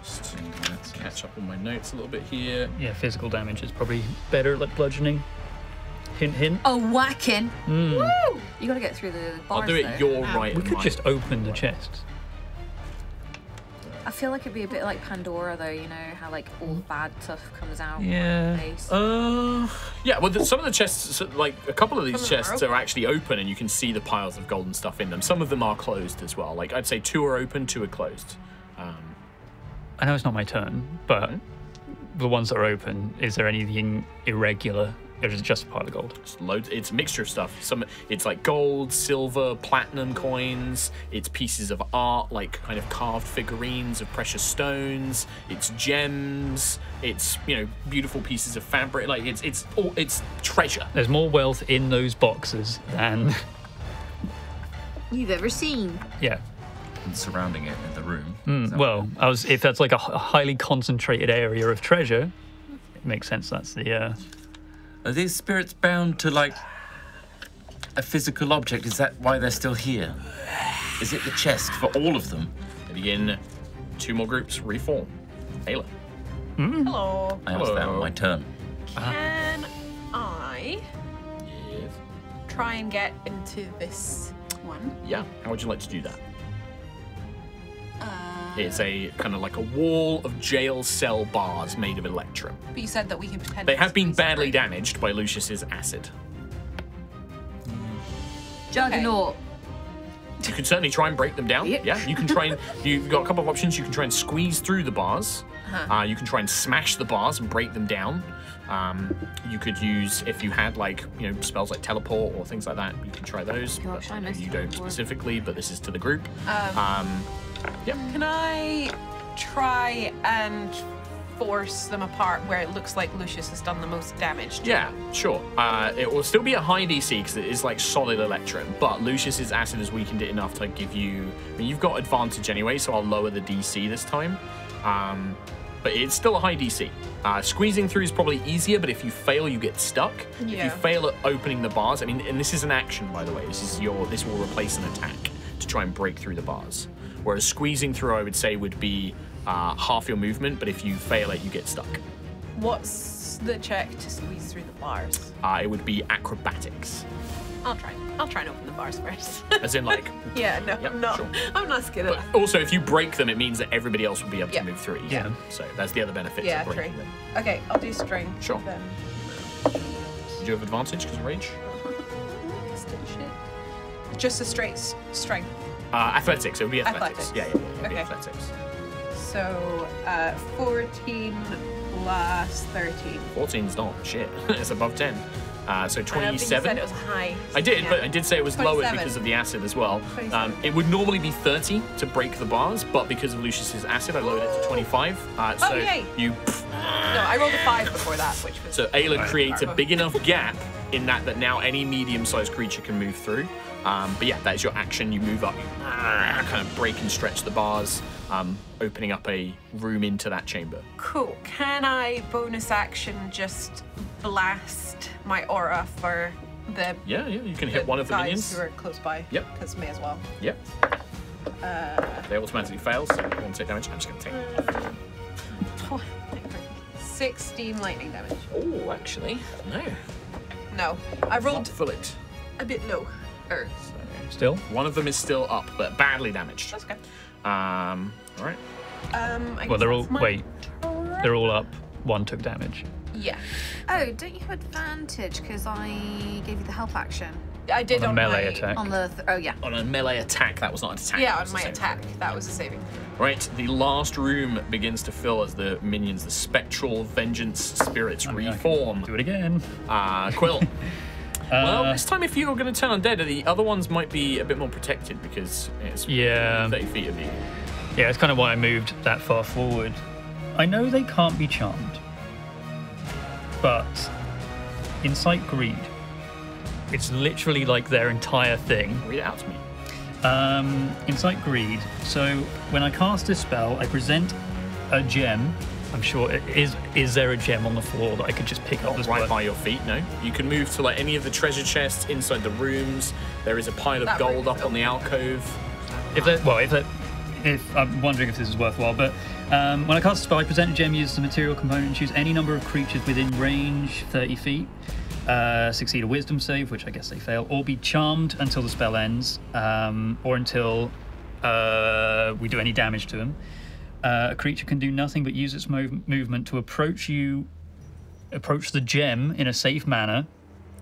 Just catch up on my notes a little bit here. Yeah, physical damage is probably better, like bludgeoning. Hint, hint. Oh, whacking. Mm. Woo! You got to get through the bars, I'll do it though. Your um, right. We could just open the chest. I feel like it'd be a bit like Pandora, though, you know, how like all bad stuff comes out. Yeah. Of the face. Uh, yeah, well, the, some of the chests, like a couple of these some chests are, are actually open and you can see the piles of gold and stuff in them. Some of them are closed as well. Like, I'd say two are open, two are closed. Um, I know it's not my turn, but the ones that are open, is there anything irregular It was just a pile of gold. It's loads. It's mixture of stuff. Some, it's like gold, silver, platinum coins. It's pieces of art, like kind of carved figurines of precious stones. It's gems. It's, you know, beautiful pieces of fabric. Like it's it's all it's treasure. There's more wealth in those boxes than you've ever seen. Yeah. And surrounding it in the room. Mm, well, I was if that's like a highly concentrated area of treasure, it makes sense. That's the. Uh, Are these spirits bound to, like, a physical object? Is that why they're still here? Is it the chest for all of them? And again, two more groups reform. Ayla. Mm. Hello. I asked that on my turn. Can I yes. try and get into this one? Yeah. How would you like to do that? Uh, it's a kind of like a wall of jail cell bars made of electrum. But you said that we can pretend. They have been badly damaged by Lucius's acid. Juggernaut. Okay. You can certainly try and break them down. Yep. Yeah, you can try and you've got a couple of options. You can try and squeeze through the bars. Uh-huh. Uh, you can try and smash the bars and break them down. Um, you could use if you had like you know spells like teleport or things like that. You can try those. Gosh, but, I know you don't specifically, but this is to the group. Um, um, Yep. Can I try and force them apart where it looks like Lucius has done the most damage? Yeah, sure. Uh, it will still be a high D C because it is like solid electrum, but Lucius's acid has weakened it enough to give you... I mean, you've got advantage anyway, so I'll lower the D C this time. Um, but it's still a high D C. Uh, squeezing through is probably easier, but if you fail, you get stuck. Yeah. If you fail at opening the bars... I mean, and this is an action, by the way. This is your. This will replace an attack to try and break through the bars. Whereas squeezing through, I would say, would be uh, half your movement, but if you fail it, you get stuck. What's the check to squeeze through the bars? Uh, it would be acrobatics. I'll try. I'll try and open the bars first. As in, like... yeah, no, yep, I'm not. Sure. I'm not scared of that. Also, if you break them, it means that everybody else will be able yep. to move through easily. Yeah. So that's the other benefit yeah, of breaking true. them. Okay, I'll do string. Sure. Then. Do you have advantage because of rage? Just a straight strength. Uh, athletics, it would be athletics. athletics. Yeah, yeah, yeah. It would okay. be athletics. So, uh, fourteen plus thirteen. fourteen's not shit. It's above ten. Uh, so twenty-seven. I don't think you said it was high. I did, yeah. but I did say it was lower because of the acid as well. Um, it would normally be thirty to break the bars, but because of Lucius's acid, I lowered it to twenty-five. Uh, so oh, yay. you. No, I rolled a five before that, which was. So Ayla right. creates a big enough gap in that that now any medium-sized creature can move through. Um, but yeah, that is your action. You move up, you kind of break and stretch the bars, um, opening up a room into that chamber. Cool. Can I bonus action just blast my aura for the yeah yeah you can hit one of the minions who are close by. Yep. Because may as well. Yep. Uh, they automatically fail, so you won't take damage. I'm just gonna take. Uh, oh, Sixteen lightning damage. Oh, actually, no. No, I rolled a bit low. Er, still? One of them is still up, but badly damaged. That's okay. Um, all right. Um, I well, they're all, wait, turn. they're all up. One took damage. Yeah. Oh, don't you have advantage? Because I gave you the help action. I did on, on a melee my, attack. On the, th oh yeah. On a melee attack, that was not an attack. Yeah, on my attack, thing. that was a saving throw. Right, the last room begins to fill as the minions, the spectral vengeance spirits oh, reform. Do it again. Uh, Quill. Uh, well, this time if you're going to turn undead, the other ones might be a bit more protected because it's yeah. thirty feet of you. Yeah, it's kind of why I moved that far forward. I know they can't be charmed, but incite greed. It's literally like their entire thing. Read it out to me. Um, incite greed. So when I cast this spell, I present a gem. I'm sure it is. Is there a gem on the floor that I could just pick Not up as well? Right by your feet, no. You can move to like any of the treasure chests inside the rooms. There is a pile of that gold up on the alcove. If that, well, if that, if I'm wondering if this is worthwhile, but um, when I cast a spell, I present a gem, use the material component, choose any number of creatures within range, thirty feet. Uh, succeed a wisdom save, which I guess they fail, or be charmed until the spell ends, um, or until uh, we do any damage to them. Uh, a creature can do nothing but use its mov movement to approach you, approach the gem in a safe manner,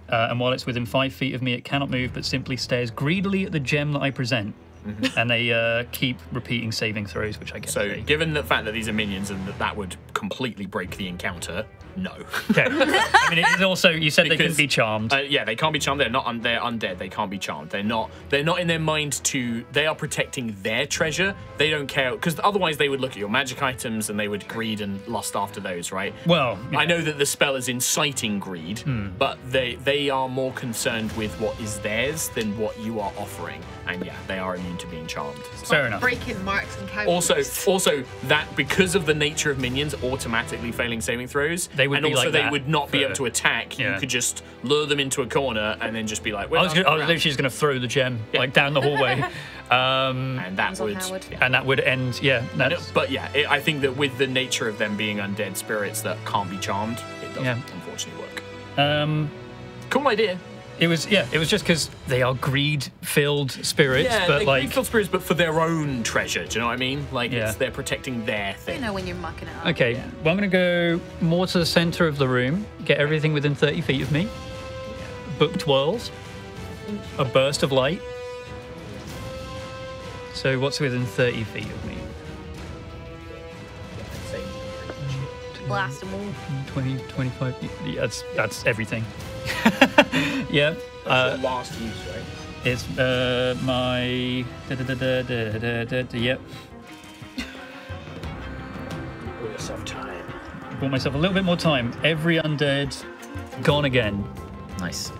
uh, and while it's within five feet of me, it cannot move but simply stares greedily at the gem that I present. Mm-hmm. And they uh, keep repeating saving throws, which I guess. So, given the fact that these are minions and that that would completely break the encounter, No. Okay. I mean, it is also you said because, they can be charmed. Uh, yeah, they can't be charmed. They're not. Un they're undead. They can't be charmed. They're not. They're not in their mind to. They are protecting their treasure. They don't care because otherwise they would look at your magic items and they would greed and lust after those, right? Well, yeah. I know that the spell is inciting greed, mm. but they they are more concerned with what is theirs than what you are offering. And yeah, they are immune to being charmed. So fair enough. Breaking marks and counters. Also, also that because of the nature of minions automatically failing saving throws. They would and also like they would not be able to attack. Yeah. You could just lure them into a corner and then just be like, well, I was, gonna, I was literally just going to throw the gem yeah. like down the hallway. um, and that would yeah. and that would end, yeah. It, but yeah, it, I think that with the nature of them being undead spirits that can't be charmed, it doesn't yeah. unfortunately work. Um, cool idea. It was yeah. It was just because they are greed-filled spirits, yeah, but like greed-filled spirits, but for their own treasure. Do you know what I mean? Like yeah. it's, they're protecting their thing. You know when you're mucking it up. Okay, yeah. well I'm gonna go more to the center of the room, get everything within thirty feet of me. Yeah. Book twirls, a burst of light. So what's within thirty feet of me? Blast them all. twenty, twenty-five. Yeah, that's that's everything. yeah. That's uh, your last use, right? It's uh, my. Da, da, da, da, da, da, da, yep. You bought yourself time. I bought myself a little bit more time. Every undead gone again. Nice.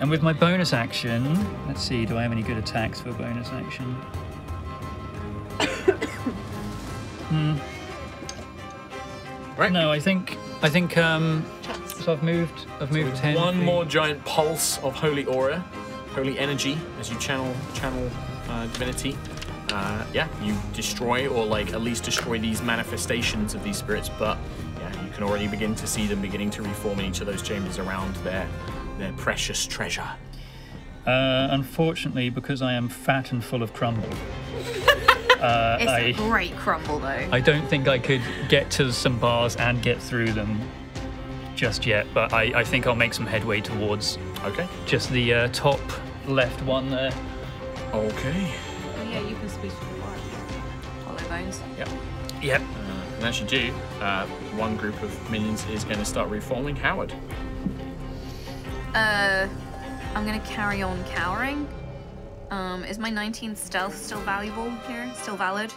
And with my bonus action, let's see. Do I have any good attacks for a bonus action? Hmm. Right. No, I think I think um, so. I've moved. I've moved so ten. One feet. More giant pulse of holy aura, holy energy, as you channel channel uh, divinity. Uh, yeah, you destroy or like at least destroy these manifestations of these spirits. But yeah, you can already begin to see them beginning to reform in each of those chambers around their their precious treasure. Uh, unfortunately, because I am fat and full of crumble. Uh, it's I, a great crumble, though. I don't think I could get to some bars and get through them just yet, but I, I think I'll make some headway towards okay. just the uh, top left one there. Okay. Oh, yeah, you can speak to the bar. Hollow bones. Yep. Yep. Uh, and as you do, uh, one group of minions is going to start reforming. Howard. Uh, I'm going to carry on cowering. Um, is my nineteen stealth still valuable here? Still valid?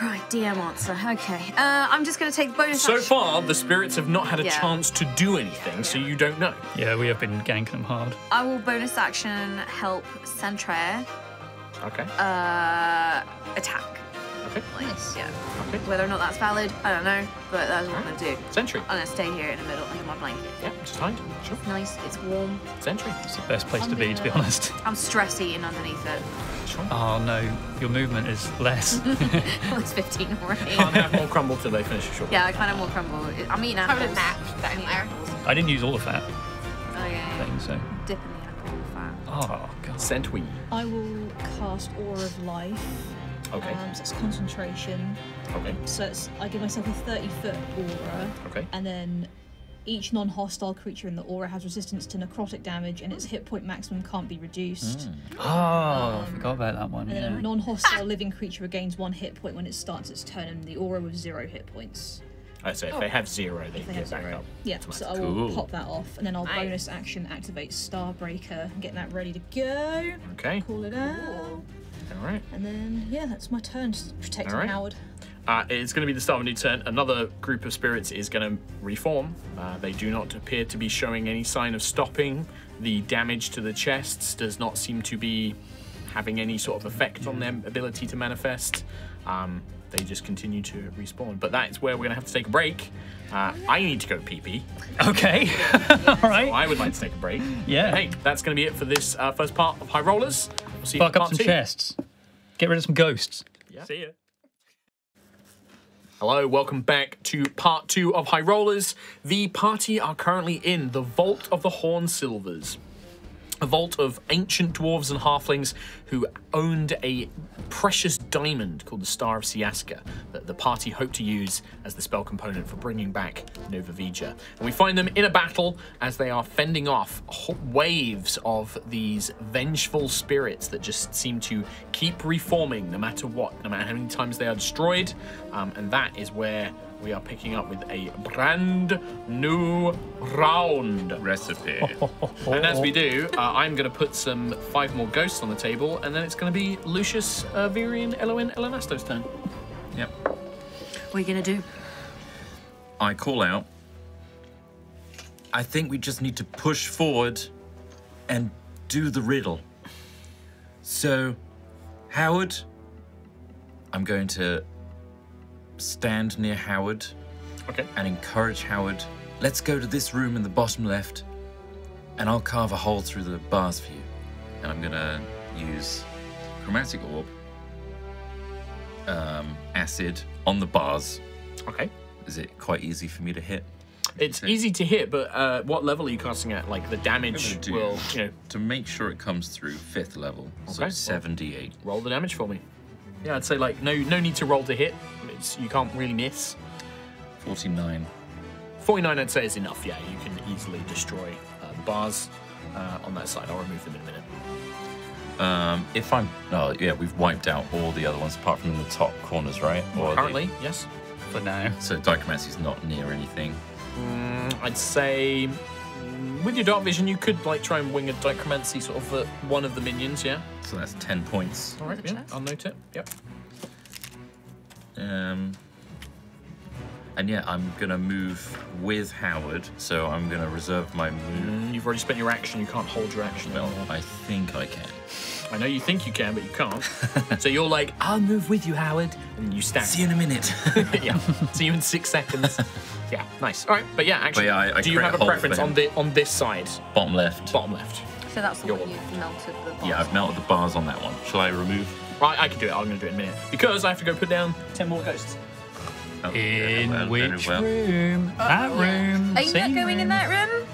Right, D M answer. Okay. Uh, I'm just going to take the bonus. So action. Far, the spirits have not had a yeah. chance to do anything, yeah. so you don't know. Yeah, we have been ganking them hard. I will bonus action help Sentry. Okay. Uh, attack. Okay. Nice. Yeah. Okay. Whether or not that's valid, I don't know, but that's what right. I'm going to do. Sentry. I'm going to stay here in the middle under my blanket. Yeah, just hide. Sure. It's nice, it's warm. Sentry. It's the best place I'm to be, to be honest. I'm stressy and underneath it. Sure. Oh, no, your movement is less. Well, it's fifteen already. Can't have more crumble till they finish, sure. Yeah, I can't have more crumble. I'm eating apples. I'm eating apples. I didn't use all the fat. Oh, yeah. Thing, so. Dip in the apple fat. Oh, God. Sentry. I will cast Aura of Life. Okay. Um, so it's concentration. Okay. So it's, I give myself a thirty foot aura. Okay. And then each non-hostile creature in the aura has resistance to necrotic damage, and its hit point maximum can't be reduced. Mm. Oh, um, I forgot about that one. And yeah. then a non-hostile living creature regains one hit point when it starts its turn, and the aura with zero hit points. I say, if oh. they have zero, they, they get back zero. Up. Yeah, that's so nice. I will cool. pop that off, and then I'll nice. bonus action activate Starbreaker and get that ready to go. Okay. Call it out. Cool. All right. And then, yeah, that's my turn to protect right. Howard. Uh, it's going to be the start of a new turn. Another group of spirits is going to reform. Uh, they do not appear to be showing any sign of stopping. The damage to the chests does not seem to be having any sort of effect on their ability to manifest. Um, they just continue to respawn. But that is where we're going to have to take a break. Uh, I need to go pee-pee. Okay. All right. So I would like to take a break. Yeah. Hey, that's going to be it for this uh, first part of High Rollers. We'll see you in part two. Fuck up some chests. Get rid of some ghosts. Yeah. See ya. Hello, welcome back to part two of High Rollers. The party are currently in the Vault of the Hornsilvers. a vault of ancient dwarves and halflings who owned a precious diamond called the Star of Siaska that the party hoped to use as the spell component for bringing back Nova Vija. And we find them in a battle as they are fending off waves of these vengeful spirits that just seem to keep reforming no matter what, no matter how many times they are destroyed. Um, and that is where we are picking up with a brand new round recipe. And as we do, uh, I'm going to put some five more ghosts on the table, and then it's going to be Lucius, uh, Virian, Eloin, Elanasto's turn. Yep. What are you going to do? I call out. I think we just need to push forward and do the riddle. So, Howard, I'm going to stand near Howard, okay, and encourage Howard. Let's go to this room in the bottom left, and I'll carve a hole through the bars for you. And I'm gonna use chromatic orb, um, acid on the bars. Okay. Is it quite easy for me to hit? It's so easy to hit, but uh, what level are you casting at? Like the damage do, will, you know. To make sure it comes through fifth level, okay. So seventy-eight. Roll the damage for me. Yeah, I'd say like no, no need to roll to hit. It's, you can't really miss. forty-nine. forty-nine, I'd say, is enough. Yeah, you can easily destroy uh, the bars uh, on that side. I'll remove them in a minute. Um, if I'm, oh yeah, we've wiped out all the other ones apart from the top corners, right? Or Apparently, they, yes. For now. So Dichromancy's not near anything. Mm, I'd say with your dark vision, you could like try and wing a Dichromancy sort of at one of the minions, yeah. So that's ten points. All right, yeah, I'll note it. Yep. Um, and yeah, I'm gonna move with Howard, so I'm gonna reserve my move. Mm, you've already spent your action, you can't hold your action. Well, anymore. I think I can. I know you think you can, but you can't. So you're like, I'll move with you, Howard, and you stand. See you in a minute. Yeah, see you in six seconds. Yeah, nice. All right, but yeah, actually, but yeah, I, I do you have a preference on the on this side? Bottom left. Bottom left. So that's the one you've melted the bars. Yeah, I've melted the bars on that one. Shall I remove? Right, I can do it. I'm going to do it in a minute. Because I have to go put down ten more ghosts. Oh, in well, which well. room? Oh, that room. Are you not going room. in that room?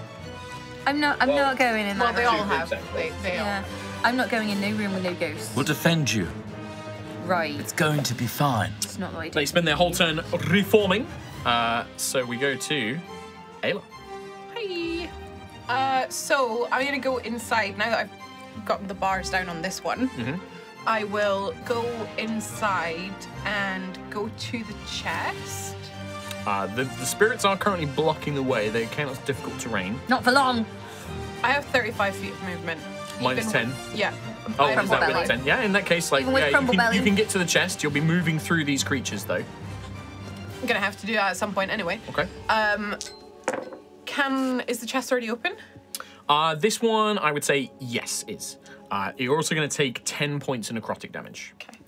I'm not I'm well, not going in that well, room. Well, they all have. They, they yeah. all. I'm not going in no room with no ghosts. We'll defend you. Right. It's going to be fine. It's not like they spend their whole turn reforming. Uh, so we go to Ayla. Hi. Uh, so I'm going to go inside now that I've gotten the bars down on this one. Mm-hmm. I will go inside and go to the chest. Uh, the, the spirits are currently blocking the way. They cannot difficult terrain. Not for long. I have thirty-five feet of movement. Minus ten. With, yeah. Oh, is that minus ten? Yeah, in that case, like, yeah, you, can, you can get to the chest. You'll be moving through these creatures, though. I'm going to have to do that at some point anyway. Okay. Um, can, is the chest already open? Uh, this one, I would say, yes, is. Uh, you're also going to take ten points of necrotic damage. Okay.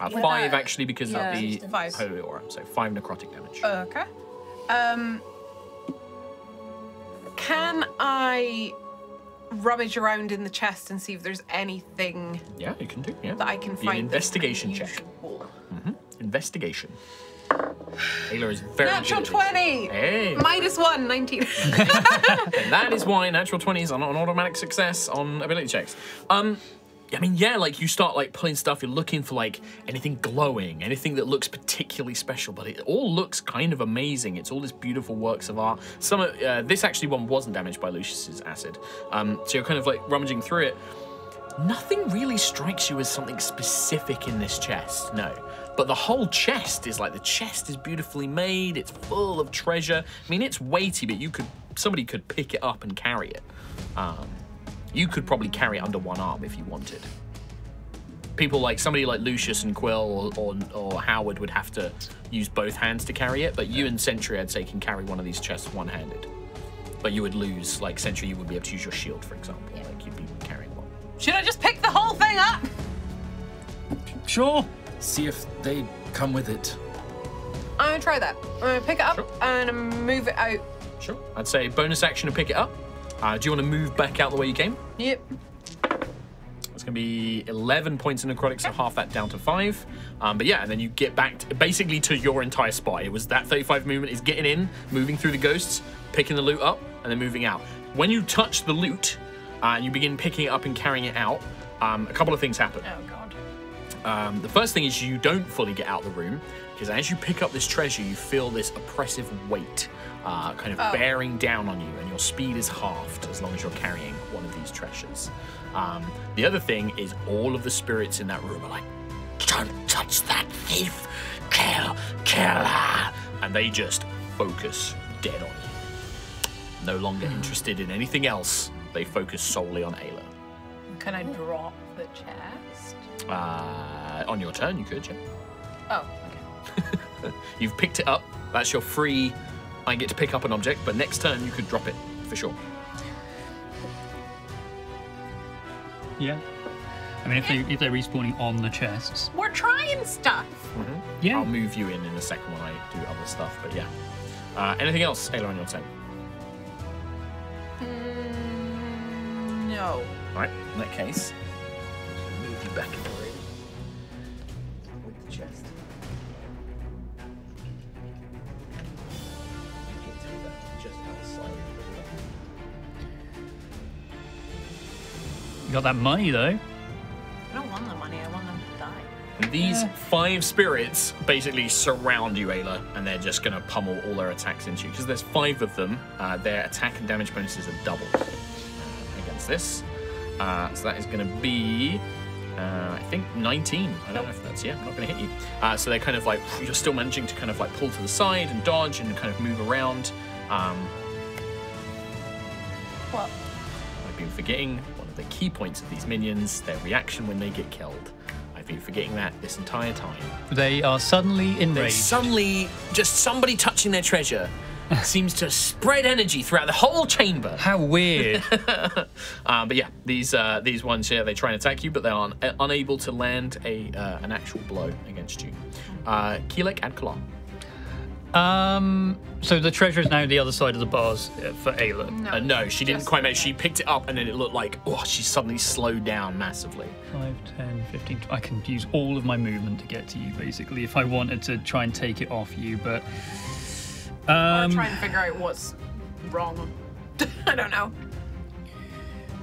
Uh, five, that, actually, because yeah, of the five. Holy Aura. So five necrotic damage. Okay. Um, can I rummage around in the chest and see if there's anything? Yeah, you can do. Yeah. That I can Be find. An investigation check. Mm-hmm. Investigation. Ayla is very Natural good. twenty! Hey. Minus one, nineteen. And that is why natural twenties are not an automatic success on ability checks. Um, I mean, yeah, like, you start, like, pulling stuff, you're looking for, like, anything glowing, anything that looks particularly special, but it all looks kind of amazing. It's all these beautiful works of art. Some of, uh, this actually one wasn't damaged by Lucius's acid. Um, so you're kind of, like, rummaging through it. Nothing really strikes you as something specific in this chest, no. But the whole chest is like, the chest is beautifully made, it's full of treasure. I mean, it's weighty, but you could, somebody could pick it up and carry it. Um, you could probably carry it under one arm if you wanted. People like, somebody like Lucius and Quill or, or, or Howard would have to use both hands to carry it, but you and Sentry, I'd say, can carry one of these chests one-handed. But you would lose, like Sentry, you would be able to use your shield, for example. Yeah. Like, you'd be carrying one. Should I just pick the whole thing up? Sure. See if they come with it. I'm gonna try that. I'm gonna pick it up sure. and move it out. Sure. I'd say bonus action to pick it up. Uh, do you want to move back out the way you came? Yep. It's gonna be eleven points in necrotic, so half that down to five. Um, but yeah, and then you get back to, basically to your entire spot. It was that thirty-five movement is getting in, moving through the ghosts, picking the loot up, and then moving out. When you touch the loot, uh, and you begin picking it up and carrying it out, um, a couple of things happen. Oh, God. Um, the first thing is you don't fully get out of the room, because as you pick up this treasure, you feel this oppressive weight uh, kind of oh. bearing down on you, and your speed is halved as long as you're carrying one of these treasures. Um, the other thing is all of the spirits in that room are like, don't touch that thief, kill, kill her. And they just focus dead on you. No longer interested in anything else, they focus solely on Ayla. Can I drop the chest? Uh, on your turn, you could, yeah. Oh, okay. You've picked it up. That's your free, I get to pick up an object, but next turn you could drop it, for sure. Yeah. I mean, if, they, if they're respawning on the chests. We're trying stuff. Mm-hmm. Yeah. I'll move you in in a second when I do other stuff, but yeah. Uh, anything else, Ayla, on your turn? Mm, no. All right, in that case, I'll move you back in the room with the chest. You got that money, though. I don't want the money, I want them to die. And these yeah. five spirits basically surround you, Ayla, and they're just going to pummel all their attacks into you. Because there's five of them, uh, their attack and damage bonuses are doubled against this. Uh, so that is going to be, uh, I think, nineteen. I don't know if that's, yeah, I'm not going to hit you. Uh, so they're kind of like, you're still managing to kind of like pull to the side and dodge and kind of move around. Um, what? I've been forgetting the key points of these minions, their reaction when they get killed. I've been forgetting that this entire time. They are suddenly enraged. They suddenly, just somebody touching their treasure seems to spread energy throughout the whole chamber. How weird. um, but yeah, these uh, these ones here, yeah, they try and attack you, but they are un unable to land a uh, an actual blow against you. Uh, Keelek and Kalar. Um, so the treasure is now the other side of the bars for Ayla. No, uh, no she didn't quite make it. She picked it up and then it looked like, oh, she suddenly slowed down massively. five, ten, fifteen, I can use all of my movement to get to you, basically, if I wanted to try and take it off you, but... Um, or try and figure out what's wrong. I don't know.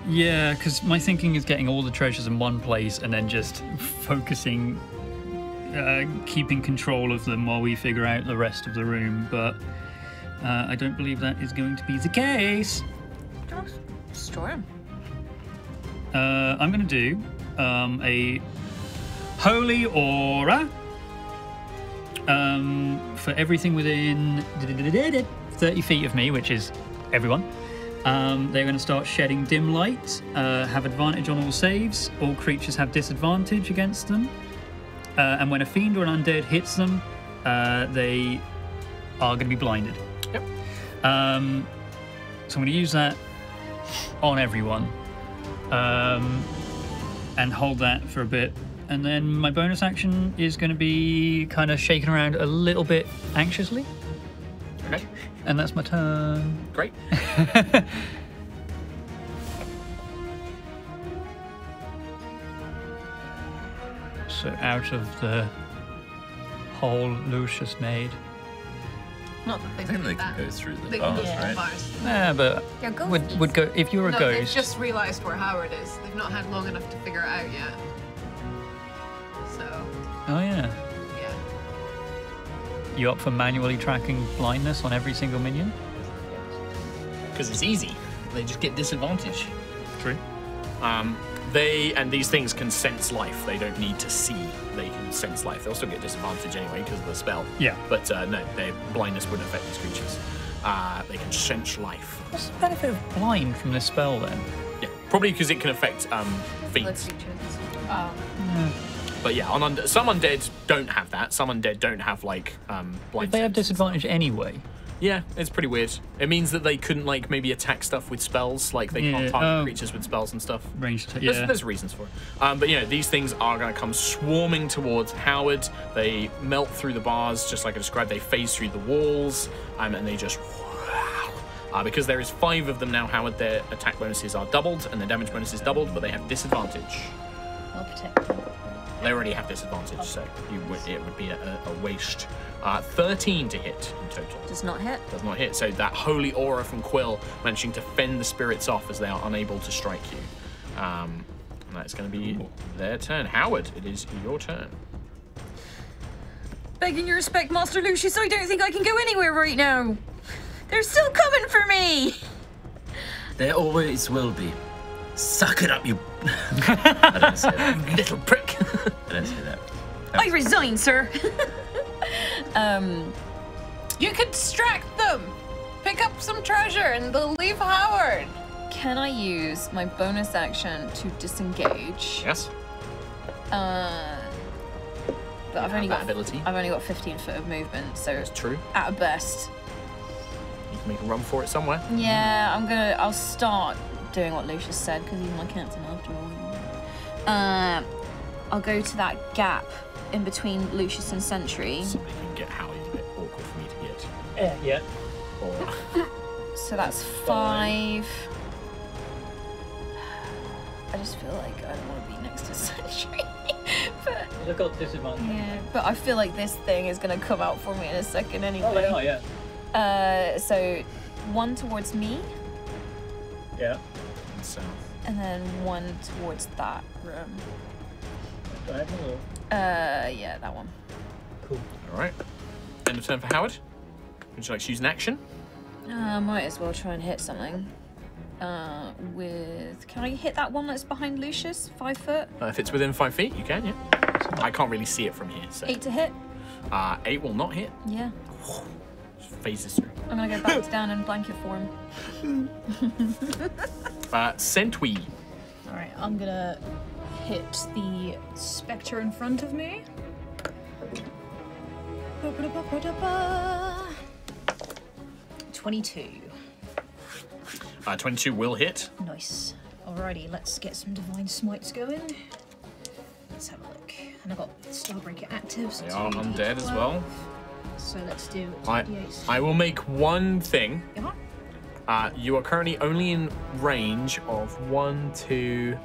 Yeah, because my thinking is getting all the treasures in one place and then just focusing... Uh, keeping control of them while we figure out the rest of the room, but uh, I don't believe that is going to be the case. Don't store him. Uh, I'm going to do um, a holy aura um, for everything within thirty feet of me, which is everyone. Um, they're going to start shedding dim light, uh, have advantage on all saves. All creatures have disadvantage against them. Uh, and when a fiend or an undead hits them, uh, they are going to be blinded. Yep. Um, so I'm going to use that on everyone um, and hold that for a bit. And then my bonus action is going to be kind of shaking around a little bit anxiously. Okay. And that's my turn. Great. So out of the hole Lucius made. Not that they, I think they can that. go through the they bars, yeah. right? Bars. Yeah, but yeah, would, would go if you're a no, ghost. They've just realised where Howard is. They've not had long enough to figure it out yet. So. Oh yeah. Yeah. You up for manually tracking blindness on every single minion? Because it's easy. They just get disadvantage. True. Um. They, and these things can sense life. They don't need to see. They can sense life. They'll still get disadvantage anyway because of the spell. Yeah. But uh, no, their blindness wouldn't affect these creatures. Uh, they can sense life. What's the benefit of blind from this spell then? Yeah, probably because it can affect um, fiends. Oh. Yeah. But yeah, on und some undead don't have that. Some undead don't have like um, blind. But they have disadvantage anyway. Yeah, it's pretty weird. It means that they couldn't, like, maybe attack stuff with spells. Like, they yeah, can't target oh. creatures with spells and stuff. Range yeah. There's, there's reasons for it. Um, but, you know, these things are going to come swarming towards Howard. They melt through the bars, just like I described. They phase through the walls, um, and they just... Uh, because there is five of them now, Howard, their attack bonuses are doubled, and their damage bonus is doubled, but they have disadvantage. I'll protect them. They already have disadvantage, so you would, it would be a, a waste Uh, thirteen to hit in total. Does not hit. Does not hit. So that holy aura from Quill managing to fend the spirits off as they are unable to strike you. Um, and that's going to be Ooh. their turn. Howard, it is your turn. Begging your respect, Master Lucius, I don't think I can go anywhere right now. They're still coming for me. There always will be. Suck it up, you... I don't say that. Little prick. I don't say that. I resign, sir. um, you could distract them. Pick up some treasure and they'll leave Howard. Can I use my bonus action to disengage? Yes. Uh, but I've only got ability. I've only got fifteen foot of movement, so it's true. At a burst. You can make a run for it somewhere. Yeah, I'm gonna. I'll start doing what Lucius said because he's my captain after all. Uh, I'll go to that gap in between Lucius and Sentry. Somebody can get Howard, it's a bit awkward for me to get. Yeah, yeah. Or... So that's five. I just feel like I don't want to be next to Sentry. But... Look out, disadvantage. Yeah, but I feel like this thing is going to come out for me in a second anyway. Oh, they are, yeah. Uh, so one towards me. Yeah. And south. And then one towards that room. Uh, yeah, that one. Cool. All right. End of turn for Howard. Would you like to use an action? Uh, I might as well try and hit something. Uh, with... Can I hit that one that's behind Lucius? Five foot? Uh, if it's within five feet, you can, yeah. I can't really see it from here, so... Eight to hit? Uh, eight will not hit. Yeah. Phases through. I'm going to go back down in blanket form. uh, Sentry. All right, I'm going to... hit the spectre in front of me. twenty-two. Uh, twenty-two will hit. Nice. Alrighty, let's get some divine smites going. Let's have a look. And I've got Starbreaker active. So they are undead as well. So let's do two d eight. I, I will make one thing. Uh-huh. uh, you are currently only in range of one, two...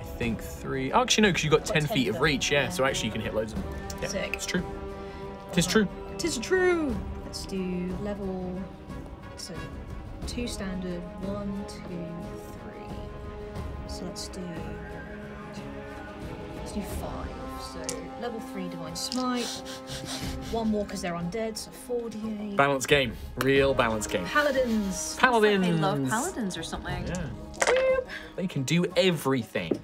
I think three. Oh, actually, no, because you've got, got ten, ten feet of reach, yeah, yeah. So actually, you can hit loads of them. Yeah, sick. It's true. Tis true. Tis true. Let's do level. So, two standard. One, two, three. So let's do. Let's do five. So level three divine smite. One more because they're undead. So four d eight. Balance game. Real balance game. Paladins. Paladins. Like they love paladins or something. Yeah. Boop. They can do everything.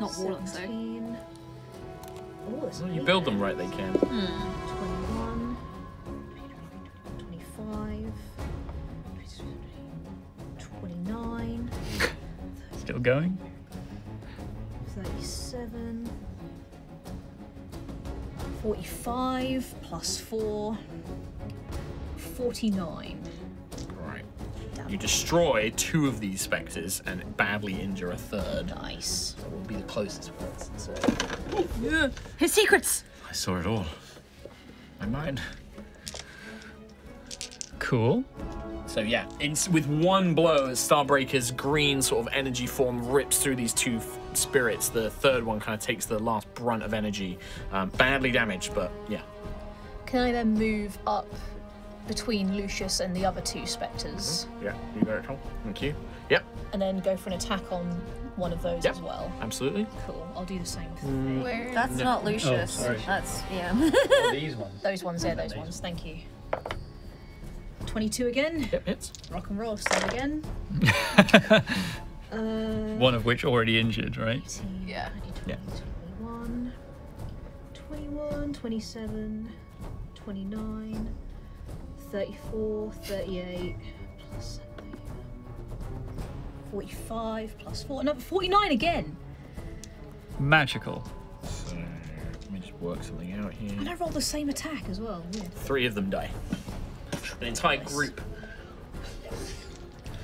Not warlocks though. Oh, you build them right, they can. Hmm. twenty-one, twenty-five, twenty-nine. Still going? thirty-seven, forty-five, plus four, forty-nine. Right. You destroy two of these spectres and badly injure a third. Nice. That will be the closest ones. So. Yeah. His secrets! I saw it all. My mind. Cool. So yeah, it's, with one blow, Starbreaker's green sort of energy form rips through these two spirits. The third one kind of takes the last brunt of energy. Um, badly damaged, but yeah. Can I then move up between Lucius and the other two spectres? Mm-hmm. Yeah, you got it, Tom. Thank you. Yep. And then go for an attack on one of those, yep, as well. Absolutely. Cool. I'll do the same thing. Mm. That's no. not Lucius. Oh, that's, yeah. Oh, these ones. Those ones, yeah, those ones. Thank you. twenty-two again. Yep, hits. Rock and roll, same again. uh, one of which already injured, right? eighteen, yeah. twenty, yeah. twenty-one, twenty-one, twenty-seven, twenty-nine. thirty-four, thirty-eight, plus forty-five, plus four, another forty-nine again. Magical. So, let me just work something out here. And I rolled the same attack as well. Weird. Three of them die. An entire nice. group. So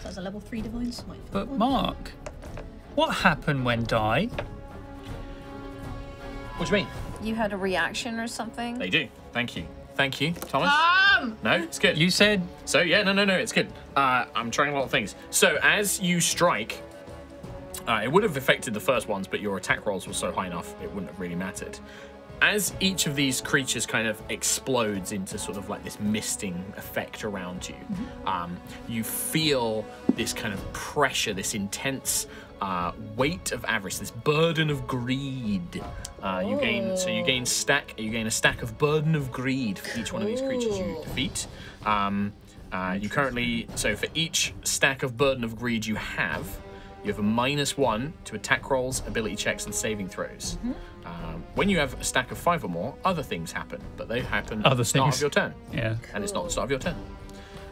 that's a level three divine smite. But one. Mark, what happened when die? What do you mean? You had a reaction or something? They do. Thank you. Thank you, Thomas. Um, no, it's good. You said... So, yeah, no, no, no, it's good. Uh, I'm trying a lot of things. So, as you strike, uh, it would have affected the first ones, but your attack rolls were so high enough, it wouldn't have really mattered. as each of these creatures kind of explodes into sort of like this misting effect around you, mm-hmm. um, you feel this kind of pressure, this intense uh, weight of avarice, this burden of greed. Uh, you gain so you gain stack you gain a stack of burden of greed for each one of these creatures you defeat. Um, uh, you currently so for each stack of burden of greed you have, you have a minus one to attack rolls, ability checks, and saving throws. Mm-hmm. Um, when you have a stack of five or more, other things happen, but they happen other at the start things. of your turn. Yeah, cool. And it's not the start of your turn.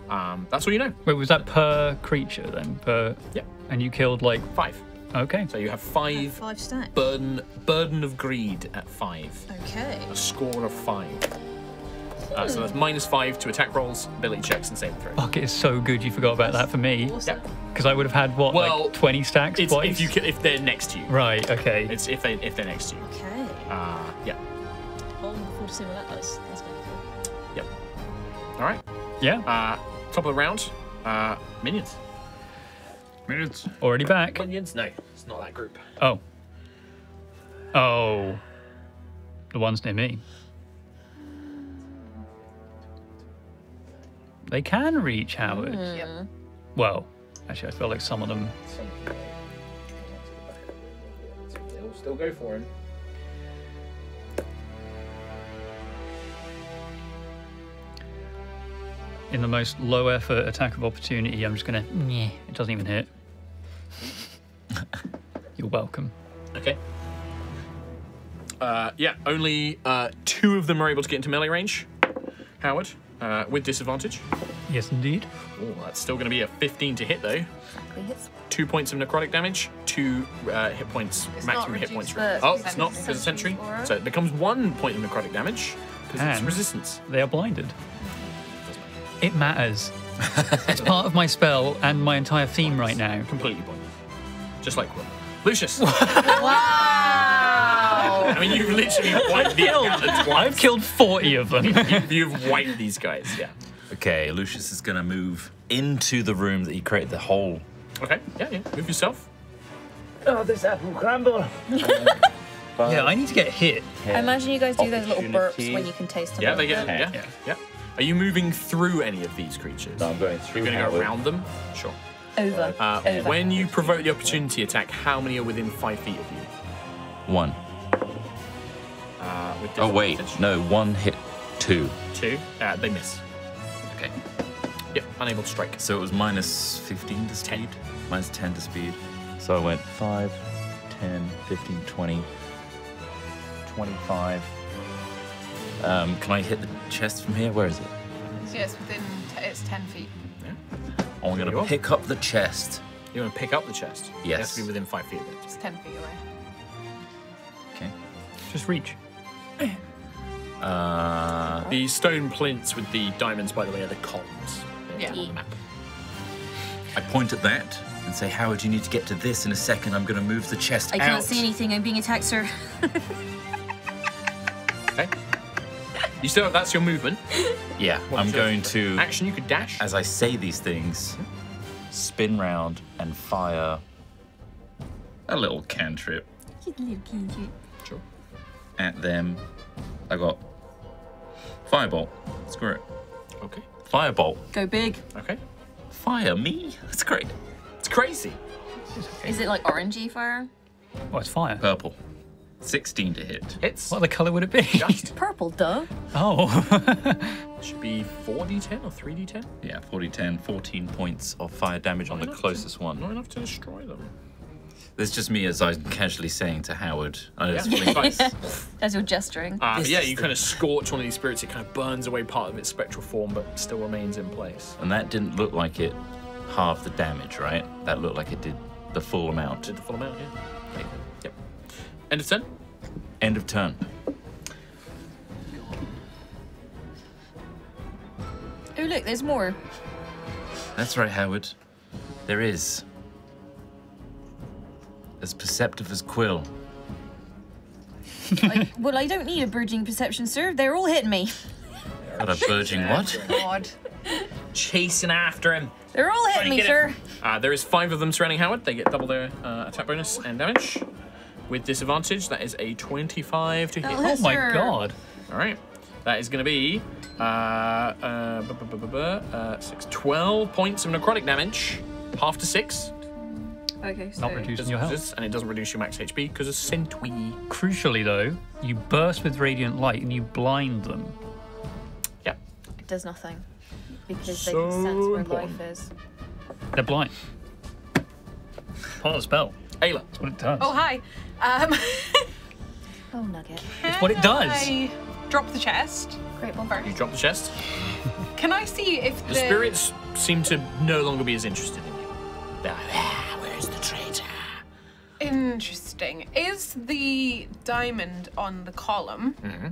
Um, that's all you know. Wait, was that per creature then? Per yeah. And you killed like five. Okay. So you have five. Five stacks. Burden burden of greed at five. Okay. A score of five. Uh, so that's minus five to attack rolls, ability checks, and saving throws. Fuck, it's so good you forgot about that for me. Yeah. Because I would have had, what, well, like twenty stacks it's twice? If, you can, if they're next to you. Right, okay. It's if, they, if they're next to you. Okay. Uh, yeah. Well, I'm looking forward to see what that does. That's going to be cool. Yep. All right. Yeah. Uh, top of the round, uh, minions. Minions. Already back. Minions? No, it's not that group. Oh. Oh. The ones near me. They can reach Howard. Mm. Yep. Well, actually, I feel like some of them. They'll still go for him. In the most low effort attack of opportunity, I'm just gonna. Yeah. It doesn't even hit. You're welcome. Okay. Uh, yeah. Only uh, two of them are able to get into melee range. Howard. Uh, with disadvantage. Yes, indeed. Oh, that's still going to be a fifteen to hit, though. Exactly hits. Two points of necrotic damage, two uh, hit points, it's maximum hit points. Oh, it's not because of Sentry. So it becomes one point of necrotic damage because it's resistance. They are blinded. It matters. It's part of my spell and my entire theme right now. Completely blinded. Just like Quill. Lucius. Wow! I mean, you've literally wiped the twice. I've killed forty of them. You've wiped these guys, yeah. Okay, Lucius is going to move into the room that he created the hole. Okay, yeah, yeah. Move yourself. Oh, this apple crumble. Yeah, I need to get hit. I imagine you guys do those little burps when you can taste them. Yeah, they get. Yeah, yeah, yeah. Are you moving through any of these creatures? No, I'm going through. You're going to go around them. Sure. Over. Uh, Over. When you provoke the opportunity attack, how many are within five feet of you? One. Uh, with oh wait, no, one hit two. Two? Uh, they miss. Okay. Yep, unable to strike. So it was minus fifteen to speed? Minus ten to speed. So I went five, ten, fifteen, twenty, twenty-five. Um, can I hit the chest from here? Where is it? Yeah, it's within, t it's ten feet. I'm going to pick up the chest. You want to pick up the chest? Yes. It has to be within five feet of it. It's ten feet away. Okay. Just reach. Uh, the stone plinths with the diamonds, by the way, are the columns. Yeah. On the map. I point at that and say, Howard, you need to get to this in a second. I'm going to move the chest I out. I can't see anything. I'm being attacked, sir. Okay. You still, that's your movement. Yeah, what I'm going to... Action, you could dash. As I say these things, spin round and fire a little cantrip. Sure. At them. I got Firebolt. Screw it. Okay. Firebolt. Go big. Okay. Fire me? That's great. It's crazy. Okay. Is it like orangey fire? Oh, it's fire. Purple. sixteen to hit. Hits. What other colour would it be? Just purple, duh. Oh. Should be four d ten or three d ten? Yeah, four d ten, fourteen points of fire damage not on the closest to, one. Not enough to destroy them. There's just me as I'm casually saying to Howard. I know it's yeah. As you're gesturing. Uh, yeah, you kind of scorch one of these spirits, it kind of burns away part of its spectral form, but still remains in place. And that didn't look like it halved the damage, right? That looked like it did the full amount. Did the full amount, yeah. Okay. Yep. End of turn? End of turn. Oh, look, there's more. That's right, Howard. There is. As perceptive as Quill. I, well, I don't need a burgeoning perception, sir. They're all hitting me. Not a burgeoning what? God. Chasing after him. They're all hitting me, sir. Uh, there is five of them surrounding Howard. They get double their uh, attack bonus and damage. With disadvantage, that is a twenty-five to hit. Oh my god. All right. That is going to be uh, uh, bu -bu -bu -bu -bu, uh, six, twelve points of necrotic damage, half to six. Okay, so not reducing your health. And it doesn't reduce your max H P because of Sentry. Crucially, though, you burst with radiant light and you blind them. Yeah. It does nothing because so they can sense where important. life is. They're blind. Part of the spell. Ayla. That's what it does. Oh, hi. Um, oh, nugget. It's what it does. I drop the chest. Great one first. You drop the chest. Can I see if the... The spirits seem to no longer be as interested in you. They're like, ah, where's the traitor? Interesting. Is the diamond on the column, mm-hmm.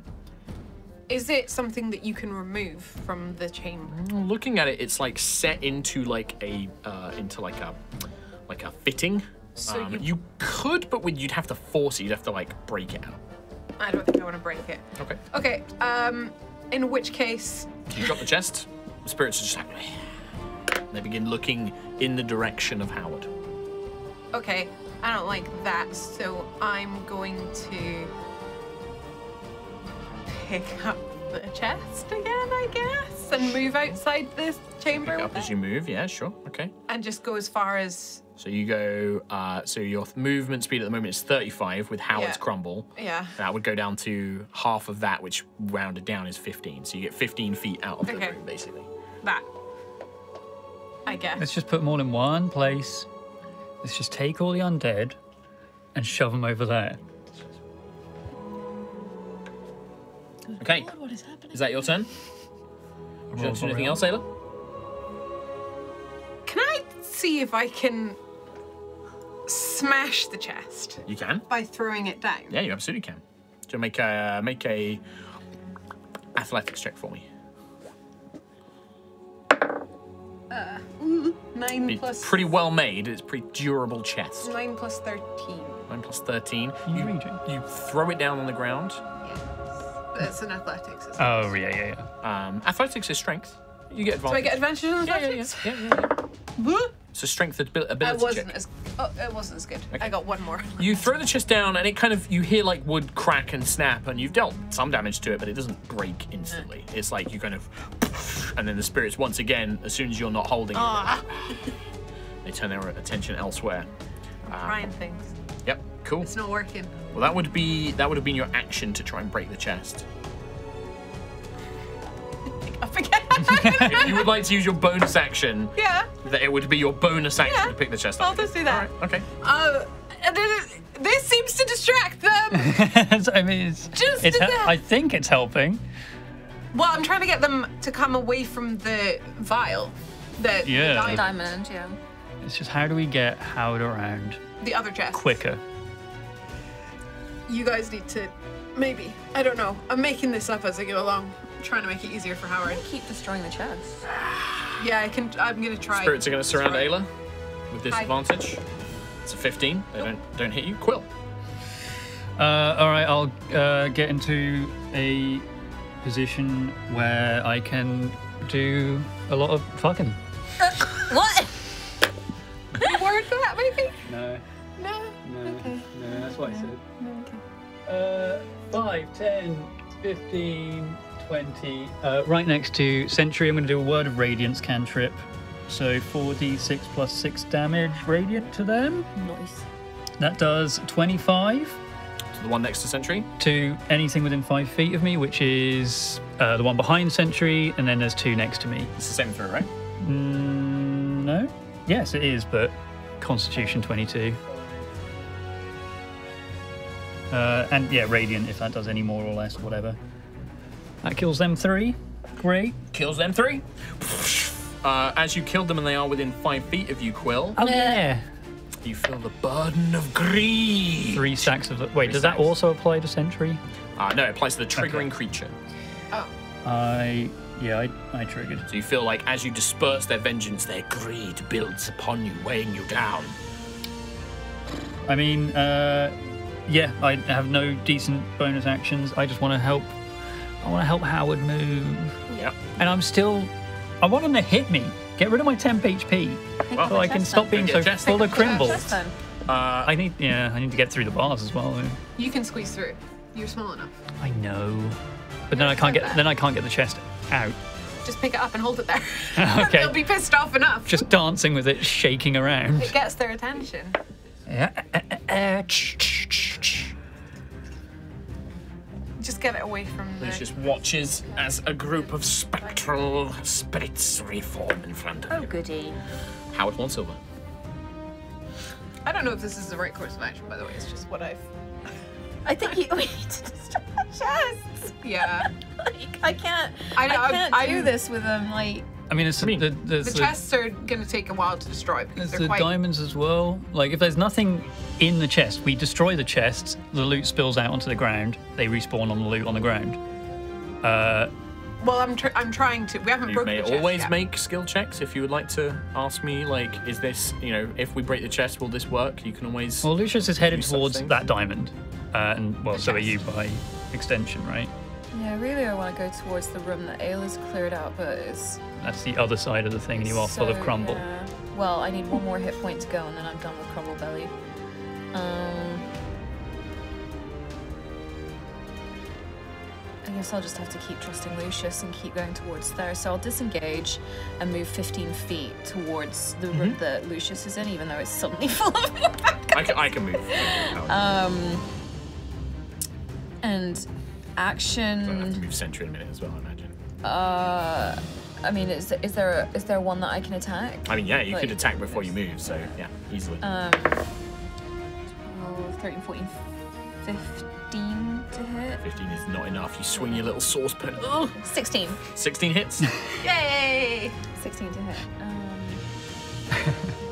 is it something that you can remove from the chamber? Looking at it, it's like set into like a, uh, into like a, like a fitting. So um, you... you could, but when you'd have to force it. You'd have to like break it out. I don't think I want to break it. Okay. Okay. Um, in which case, you drop the chest. The spirits are just like, they begin looking in the direction of Howard. Okay. I don't like that, so I'm going to pick up the chest again, I guess, and move outside this chamber. Pick up as you move. Yeah, sure. Okay. And just go as far as. So you go, uh, so your movement speed at the moment is thirty-five with Howard's yeah. crumble. Yeah. That would go down to half of that, which rounded down is fifteen. So you get fifteen feet out of the okay. room, basically. That, I guess. Let's just put them all in one place. Let's just take all the undead and shove them over there. Good okay. God, what is happening? Is that your turn? Roll, do you want to do anything roll. else, Ayla? Can I see if I can smash the chest? You can. By throwing it down. Yeah, you absolutely can. So make a make a athletics check for me. Uh, nine it's plus. Pretty well made. It's a pretty durable chest. Nine plus thirteen. Nine plus thirteen. You you, you throw it down on the ground. Yes. That's an athletics. Isn't oh it? yeah yeah yeah. Um, athletics is strength. You get advantage. Do I get advantage on athletics? Yeah, yeah, yeah. yeah, yeah, yeah. It's a strength ability check. I wasn't check. as oh, it wasn't as good. Okay. I got one more. You throw the chest down, and it kind of you hear like wood crack and snap, and you've dealt some damage to it, but it doesn't break instantly. Mm. It's like you kind of, and then the spirits once again, as soon as you're not holding oh. it, they turn their attention elsewhere. I'm um, trying things. Yep. Cool. It's not working. Well, that would be that would have been your action to try and break the chest. If you would like to use your bonus action, yeah, that it would be your bonus action yeah. to pick the chest up. I'll just do that. All right, okay. Uh, this seems to distract them. I mean, it's, just it's I think it's helping. Well, I'm trying to get them to come away from the vial, the, yeah. the diamond. diamond. Yeah. It's just how do we get Howard around the other chest quicker? You guys need to, maybe I don't know. I'm making this up as I go along. Trying to make it easier for Howard. I keep destroying the chest. Yeah, I can. I'm gonna try. Spirits are gonna surround Ayla with disadvantage. It's a fifteen. They nope. don't don't hit you. Quill. Uh, all right, I'll uh, get into a position where I can do a lot of fucking. Uh, what? You worried for that, maybe? No. No. No. Okay. No, that's what no. I said. No, okay. Uh, five, ten, fifteen. twenty, uh, right next to Sentry, I'm going to do a Word of Radiance cantrip. So four d six plus six damage radiant to them. Nice. That does twenty-five. To the one next to Sentry? To anything within five feet of me, which is uh, the one behind Sentry, and then there's two next to me. It's the same throw, right? Mm, no. Yes, it is, but Constitution twenty-two. Uh, and yeah, radiant, if that does any more or less, whatever. That kills them three. Great. Kills them three. Uh, as you killed them and they are within five feet of you, Quill. Oh, yeah. You feel the burden of greed. Three stacks of the... Wait, three does stacks. that also apply to Sentry? Uh, no, it applies to the triggering okay. creature. Oh. I... Yeah, I, I triggered. So you feel like as you disperse their vengeance, their greed builds upon you, weighing you down. I mean, uh, yeah, I have no decent bonus actions. I just want to help... I want to help Howard move. Yep. And I'm still... I want him to hit me. Get rid of my temp H P. So I can stop being so full of crimbles. Uh, I need, yeah, I need to get through the bars as well. You can squeeze through. You're small enough. I know, but then I can't get. Then I can't get the chest out. Just pick it up and hold it there. Okay. They'll be pissed off enough. Just dancing with it, shaking around. It gets their attention. Just get it away from the... Lucius watches as a group of spectral spirits reform in front of him. Oh, goody. Howard wants over. I don't know if this is the right course of action, by the way. It's just what I've... I think you need to destroy the chests. Yeah. Like, I can't, I, know, I can't I, do I, this with them, like... I mean, it's, I mean the, the, the, the chests are going to take a while to destroy because they're the quite... diamonds as well. Like, if there's nothing in the chest, we destroy the chests, the loot spills out onto the ground, they respawn on the loot on the ground. Uh, well, I'm tr I'm trying to... We haven't you broken the chest always yet. Make skill checks if you would like to ask me, like, is this, you know, if we break the chest, will this work? You can always... Well, Lucius is headed towards that diamond. Uh, and, well, the so chest. Are you by extension, right? Yeah, really I want to go towards the room that Ayla's cleared out, but it's... That's the other side of the thing, and you are so, full of crumble. Yeah. Well, I need one more hit point to go, and then I'm done with crumble belly. Um, I guess I'll just have to keep trusting Lucius and keep going towards there. So I'll disengage and move fifteen feet towards the mm-hmm. room that Lucius is in, even though it's suddenly full of me. I, can, I can move. Um, and action... So I have to move Sentry in a minute as well, I imagine. Uh... I mean, is is there is there one that I can attack? I mean, yeah, you like, could attack before you move, so yeah, easily. Um, twelve, thirteen, fourteen, fifteen to hit. fifteen is not enough. You swing your little saucepan. Oh, sixteen. sixteen hits. Yay! sixteen to hit. Um,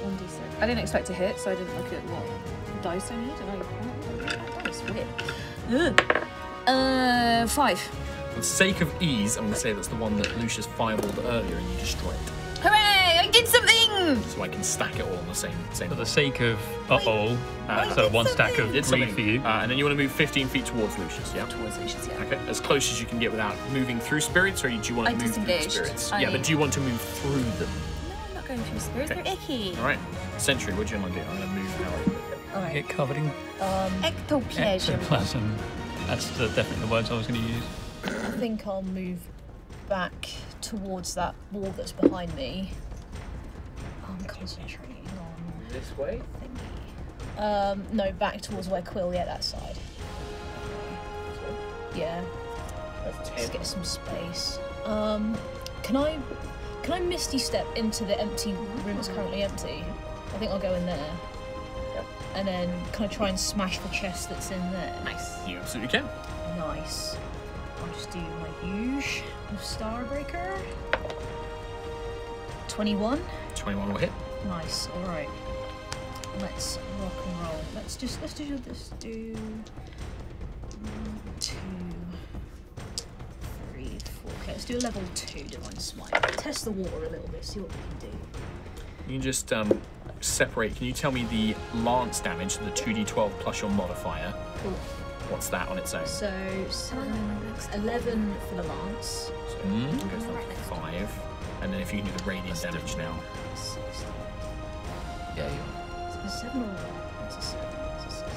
one d six. I didn't expect to hit, so I didn't look at what dice I need. And I was weird. Uh, five. For the sake of ease, I'm going to say that's the one that Lucius fireballed earlier and you destroyed it. Hooray! I did something! So I can stack it all on the same... same for the sake of... Uh-oh. Uh, so one something. Stack of green for you. Uh, and then you want to move fifteen feet towards Lucius, yeah? Towards Lucius, yeah. Okay, as close as you can get without moving through spirits, or do you want to I move disengaged. Through spirits? I... Yeah, but do you want to move through them? No, I'm not going through spirits. Okay. They're icky. All right. Sentry, what do you want to do? I'm going to move now. All right. Get covered in... Um, ectoplasm. Ectoplasm. That's the, definitely the words I was going to use. I think I'll move back towards that wall that's behind me. I'm concentrating on... This way? Thingy. Um, no, back towards where Quill, yeah, that side. Yeah. Let's get some space. Um, can I... Can I Misty Step into the empty room that's currently empty? I think I'll go in there. Yep. And then can I try and smash the chest that's in there? Nice. You absolutely can. Nice. I'll just do my huge Starbreaker. twenty-one. twenty-one will hit. Nice. All right. Let's rock and roll. Let's just let's do this. Do one, two, three, four. Okay, let's do a level two divine smite. Test the water a little bit. See what we can do. You can just um, separate. Can you tell me the lance damage, the two d twelve plus your modifier? Cool. What's that on its own? So, seven, eleven for the lance. So, mm. it goes down to five. And then if you can do the radiant damage now. Six. Yeah, you're. It's a seven or that's a seven. That's a seven.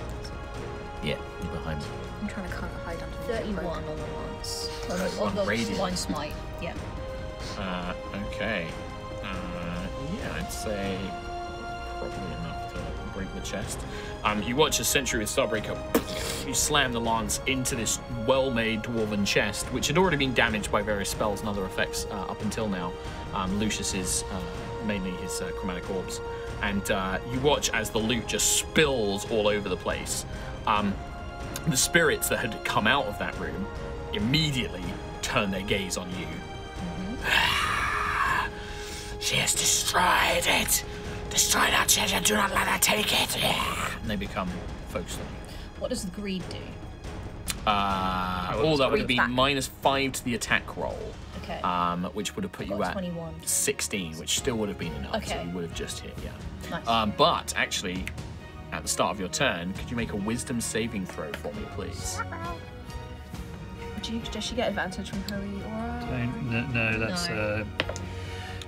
Yeah, you're behind me. I'm trying to kind of hide under thirty-one on the lance. On, on, on, on the radiant. One smite, yeah. Uh, okay. Uh, yeah, I'd say probably enough to break the chest. Um, you watch a Sentry with Starbreaker. You slam the lance into this well-made dwarven chest, which had already been damaged by various spells and other effects uh, up until now. Um, Lucius's, uh, mainly his uh, chromatic orbs. And uh, you watch as the loot just spills all over the place. Um, the spirits that had come out of that room immediately turn their gaze on you. Mm-hmm. She has destroyed it! Destroyed our treasure, do not let her take it! Yeah. And they become focused on you. What does the greed do? Uh, all that would have been back. Minus five to the attack roll, okay. um, which would have put you at twenty-one. sixteen, which still would have been enough, okay. So you would have just hit, yeah. Nice. Um, but actually, at the start of your turn, could you make a wisdom saving throw for me, please? Would you, does she get advantage from her aura? Don't, no, no, that's... No. Uh,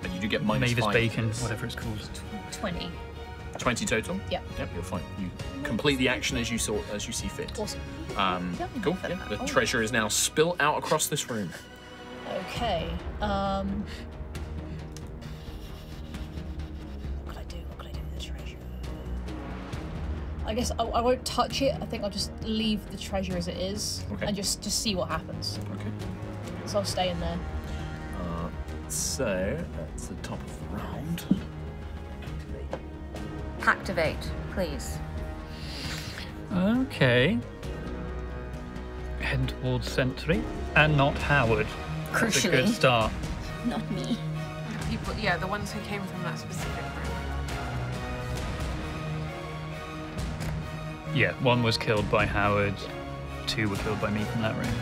but you do get minus Mavis five. Mavis Bacon, whatever it's called. twenty. twenty total? Yep. Yep, you're fine. You complete the action as you saw, as you see fit. Awesome. Um, cool. Yeah. The oh. treasure is now spilled out across this room. Okay. Um, what could I do? What could I do with the treasure? I guess I, I won't touch it. I think I'll just leave the treasure as it is okay. and just, just see what happens. Okay. So I'll stay in there. Uh, so, that's the top of the round. Activate, please. Okay. Head towards Sentry, and not Howard. Crucially. That's a good start. Not me. People, yeah, the ones who came from that specific room. Yeah, one was killed by Howard, two were killed by me from that room.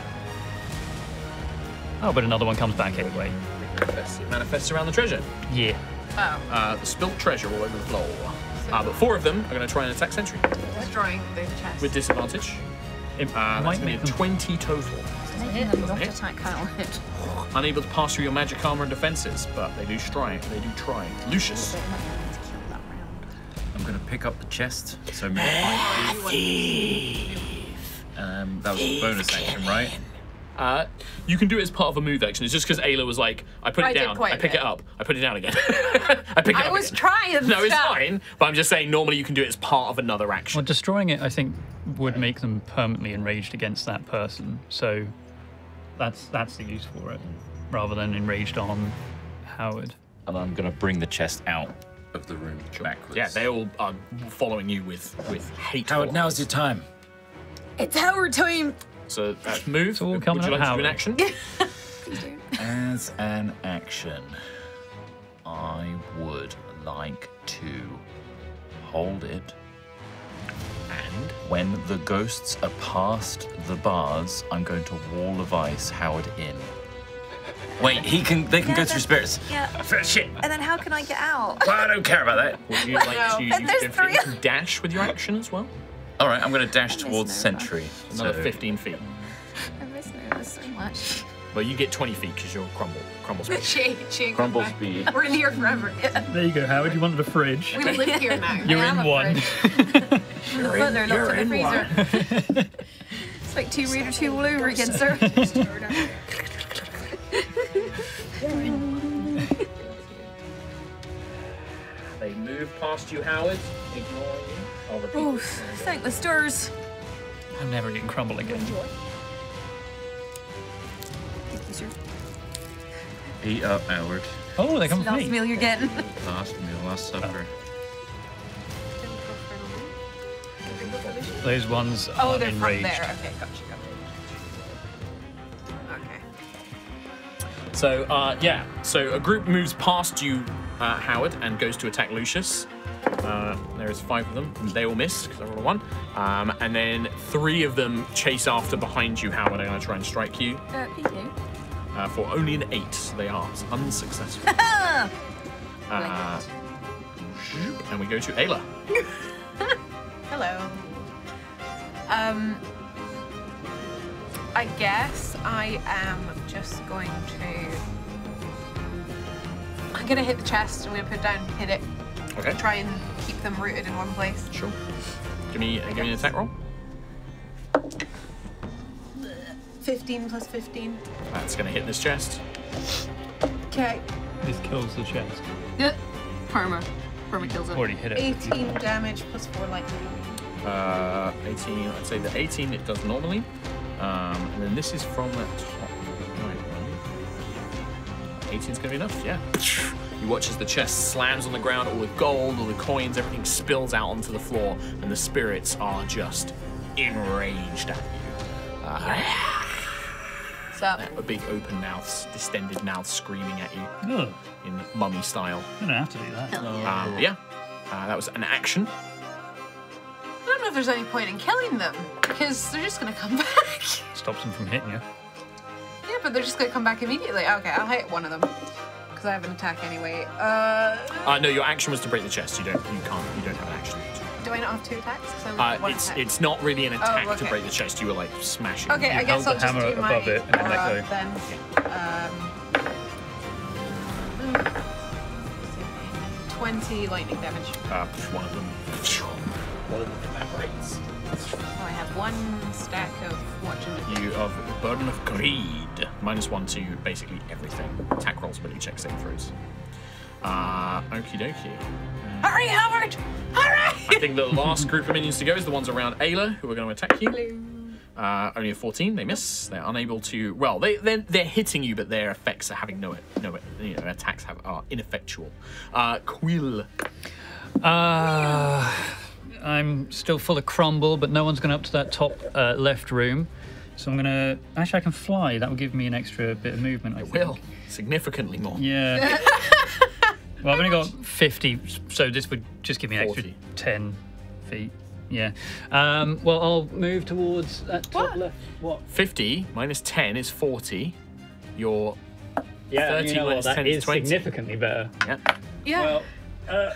Oh, but another one comes back anyway. It manifests around the treasure. Yeah. Oh. Uh, spilt treasure all over the floor. So uh, but four of them are going to try and attack Sentry. Destroying those chests. With disadvantage. It uh, might be twenty total. Unable to pass through your magic armor and defenses, but they do try. They do try. Lucius. I'm going to pick up the chest. So move five feet. Um, that was a bonus action, right? Uh, you can do it as part of a move action. It's just because Ayla was like, I put it I down, I pick bit. it up, I put it down again. I pick it I up I was again. trying. No, it's stuff. fine. But I'm just saying, normally you can do it as part of another action. Well, destroying it, I think, would make them permanently enraged against that person. So that's that's the use for it, rather than enraged on Howard. And I'm going to bring the chest out of the room backwards. Yeah, they all are following you with, with hate. Howard, now's your time. It's Howard time. So that's move. Would you like to do an action? As an action, I would like to hold it. And when the ghosts are past the bars, I'm going to wall of ice Howard in. Wait, he can. They can yeah, go through spirits. Yeah. For shit. And then how can I get out? Well, I don't care about that. Would you like to you three... you dash with your action as well? All right, I'm going to dash towards Sentry. Another so. fifteen feet. I miss Nova so much. Well, you get twenty feet because you're crumble, crumble speed. she, she crumble speed. We're in here forever. Yeah. There you go, Howard. You wanted a fridge. We live here now. You're in one. You're in, in, you're in one. It's like two reader two all over again, sir. They move past you, Howard. Ignoring you. Oh, thank the stars. I'm never getting crumble again. Enjoy. Thank you, sir. Eat up, Howard. Oh, they come from me. Last meal you're getting. Last meal, last supper. Oh. Those ones are oh, they're enraged. From there. Okay, gotcha, gotcha. Okay. So, uh, yeah. So a group moves past you, uh, Howard, and goes to attack Lucius. Uh, there is five of them. They all miss because I rolled a one. Um, and then three of them chase after behind you. How are they going to try and strike you? Uh, uh, for only an eight, so they are unsuccessful. uh, and we go to Ayla. Hello. Um, I guess I am just going to. I'm going to hit the chest. I'm going to put it down, hit it. Okay. Try and keep them rooted in one place. Sure. Give me, uh, give me an attack roll. fifteen plus fifteen. That's going to hit this chest. Okay. This kills the chest. Yeah. Perma. Perma kills it. Already hit it. eighteen damage plus four lightning. Uh, eighteen. I'd say the eighteen it does normally. Um, and then this is from the top. eighteen's going to be enough. Yeah. You watch as the chest slams on the ground, all the gold, all the coins, everything spills out onto the floor, and the spirits are just enraged at you. Uh, What's up? A big open mouth, distended mouth screaming at you Ugh. in mummy style. You don't have to do that. Uh, but yeah, uh, that was an action. I don't know if there's any point in killing them, because they're just going to come back. Stops them from hitting you. Yeah, but they're just going to come back immediately. Okay, I'll hit one of them. I have an attack anyway. Uh, uh, no, your action was to break the chest. You don't, you can't, you don't have an action. Do I not have two attacks? Uh, it's attack. It's not really an attack oh, okay. to break the chest. You were like smashing. Okay, you I guess I'll just do my above it and uh, go. Then. Okay. Um, twenty lightning damage. Uh, one of them. One of them evaporates. Oh, I have one stack of watching. You have the burden of greed. Minus one to basically everything. Attack rolls, ability checks, saving throws. Uh, okie dokie. Hurry, Howard! Hurry! I think the last group of minions to go is the ones around Ayla, who are going to attack you. Hello. Uh, only a fourteen, they miss. They're unable to. Well, they they're, they're hitting you, but their effects are having no no you know, attacks have are ineffectual. Uh, Quill. Uh, I'm still full of crumble, but no one's going up to that top uh, left room, so I'm gonna. Actually, I can fly. That will give me an extra bit of movement. I it think. will significantly more. Yeah. Well, I've only got fifty, so this would just give me an forty. Extra ten feet. Yeah. Um, well, I'll move towards that top what? left. What? fifty minus ten is forty. Your yeah, thirty you know minus what, ten that is, is twenty. Significantly better. Yeah. Yeah. Well, uh,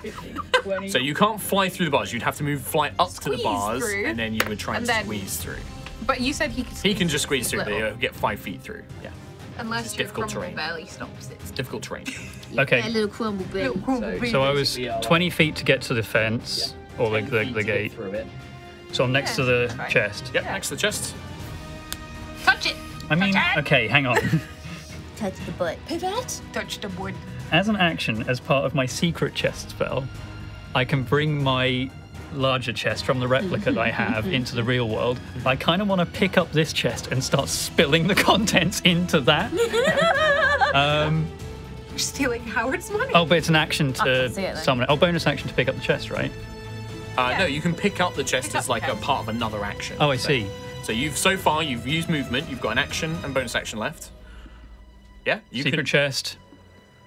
fifty, twenty. So you can't fly through the bars. You'd have to move, fly up squeeze to the bars, through. and then you would try and, and then, squeeze through. But you said he could. He can just squeeze through. But you'll get five feet through. Yeah. Unless your crumble terrain. barely stops it. It's difficult terrain. Okay. A little crumble bit. So, so I was twenty feet to get to the fence. Yeah. Or the, the, the gate. Through it. So I'm next yeah, to the right. chest. Yep, yeah. next to the chest. Touch it! I mean, Touch okay, hang on. Touch the butt. Pivot. Touch the wood. As an action, as part of my secret chest spell, I can bring my larger chest from the replica that I have into the real world. I kind of want to pick up this chest and start spilling the contents into that. um, You're stealing Howard's money. Oh, but it's an action to it, summon it. Oh, bonus action to pick up the chest, right? Uh, yeah. No, you can pick up the chest as like a part of another action. Oh, I so. see. So you've so far you've used movement. You've got an action and bonus action left. Yeah, you secret can... chest.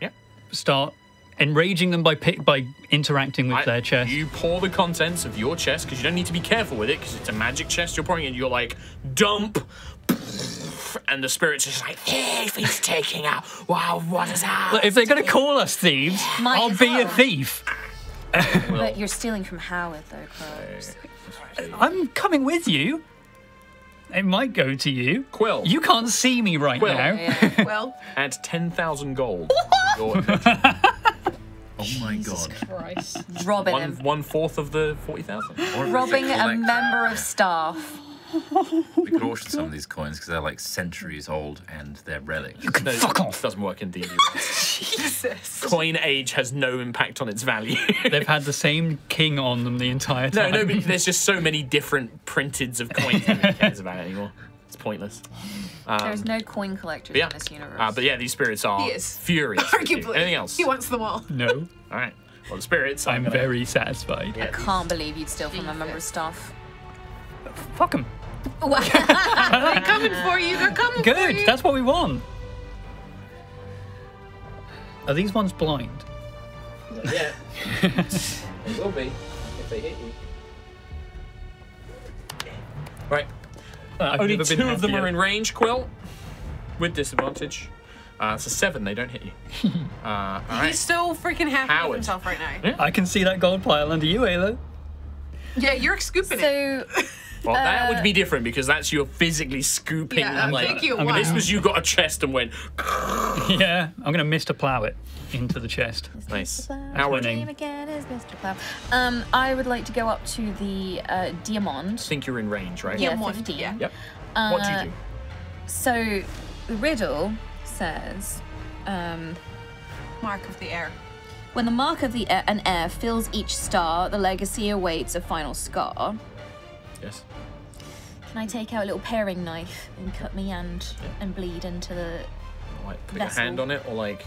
Yeah. Start enraging them by pick by interacting with I, their chest. You pour the contents of your chest because you don't need to be careful with it because it's a magic chest. You're pouring it. And you're like dump, and the spirits are just like thief. He's taking out. Wow, what is that? Look, if they're gonna call us thieves, Might I'll be well. a thief. Well, but you're stealing from Howard, though, Quill. I'm coming with you. It might go to you. Quill. You can't see me right Quill. now. Yeah. Well, add ten thousand gold. oh my Jesus God. Christ. Robbing one, him. One fourth of the forty thousand. Robbing a member of staff. We could auction some of these coins because they're like centuries old and they're relics. You can no, fuck off. Doesn't work in D and D. Jesus. Coin age has no impact on its value. They've had the same king on them the entire time. No, no, but there's just so many different printeds of coins that nobody cares about it anymore. It's pointless. Um, There's no coin collectors yeah. in this universe. Uh, but yeah, these spirits are furious. Arguably. Anything else? He wants them all. No. All right. Well, the spirits. I'm, I'm gonna... very satisfied. Yeah, I can't these... believe you'd steal from a member of staff. Fuck them. They're coming for you. They're coming Good, for you. Good. That's what we want. Are these ones blind? Not yet. They will be if they hit you. Right. Uh, Only two of them yet. are in range, Quill, with disadvantage. Uh, it's a seven. They don't hit you. Uh, all right. He's so freaking happy with himself right now. Yeah. I can see that gold pile under you, Ayla. Yeah, you're scooping so... it. Well, uh, that would be different because that's you're physically scooping. Yeah, I like, think you won. This was you got a chest and went. Yeah, I'm gonna Mister Plow it into the chest. Nice. How are you? Again is Mister Plow. Um, I would like to go up to the uh, Diamond. I think you're in range, right? Yeah, fifteen. Yeah. Yep. Uh, what do you do? So, the riddle says, um, mark of the air. When the mark of the air, an air fills each star, the legacy awaits a final scar. Yes. Can I take out a little paring knife and cut my hand yeah. and bleed into the like put vessel. your hand on it or like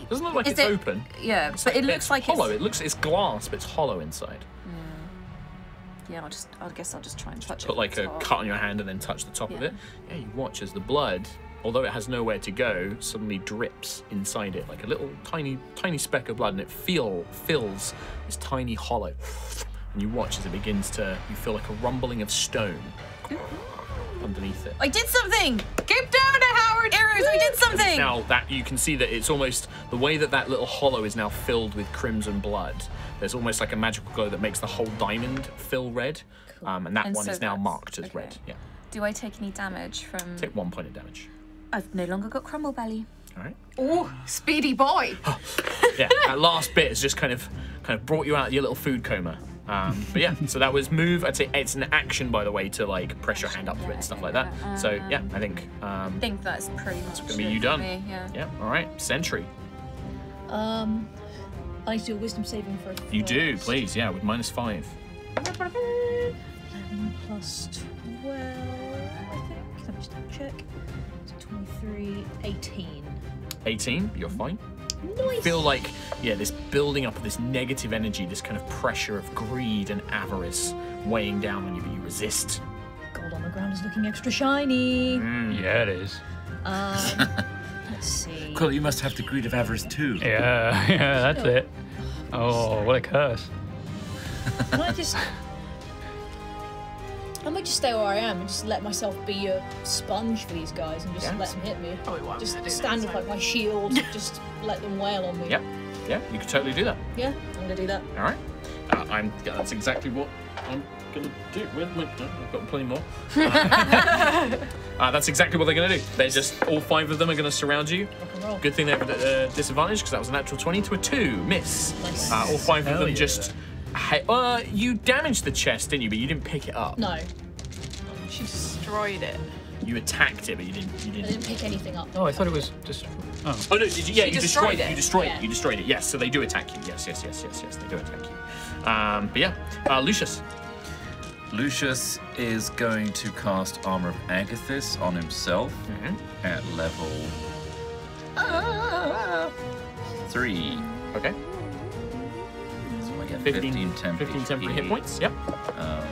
it doesn't look like Is it's it, open. Yeah, it's but like, it looks it's like hollow. it's hollow. It looks it's glass, but it's hollow inside. Mm. Yeah, I'll just I guess I'll just try and touch just it. Put like a hard. cut on your hand and then touch the top yeah. of it. Yeah, you watch as the blood, although it has nowhere to go, suddenly drips inside it like a little tiny tiny speck of blood, and it feel fills this tiny hollow. And you watch as it begins to, you feel like a rumbling of stone underneath it. I did something! Keep down to Howard Arrows, I did something! Now that you can see that it's almost, the way that that little hollow is now filled with crimson blood, there's almost like a magical glow that makes the whole diamond fill red. Cool. Um, and that and one so is now marked as okay. red. Yeah. Do I take any damage from... Take one point of damage. I've no longer got crumble belly. All right. Oh, speedy boy. Oh, yeah, that last bit has just kind of kind of brought you out of your little food coma. Um, but yeah, so that was move. I'd say it's an action, by the way, to like press your hand up to it and stuff like that. Um, so yeah, I think. Um, I think that's pretty much. It's gonna be you done. Me, yeah. Yeah. All right. Sentry. Um, I need to do a wisdom saving first. You do, please. Yeah, with minus five. eleven plus twelve, I think. Let me just check. twenty-three, eighteen. eighteen. You're fine. Nice. I feel like, yeah, this building up of this negative energy, this kind of pressure of greed and avarice weighing down on you, but you resist. Gold on the ground is looking extra shiny. Mm, yeah, it is. Um, let's see. Cool, you must have the greed of avarice too. Yeah, yeah, that's oh. it. Oh, what a curse. Can I just... I might just stay where I am and just let myself be a sponge for these guys and just yeah. let them hit me. Oh, well, just stand with like my shield and just let them wail on me. Yep, yeah, you could totally do that. Yeah, I'm gonna do that. All right, uh, I'm. Yeah, that's exactly what I'm gonna do. With my, I've got plenty more. Uh, uh, that's exactly what they're gonna do. They're just all five of them are gonna surround you. Good thing they have a uh, disadvantage because that was a natural twenty to a two miss. Nice. Uh, all five of Hell them yeah. just. Hey, uh, you damaged the chest, didn't you? But you didn't pick it up. No. She destroyed it. You attacked it, but you didn't. You didn't, I didn't pick anything up. Oh, I thought it was destroyed. Oh. Oh no! Did you, yeah, she you destroyed, destroyed it. You destroyed yeah. it. You destroyed it. Yes. So they do attack you. Yes. Yes. Yes. Yes. Yes. They do attack you. Um, but yeah, uh, Lucius. Lucius is going to cast Armor of Agathis on himself mm-hmm. at level ah. three. Okay. Yeah, fifteen, fifteen, fifteen temporary hit points, yep. Um,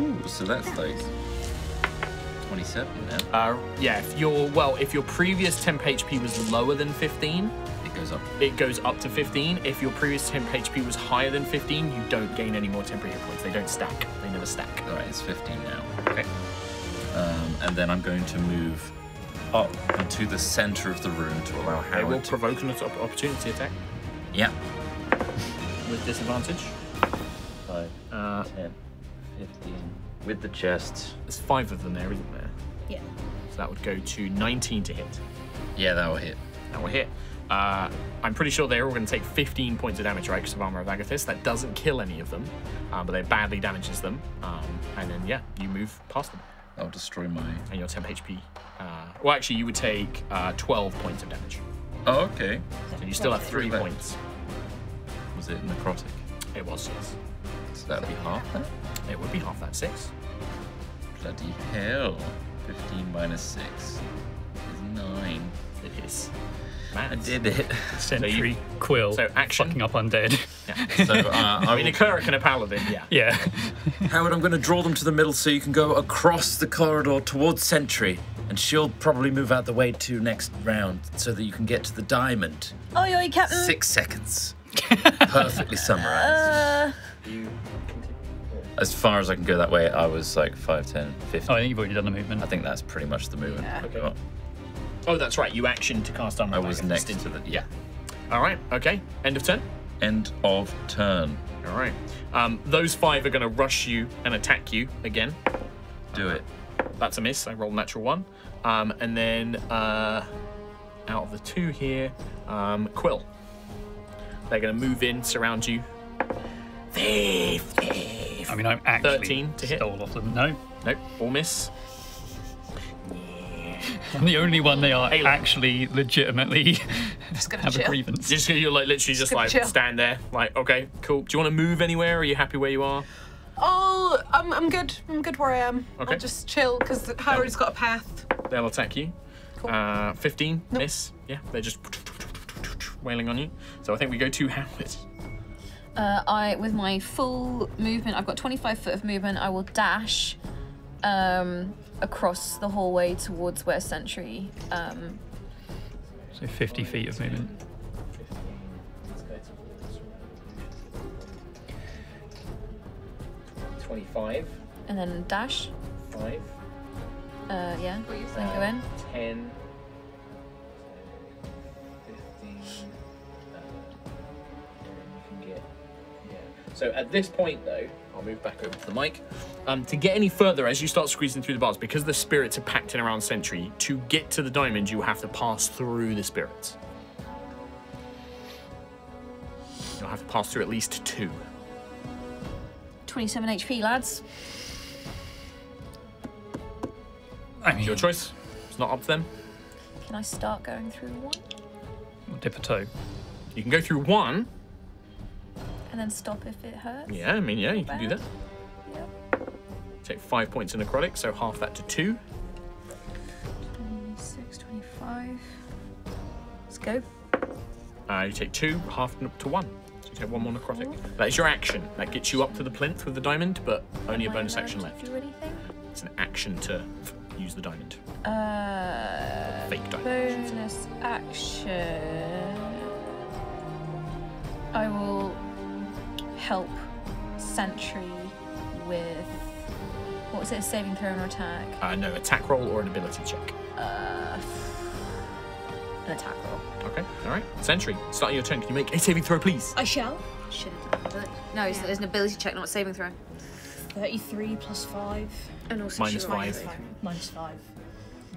ooh, so that's like twenty-seven now. Uh, yeah, if your, well, if your previous temp H P was lower than fifteen, it goes up. It goes up to fifteen. If your previous temp H P was higher than fifteen, you don't gain any more temporary hit points. They don't stack. They never stack. All right, it's fifteen now. Okay. Um, and then I'm going to move up into the center of the room to allow Howard. It will provoke an opportunity attack. Yeah. With disadvantage. Five, uh, ten, fifteen. With the chest. There's five of them there, isn't there? Yeah. So that would go to nineteen to hit. Yeah, that will hit. That will hit. Uh, I'm pretty sure they're all going to take fifteen points of damage, right, because of Armor of Agathis. That doesn't kill any of them, uh, but it badly damages them. Um, and then, yeah, you move past them. That'll destroy my... And your temp H P. Uh, well, actually, you would take uh, twelve points of damage. Oh, okay. So you still have three points. Was it necrotic? It was, yes. So that would be half that? It would be half that, six. Bloody hell. fifteen minus six is nine. It is. Man, I did it. Sentry, so Quill, so action. Fucking up undead. Yeah. So, uh, I mean, a cleric and a paladin, yeah. Yeah. Howard, I'm going to draw them to the middle so you can go across the corridor towards Sentry, and she'll probably move out the way to next round so that you can get to the diamond. Oi, oi, Captain. Six seconds. Perfectly summarised. Uh... As far as I can go that way, I was like five, ten, fifteen. Oh, I think you've already done the movement. I think that's pretty much the movement. Yeah. Okay. Oh. Oh, that's right. You actioned to cast Armor. I was next into the yeah. All right. Okay. End of turn. End of turn. All right. Um, those five are going to rush you and attack you again. Do uh, it. That's a miss. I rolled a natural one. Um, and then uh, out of the two here, um, Quill. They're going to move in, surround you. Thief, thief. I mean, I'm actually thirteen to hit. Stole off them. No. Nope. All miss. I'm the only one they are Ayla. Actually legitimately have chill. A grievance. You're, just, you're like literally just, just like chill. Stand there, like okay, cool. Do you want to move anywhere? Or are you happy where you are? Oh, I'm I'm good. I'm good where I am. Okay. I'll just chill because Howard's got a path. They'll attack you. Cool. Uh, Fifteen nope. miss. Yeah, they're just wailing on you. So I think we go to Howard. Uh, I with my full movement, I've got twenty-five foot of movement. I will dash. Um, across the hallway towards where Sentry. Um, so fifty feet of movement. twenty-five. And then dash. five. Uh, yeah. Then go in. ten. fifteen. Uh, you can get. Yeah. So at this point, though, I'll move back over to the mic. Um, to get any further, as you start squeezing through the bars, because the spirits are packed in around Sentry, to get to the diamond, you have to pass through the spirits. You'll have to pass through at least two. twenty-seven H P, lads. I mean, your choice. It's not up to them. Can I start going through one? Or dip a toe. You can go through one. And then stop if it hurts. Yeah, I mean, yeah, you can do that. Yeah. Take five points in necrotic, so half that to two. twenty-six, twenty-five. Let's go. Uh, you take two, half to one. So you take one more necrotic. Four. That is your action. That gets you up to the plinth with the diamond, but only Am a bonus action left. Do anything? It's an action to use the diamond. Uh, fake diamond. Bonus action. I will help Sentry with, what's it, a saving throw or attack? Uh, no, attack roll or an ability check. Uh, an attack roll. Okay, all right. Sentry, starting your turn, can you make a saving throw, please? I shall. Should have done it. No, yeah. So there's an ability check, not a saving throw. thirty-three plus five. And also minus five. five. Minus five.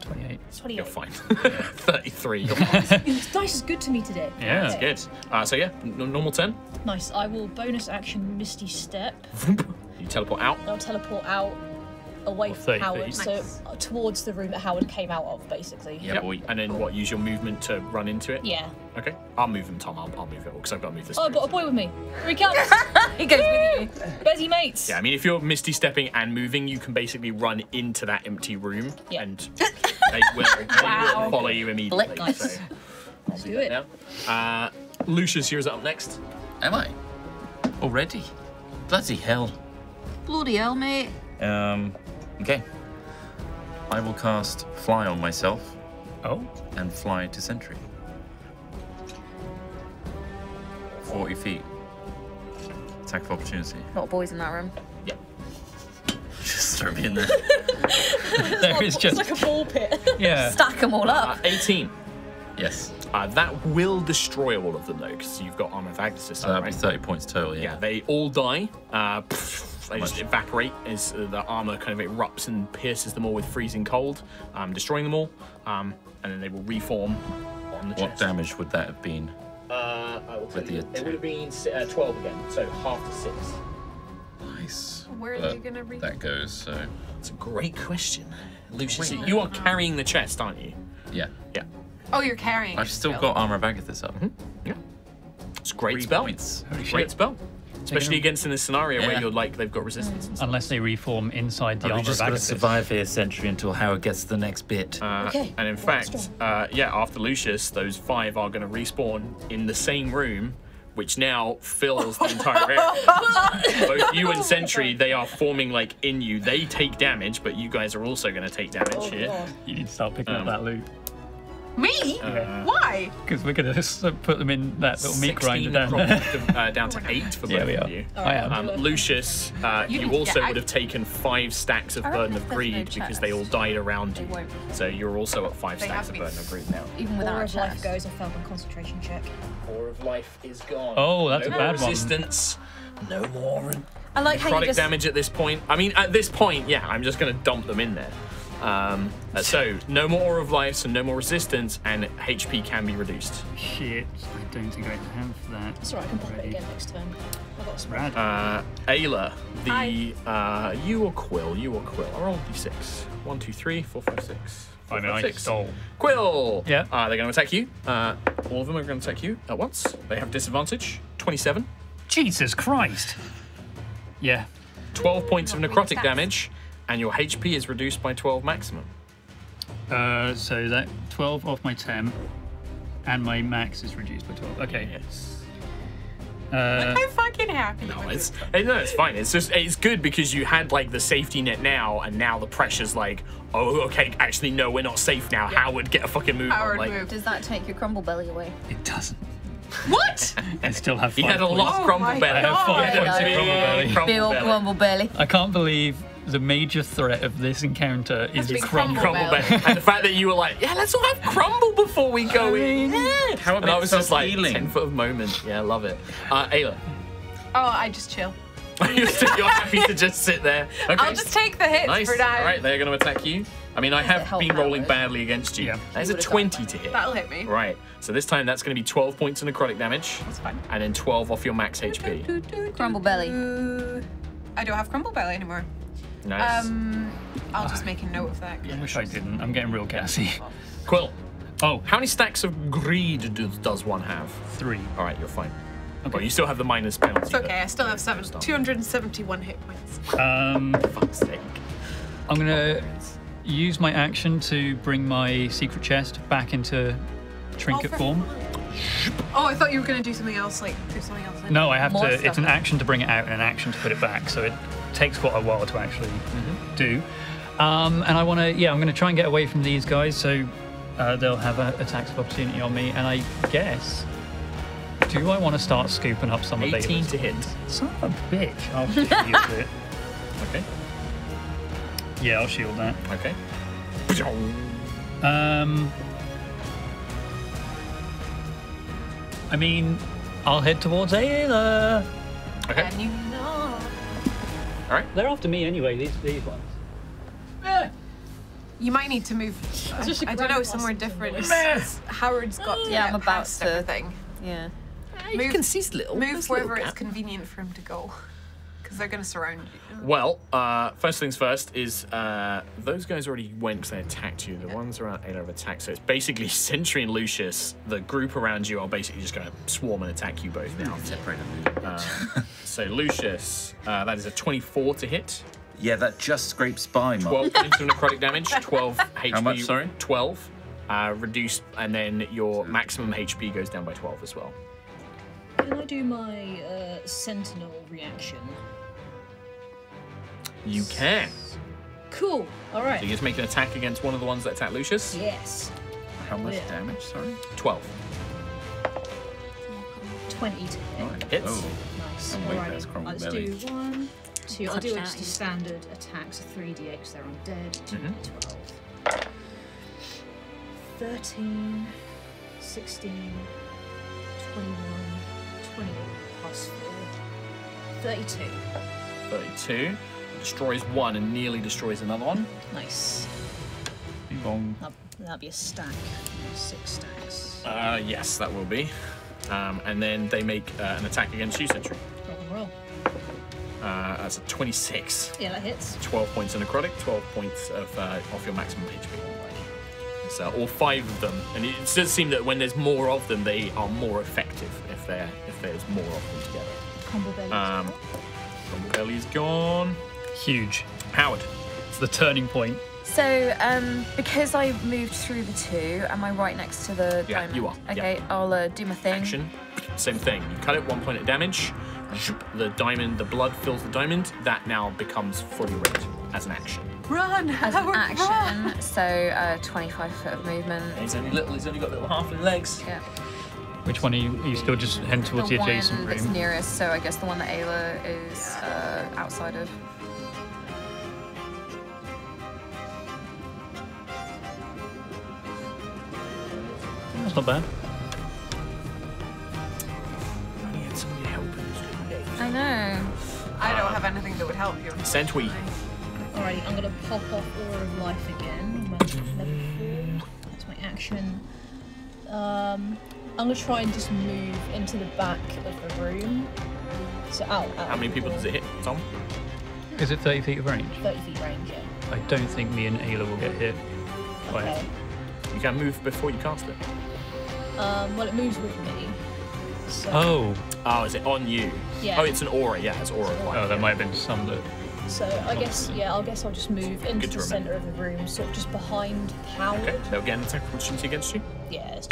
twenty-eight. twenty-eight. You're fine. thirty-three. You're fine. Dice is good to me today. Yeah, it's good. Uh, so yeah, normal turn. Nice. I will bonus action Misty Step. You teleport out. I'll teleport out away from Howard, nice. So towards the room that Howard came out of, basically. Yeah, yep. Boy. And then what? Use your movement to run into it. Yeah. Okay. I'll move him, Tom. I'll, I'll move it all because I've got to move this. Oh, I've got a boy with me. Here he comes. He goes with you. Bezzy mates. Yeah, I mean, if you're Misty Stepping and moving, you can basically run into that empty room, yep. And they will, they wow. will follow you immediately. Nice. So Let's do, do it. Uh, Lucius, yours up next. Am I? Already? Bloody hell. Bloody hell, mate. Um. Okay. I will cast Fly on myself. Oh. And fly to Sentry. forty feet. Attack of opportunity. A lot of boys in that room. Yep. Just throw me in there. There like, is just... It's like a ball pit. Yeah. Stack them all up. Uh, eighteen. Yes. Uh, that will destroy all of them, though, because you've got Armor of Agathis. So that'd right? be thirty points total, yeah. Yeah, they all die. Uh, pff, they just evaporate as the armor kind of erupts and pierces them all with freezing cold, um, destroying them all, um, and then they will reform on the chest. What damage would that have been? Uh, I will tell you, it would have been uh, twelve again, so half to six. Nice. Where but are you going to reach? That goes, so... It's a great question. Lucius, you are carrying the chest, aren't you? Yeah. Yeah. Oh, you're carrying I've still spell. got Armor of Agathis up. Mm-hmm. Yeah. It's a great Three spell. Points. Holy shit. Great spell. Especially against in this scenario yeah. where you're like, they've got resistance and stuff. Unless they reform inside the oh, Armor of Agathis. We've just got to survive here, Sentry, until Howard gets the next bit. Uh, okay. And in well, fact, uh, yeah, after Lucius, those five are going to respawn in the same room, which now fills the entire area. Both you and Sentry, they are forming like in you. They take damage, but you guys are also going to take damage oh, here. God. You need to start picking um, up that loot. Me? Uh, Why? Because we're going to put them in that little meat grinder down there. Uh, down to eight for both yeah, we are. of you. Oh, I am. Um, Lucius, uh, you, you also would have taken five stacks of Burden of Greed no because they all died around you. So you're also at five they stacks of Burden of Greed now. Even without Four of chest. Life goes, I failed my concentration check. Four of life is gone. Oh, that's no a bad resistance. one. No more. I like Necrotic how you just... damage at this point. I mean, at this point, yeah, I'm just going to dump them in there. Um, so, no more Aura of Life, so no more resistance, and H P can be reduced. Shit, I don't think I have that. It's alright, I can pop it again next turn. I've got some rad. Uh, Ayla, the, uh, you or Quill, you or Quill. I rolled d six. one, two, three, four, five, six. I know, I stole. Quill! Yeah. Uh, they're going to attack you. Uh, all of them are going to attack you at once. They have disadvantage. twenty-seven. Jesus Christ! Yeah. twelve points of necrotic damage. And your H P is reduced by twelve maximum. Uh, so that twelve off my ten, and my max is reduced by twelve. Okay. Yes. Uh, I'm fucking happy. No, it's it, no, it's fine. It's just it's good because you had like the safety net now, and now the pressure's like, oh, okay, actually no, we're not safe now. Yeah. Howard, get a fucking move. Howard, on, like, move. Does that take your crumble belly away? It doesn't. What? I still have. He had a lot of crumble belly. I have five points of crumble belly. Crumble belly. Big crumble belly. I can't believe. The major threat of this encounter is crumble, crumble belly. And the fact that you were like, yeah, let's all have crumble before we go I in. Mean, yeah. How and I was just like, ten foot of moment. Yeah, I love it. Uh, Ayla. Oh, I just chill. You're happy to just sit there. Okay. I'll just take the hits nice. for now. All right, they're going to attack you. I mean, I have been rolling badly against you. Yeah. That is a twenty to hit. That'll hit me. Right. So this time that's going to be twelve points of necrotic damage. That's fine. And then twelve off your max H P. Crumble belly. I don't have crumble belly anymore. Nice. Um, I'll just make a note of that. I wish I didn't. I'm getting real gassy. Quill. Oh. How many stacks of greed do, does one have? Three. All right, you're fine. Okay. Well, you still have the minus penalty. It's okay, I still have seven, two hundred seventy-one hit points. Um, fuck's sake. I'm gonna use my action to bring my secret chest back into trinket oh, form. Oh, I thought you were gonna do something else, like do something else. In. No, I have More to, it's an action to bring it out and an action to put it back, so it takes quite a while to actually mm-hmm. do. Um, and I wanna, yeah, I'm gonna try and get away from these guys, so uh, they'll have a, a tax of opportunity on me, and I guess, do I want to start scooping up some of these? eighteen to hit. Son of a bitch. I'll shield it. Okay. Yeah, I'll shield that. Okay. Um. I mean, I'll head towards Ayla. Okay. And you know. All right. They're after me anyway. These these ones. Eh. You might need to move. I, I don't know, somewhere different. Howard's got to yeah, get I'm about to everything. Yeah. Move, you can see little, move wherever it's convenient for him to go, because they're going to surround you. Well, uh, first things first is uh, those guys already went because they attacked you. The yeah. ones around Ayla have attacked, so it's basically Sentry and Lucius. The group around you are basically just going to swarm and attack you both now. Separate them. Uh, so Lucius, uh, that is a twenty-four to hit. Yeah, that just scrapes by, Mark. twelve points of necrotic damage, twelve H P. How much, sorry? twelve. Uh, reduce, and then your maximum H P goes down by twelve as well. Can I do my uh, Sentinel reaction? You can. Cool. All right. So you just make an attack against one of the ones that attack Lucius. Yes. How much yeah. damage? Sorry. Twelve. Twenty to hit. Hits. Oh. Nice. All right. Let's belly. do one, two. I'll do just the standard attacks. So three d eight because they're undead. Two mm-hmm. twelve. thirteen, sixteen, twenty-one, twenty-eight plus four, thirty-two. thirty-two. Destroys one and nearly destroys another one. Nice. Bing-bong. That'll be a stack. Six stacks. Uh, yes, that will be. Um, and then they make uh, an attack against you, Sentry. Roll and roll. Uh, that's a twenty-six. Yeah, that hits. twelve points of necrotic, twelve points of uh, off your maximum H P. Uh, or five of them, and it does seem that when there's more of them, they are more effective if they're if there's more of them together. Combo belly's um, gone. Combo belly's gone. Huge. Howard, it's the turning point. So, um, because I moved through the two, am I right next to the? Yeah, diamond? You are. Okay, yeah. I'll uh, do my thing. Action. Same thing. You cut it. One point of damage. The diamond, the blood fills the diamond. That now becomes fully red as an action. Run! As an action, run. So uh, twenty-five foot of movement. And he's only little. He's only got little halfling legs. Yeah. Which one are you? Are you still just heading towards the, the adjacent room? The one that's nearest. So I guess the one that Ayla is uh, outside of. That's not bad. I know. I don't um, have anything that would help you. Sentry. Alrighty, I'm gonna pop off Aura of Life again. That's my action. Um, I'm gonna try and just move into the back of the room. So out. out How many people door. does it hit, Tom? Is it thirty feet of range? thirty feet range, yeah. I don't think me and Ayla will get hit. Okay. You can move before you cast it. Um, well, it moves with me. So. Oh. Oh, is it on you? Yeah. Oh, it's an aura. Yeah, it's aura. It's aura. Oh, there might have been some that. So I guess, yeah, I guess I'll just move into the centre of the room, sort of just behind Howard. Okay, they'll get an attack opportunity against you? Yeah, it's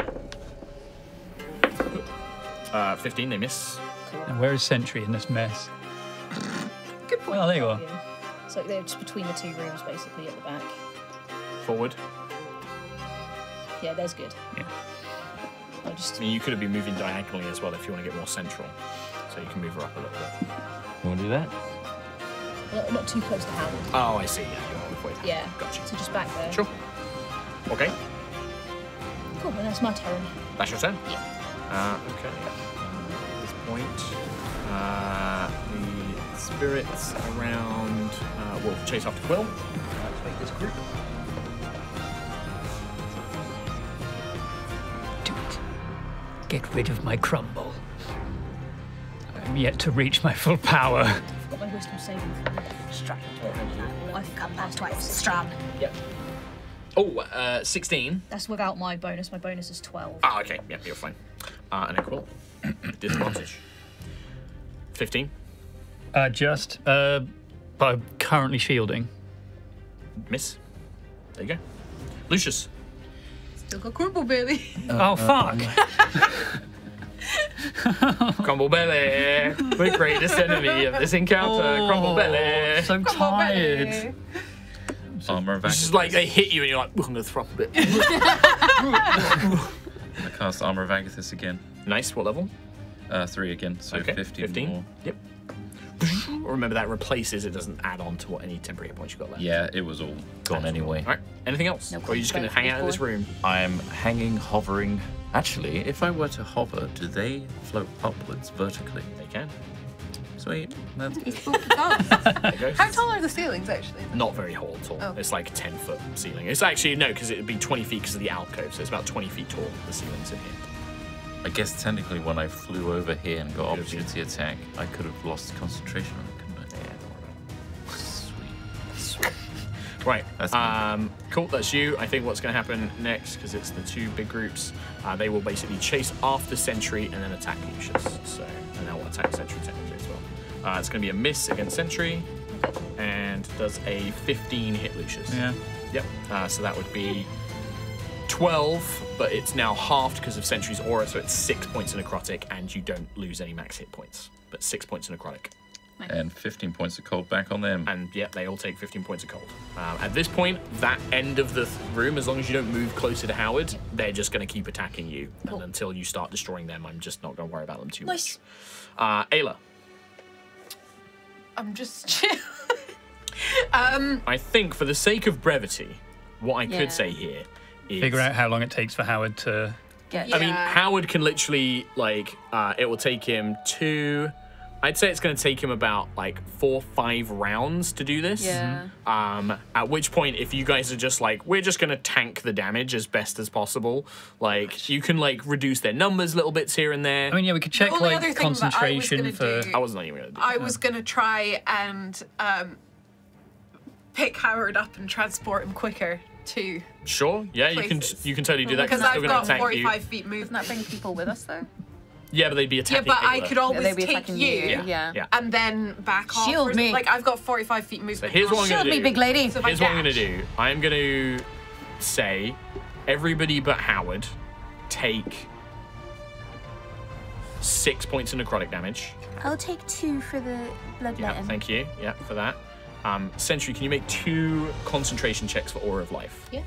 uh, fifteen, they miss. Cool. And where is Sentry in this mess? Good point. Oh, there you are. So they're just between the two rooms, basically, at the back. Forward. Yeah, that's good. Yeah. I, just... I mean, you could have been moving diagonally as well if you want to get more central. So you can move her up a little bit. You want to do that? Well, not too close to Howard. Oh, I see. Yeah, you're halfway down. Yeah. Gotcha. So just back there. Sure. Okay. Cool, well, that's my turn. That's your turn? Yeah. Uh, okay. At this point, uh, spirits around. Uh, we'll chase after Quill. Let's make this group. Do it. Get rid of my crumble. I'm yet to reach my full power. What my wisdom saving throw? Strand. I think I'm past twice. Strand. Yep. Oh, uh, sixteen. That's without my bonus. My bonus is twelve. Ah, okay. Yep, you're fine. Uh, and a Quill. Disadvantage. fifteen. Uh, just, uh, but I'm currently shielding. Miss. There you go. Lucius. Still got crumble belly. Uh, oh, fuck. Crumble belly. We're greatest enemy of this encounter. Oh, crumble belly. So I'm crumble tired. Belly. Armor it's just like they hit you and you're like, I'm gonna throw up a bit. I cast Armor of Agathis again. Nice, what level? Uh, three again, so okay. fifteen more. Yep. Remember that replaces, it doesn't add on to what any temporary points you got left. Yeah, it was all gone anyway. All right, anything else? No, or are you just gonna hang out in this room? I'm hanging, hovering. Actually, if I were to hover, do they float upwards vertically? They can. Sweet. That's good. Oh. How tall are the ceilings, actually? Not very tall at all. Oh. It's like a ten foot ceiling. It's actually, no, because it would be twenty feet because of the alcove, so it's about twenty feet tall, the ceilings in here. I guess technically when I flew over here and got opportunity attack, I could have lost concentration on it, couldn't I? Yeah, don't worry. Sweet. Sweet. Right. That's um, cool, that's you. I think what's going to happen next, because it's the two big groups, uh, they will basically chase after Sentry and then attack Lucius. So, and they'll attack Sentry technically as well. Uh, it's going to be a miss against Sentry, and does a fifteen hit Lucius. Yeah. Yep. Uh, so that would be twelve, but it's now halved because of Sentry's aura, so it's six points of necrotic, and you don't lose any max hit points, but six points of necrotic. Nice. And fifteen points of cold back on them. And yeah, they all take fifteen points of cold. Um, at this point, that end of the th room, as long as you don't move closer to Howard, they're just going to keep attacking you, cool. And until you start destroying them, I'm just not going to worry about them too nice. much. Uh, Ayla. I'm just chill. um, I think for the sake of brevity, what I yeah. could say here is... Figure out how long it takes for Howard to... Get. Yeah. I mean, Howard can literally, like, uh, it will take him two... I'd say it's going to take him about, like, four, five rounds to do this. Yeah. Um, at which point, if you guys are just like, we're just going to tank the damage as best as possible, like, you can, like, reduce their numbers little bits here and there. I mean, yeah, we could check, like, concentration I for... Do, I was not even going to do I that. was going to try and um, pick Howard up and transport him quicker. Two sure, yeah, places. you can you can totally do that. Because I've got forty-five feet move. Doesn't that bring people with us, though? Yeah, but they'd be attacking. Yeah, but Ayla. I could always yeah, take you, you. Yeah. Yeah. yeah, and then back off. Shield me. Like I've got forty-five feet movement. So here's what I'm Shield gonna do. me, big lady. So here's what I'm gonna do. I'm gonna say everybody but Howard take six points of necrotic damage. I'll take two for the bloodletting. Yeah, thank you. Yeah, for that. Um, Sentry, can you make two concentration checks for Aura of Life? Yeah.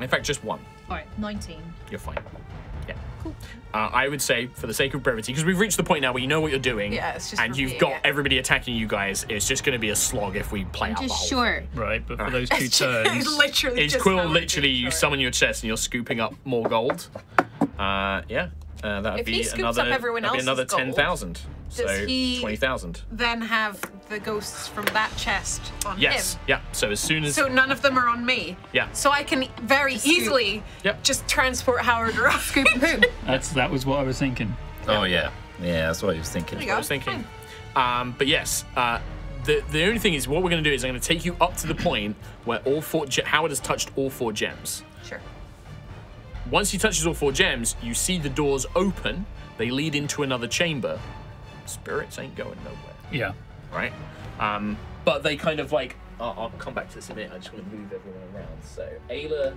In fact, just one. All right, nineteen. You're fine. Yeah. Cool. Uh, I would say, for the sake of brevity, because we've reached the point now where you know what you're doing, yeah, it's just and you've got it. everybody attacking you guys, it's just going to be a slog if we play I'm out just the whole short. Thing. Right, but for right. those two it's turns, literally it's just Quill literally, you short. summon your chest and you're scooping up more gold. Uh, yeah, uh, that would be another, that'd be another ten thousand. So twenty thousand. Then have the ghosts from that chest on yes. him. Yes. Yeah. So as soon as. So none of them are on me. Yeah. So I can very just easily yep. just transport Howard around. Scoop and poop. That's that was what I was thinking. Oh yeah. Yeah, that's what I was thinking. There you go. I was thinking. Um, but yes, uh, the the only thing is what we're going to do is I'm going to take you up to the point where all four Howard has touched all four gems. Sure. Once he touches all four gems, you see the doors open. They lead into another chamber. Spirits ain't going nowhere. Yeah. Right? Um, but they kind of like, oh, I'll come back to this in a minute. I just want to move everyone around. So Ayla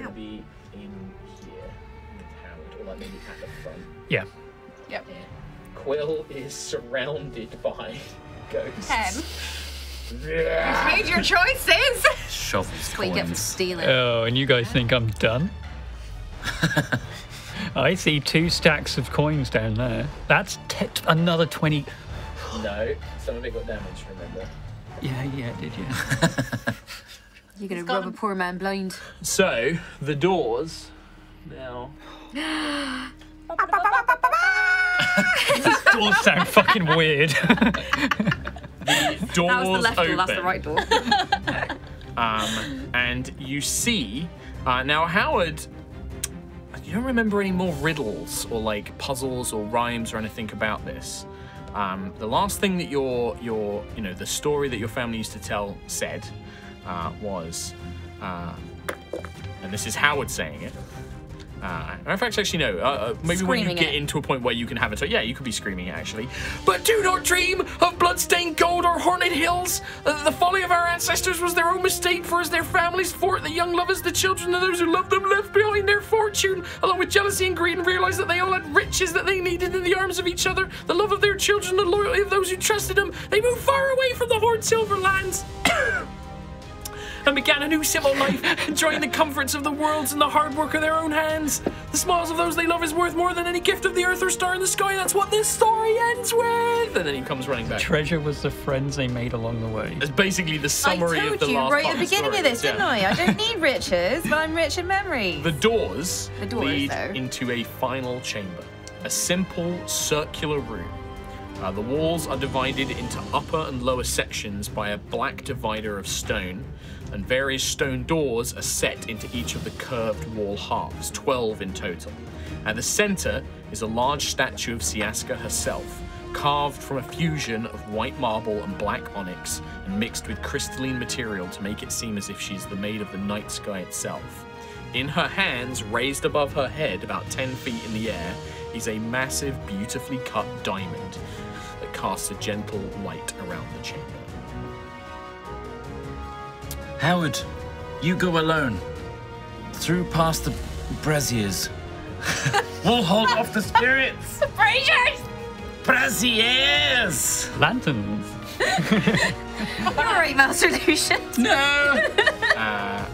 will be in here with Howard, or like maybe at the front. Yeah. Yep. Yeah. Quill is surrounded by ghosts. Ten. Yeah. You've made your choices. Shovels coins. Wake up and steal it. Oh, and you guys think I'm done? I see two stacks of coins down there. That's t another twenty. No, some of it got damaged, remember? Yeah, yeah, it did, yeah. You're going to rob a poor man blind. So, the doors now. This doors sound fucking weird. The doors that was the left open. Door, that's the right door. Um, and you see, uh, now Howard, you don't remember any more riddles or like puzzles or rhymes or anything about this. Um, the last thing that your, your, you know, the story that your family used to tell said uh, was, uh, and this is Howard saying it. Uh, in fact, actually, no. Uh, maybe screaming when you get it. Into a point where you can have it. So yeah, you could be screaming it, actually. But do not dream of bloodstained gold or haunted hills. Uh, the folly of our ancestors was their own mistake, for as their families fought, the young lovers, the children of those who loved them, left behind their fortune, along with jealousy and greed, and realized that they all had riches that they needed in the arms of each other, the love of their children, the loyalty of those who trusted them. They moved far away from the Hornsilver lands. And began a new civil life, enjoying the comforts of the worlds and the hard work of their own hands. The smiles of those they love is worth more than any gift of the earth or star in the sky. That's what this story ends with. And then he comes running back. The treasure was the friends they made along the way. It's basically the summary of the last part. I told you right at the beginning of this, didn't I? I don't need riches, but I'm rich in memories. The doors, the doors lead though. into a final chamber, a simple circular room. Uh, the walls are divided into upper and lower sections by a black divider of stone, and various stone doors are set into each of the curved wall halves, twelve in total. At the center is a large statue of Siaska herself, carved from a fusion of white marble and black onyx, and mixed with crystalline material to make it seem as if she's the maid of the night sky itself. In her hands, raised above her head about ten feet in the air, is a massive, beautifully cut diamond that casts a gentle light around the chamber. Howard, you go alone. Through past the braziers. We'll hold off the spirits. Braziers! Braziers! Lanterns. All right, Master Lucius. No. uh,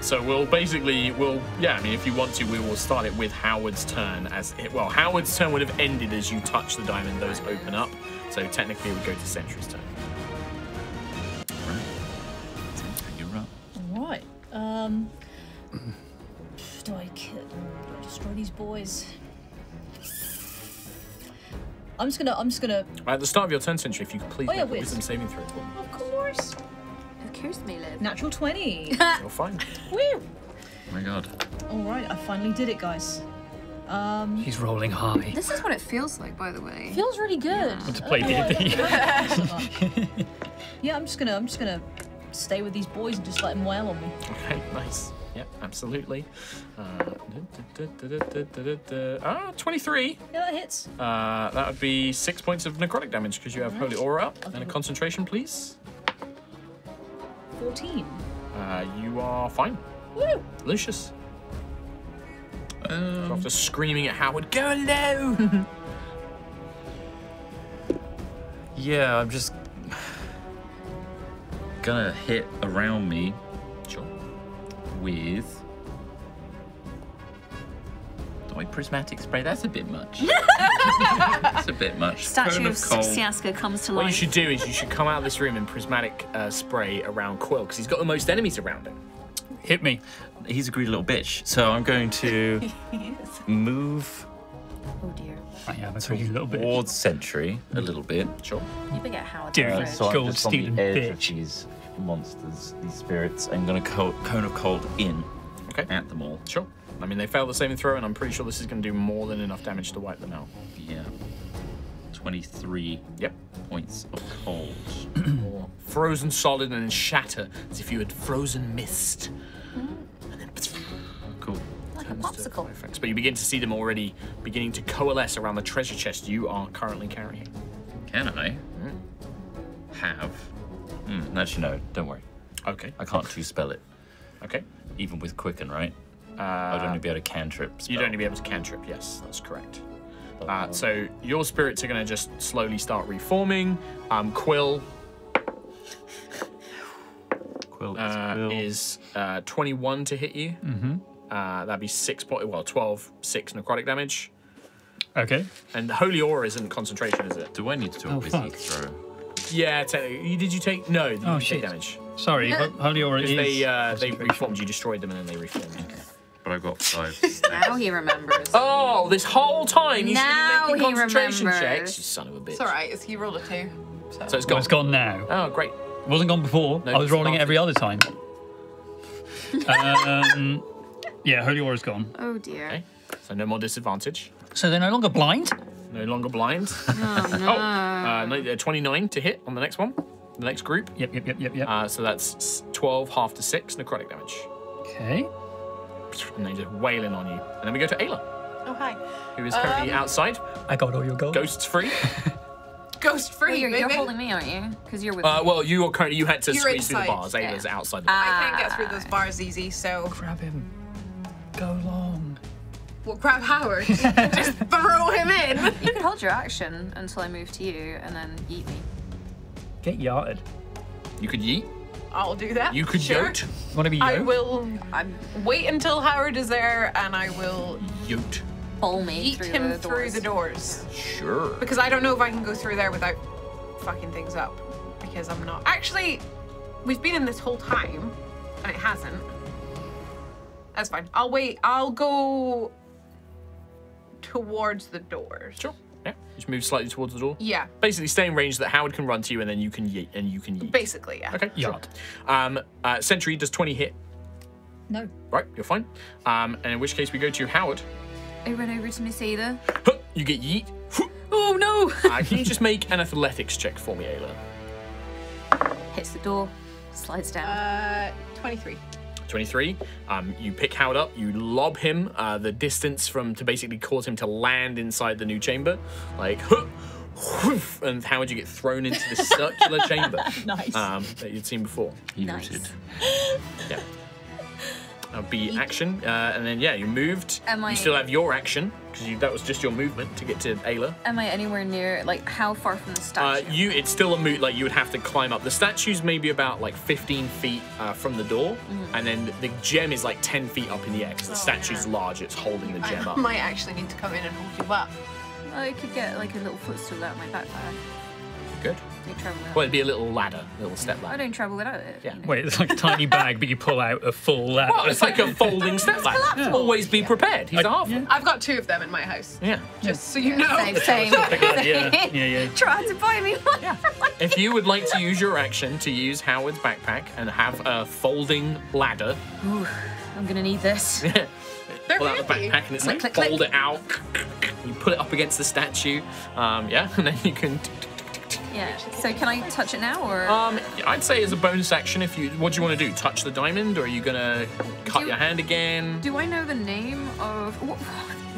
so we'll basically, we'll, yeah, I mean, if you want to, we will start it with Howard's turn as it, well, Howard's turn would have ended as you touch the diamond, those open up. So technically it would go to Sentry's turn. Right. Um, do I kill? Do I destroy these boys? I'm just gonna. I'm just gonna. Right, at the start of your turn, Sentry, if you could please oh, yeah, make a wisdom saving throw. Of course. Who cares, me, live? Natural twenty. You're fine. Woo! Oh my god. All right, I finally did it, guys. Um, He's rolling high. This is what it feels like, by the way. It feels really good. Yeah. To play D and D. Yeah, I'm just gonna. I'm just gonna. Stay with these boys and just let them wail on me. Okay, nice. Yep, absolutely. Uh, da, da, da, da, da, da, da. Ah, twenty-three. Yeah, that hits. Uh, that would be six points of necrotic damage because you have Holy Aura up. Okay. And a concentration, please. fourteen. Uh, you are fine. Woo! Lucius. Um, so after screaming at Howard, go alone! Yeah, I'm just... gonna hit around me, sure. With do I prismatic spray? That's a bit much. That's a bit much. Statue of Siaska comes to life. What you should do is you should come out of this room and prismatic uh, spray around Quill because he's got the most enemies around him. Hit me. He's a greedy little bitch. So I'm going to move. Oh dear. I am a pretty little bit. Towards Sentry, a little bit. Sure. You forget how it's uh, so gold I'm just on the edge of these monsters, these spirits. I'm going to cone of cold in okay. at them all. Sure. I mean, they failed the saving throw, and I'm pretty sure this is going to do more than enough damage to wipe them out. Yeah. twenty-three yep. points of cold. Or frozen solid and then shatter as if you had frozen mist. Mm-hmm. And then. Cool. Popsicle. But you begin to see them already beginning to coalesce around the treasure chest you are currently carrying. Can I mm. have? Mm, actually, no. Don't worry. Okay. I can't two spell it. Okay. Even with Quicken, right? Uh, I'd only be able to cantrip. Spell. You'd only be able to cantrip. Yes, that's correct. Uh, so your spirits are going to just slowly start reforming. Um, Quill. Quill uh, is uh, twenty-one to hit you. Mm-hmm. Uh, that'd be six point, well, twelve, six necrotic damage. Okay. And the Holy Aura isn't concentration, is it? Do I need to do a oh, wisdom throw? Yeah, technically. Did you take? No, you oh, didn't take damage. Sorry, Holy Aura is. They, uh, they reformed. You destroyed them and then they reformed. Okay. But I I got five. Now he remembers. Oh, this whole time you now should be making concentration checks, you son of a bitch. It's all right. It's, he rolled a two. So, so it's gone. Well, it's gone now. Oh, great. It wasn't gone before. No, I was rolling it every other time. um, yeah, Holy War is gone. Oh, dear. Okay. So no more disadvantage. So they're no longer blind? No longer blind. Oh, no. oh uh, twenty-nine to hit on the next one. The next group. Yep, yep, yep, yep, yep. Uh, so that's twelve, half to six, necrotic damage. Okay. And they're just wailing on you. And then we go to Ayla. Oh, hi. Who is currently um, outside. I got all your gold. Ghosts free. Ghost free. Well, you're, you're holding me, aren't you? Because you're with uh, me. Well, you are currently, you had to you're squeeze inside. Through the bars. Ayla's yeah. outside the bars. I can't get through those bars easy, so. Grab him. Go long. Well, grab Howard. Just throw him in. You can hold your action until I move to you and then yeet me. Get yarted. You could yeet. I'll do that. You could sure. yote. Want to be yote? I will I'm, wait until Howard is there and I will yote. Bowl me Eat through him the through the doors. Yeah. Sure. Because I don't know if I can go through there without fucking things up. Because I'm not. Actually, we've been in this whole time and it hasn't. That's fine. I'll wait. I'll go towards the doors. Sure. Yeah. Just move slightly towards the door. Yeah. Basically, stay in range that Howard can run to you, and then you can yeet, and you can yeet. Basically, yeah. Okay. Yeah. Sure. Um. Uh, Sentry, does twenty hit? No. Right. You're fine. Um. And in which case, we go to Howard. I run over to Miss Ayla. You get yeet. Oh no! uh, can you just make an athletics check for me, Ayla? Hits the door. Slides down. Uh, twenty-three. twenty-three. Um, you pick Howard up, you lob him uh, the distance from to basically cause him to land inside the new chamber, like, huh, whoof, and Howard, you get thrown into the circular chamber nice. um, that you'd seen before. He nice. Rooted. Yeah. That'll be action, uh, and then yeah, you moved. Am I, you still have your action because that was just your movement to get to Ayla. Am I anywhere near? Like, how far from the statue? Uh, you, it's still a move. Like, you would have to climb up. The statue's maybe about like fifteen feet uh, from the door, mm. and then the gem is like ten feet up in the air because the oh, statue's yeah. large. It's holding the gem I up. I might actually need to come in and hold you up. I could get like a little footstool out of my backpack. Good. Well, it'd be a little ladder, a little step ladder. I don't travel without it. Yeah. You know. Wait, it's like a tiny bag, but you pull out a full ladder. Well, it's like a folding step ladder. Yeah. Always be prepared. He's I, half. Yeah. I've got two of them in my house. Yeah. Just so you know. Same, same. yeah. yeah, yeah. Trying to buy me one. Yeah. If you would like to use your action to use Howard's backpack and have a folding ladder. Ooh, I'm gonna need this. They're pull out really? The backpack and it's click, like click, fold click. It out. You put it up against the statue. Um, yeah, and then you can. Yeah. So can I touch it now, or? Um, I'd say as a bonus action, if you, what do you want to do? Touch the diamond, or are you gonna cut do, your hand again? Do I know the name of? What,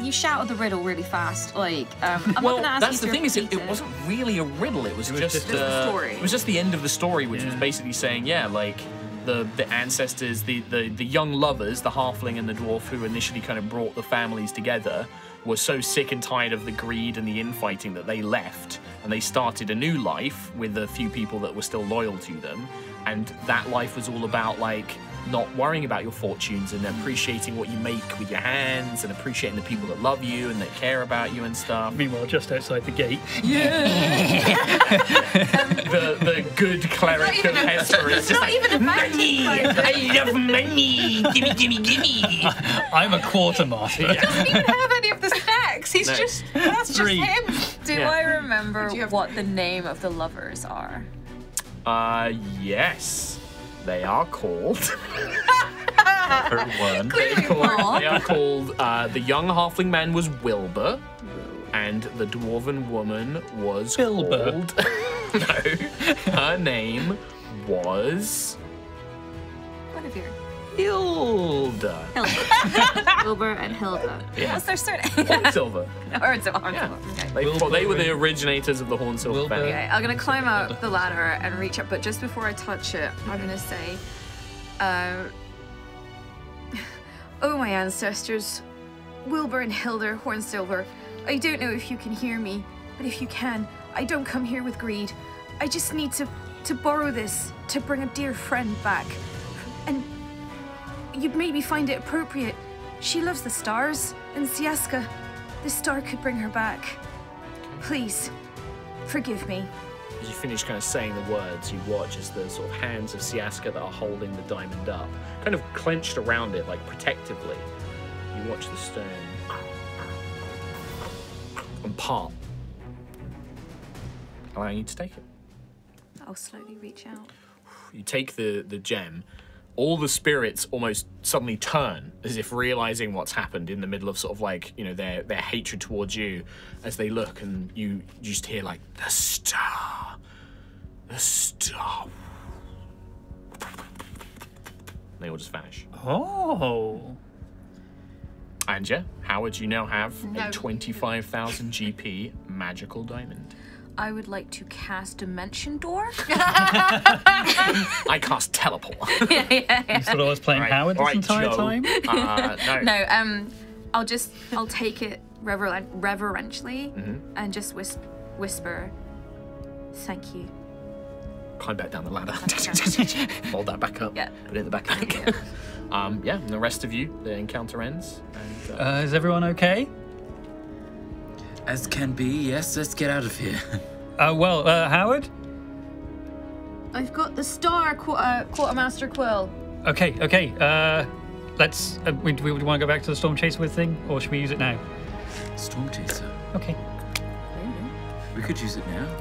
you shouted the riddle really fast, like. Um, I'm well, not gonna ask that's you the thing is, it, it wasn't really a riddle. It was, it was just, just uh, the story. It was just the end of the story, which yeah. was basically saying, yeah, like. The, the ancestors, the, the, the young lovers, the halfling and the dwarf who initially kind of brought the families together were so sick and tired of the greed and the infighting that they left and they started a new life with a few people that were still loyal to them. And that life was all about like not worrying about your fortunes and appreciating what you make with your hands and appreciating the people that love you and that care about you and stuff. Meanwhile, just outside the gate. Yeah! um, the, the good cleric of Hesper is just like, money! I love money! Gimme, gimme, gimme! I'm a quartermaster. Yeah. He doesn't even have any of the snacks. He's no. just, that's Three. Just him. Do yeah. I remember Do what the name of the lovers are? Uh, yes. They are called. one. They, call, they are called. Uh, the young halfling man was Wilbur, and the dwarven woman was Bilber. Called. No, her name was. What have you? Hilda. Hilda. Wilbur and Hilda. Yeah. What's their surname? Hornsilver. Hornsilver. Yeah. Okay. They, well, they were the originators of the Hornsilver family. Okay, I'm going to climb up the ladder and reach up, but just before I touch it, I'm going to say, uh, oh, my ancestors, Wilbur and Hilda, Hornsilver, I don't know if you can hear me, but if you can, I don't come here with greed. I just need to, to borrow this to bring a dear friend back. And you'd maybe find it appropriate. She loves the stars, and Siaska, the star could bring her back. Please, forgive me. As you finish kind of saying the words, you watch as the sort of hands of Siaska that are holding the diamond up, kind of clenched around it, like protectively. watch the stone and part, allowing you to take it. I'll slowly reach out. You take the, the gem. All the spirits almost suddenly turn, as if realizing what's happened in the middle of sort of like, you know, their their hatred towards you, as they look, and you just hear like, the star, the star. And they all just vanish. Oh. And yeah, Howard, you now have no. a twenty-five thousand G P magical diamond. I would like to cast Dimension Door. I cast Teleport. Yeah, yeah, yeah. You thought I was playing right. Howard this right, entire Joe. time? Uh, no. No, um, I'll just, I'll take it reverent, reverentially mm-hmm. and just whis whisper, thank you. Climb back down the ladder. Hold that back up. Yeah. Put it in the back. Yeah. um, yeah, and the rest of you, the encounter ends. And, uh, uh, is everyone okay? As can be, yes, let's get out of here. Uh, well, uh, Howard? I've got the star, qu uh, Quartermaster Quill. Okay, okay, uh, let's, uh, we, we want to go back to the Storm Chaser with thing, or should we use it now? Storm Chaser? Okay. We could use it now.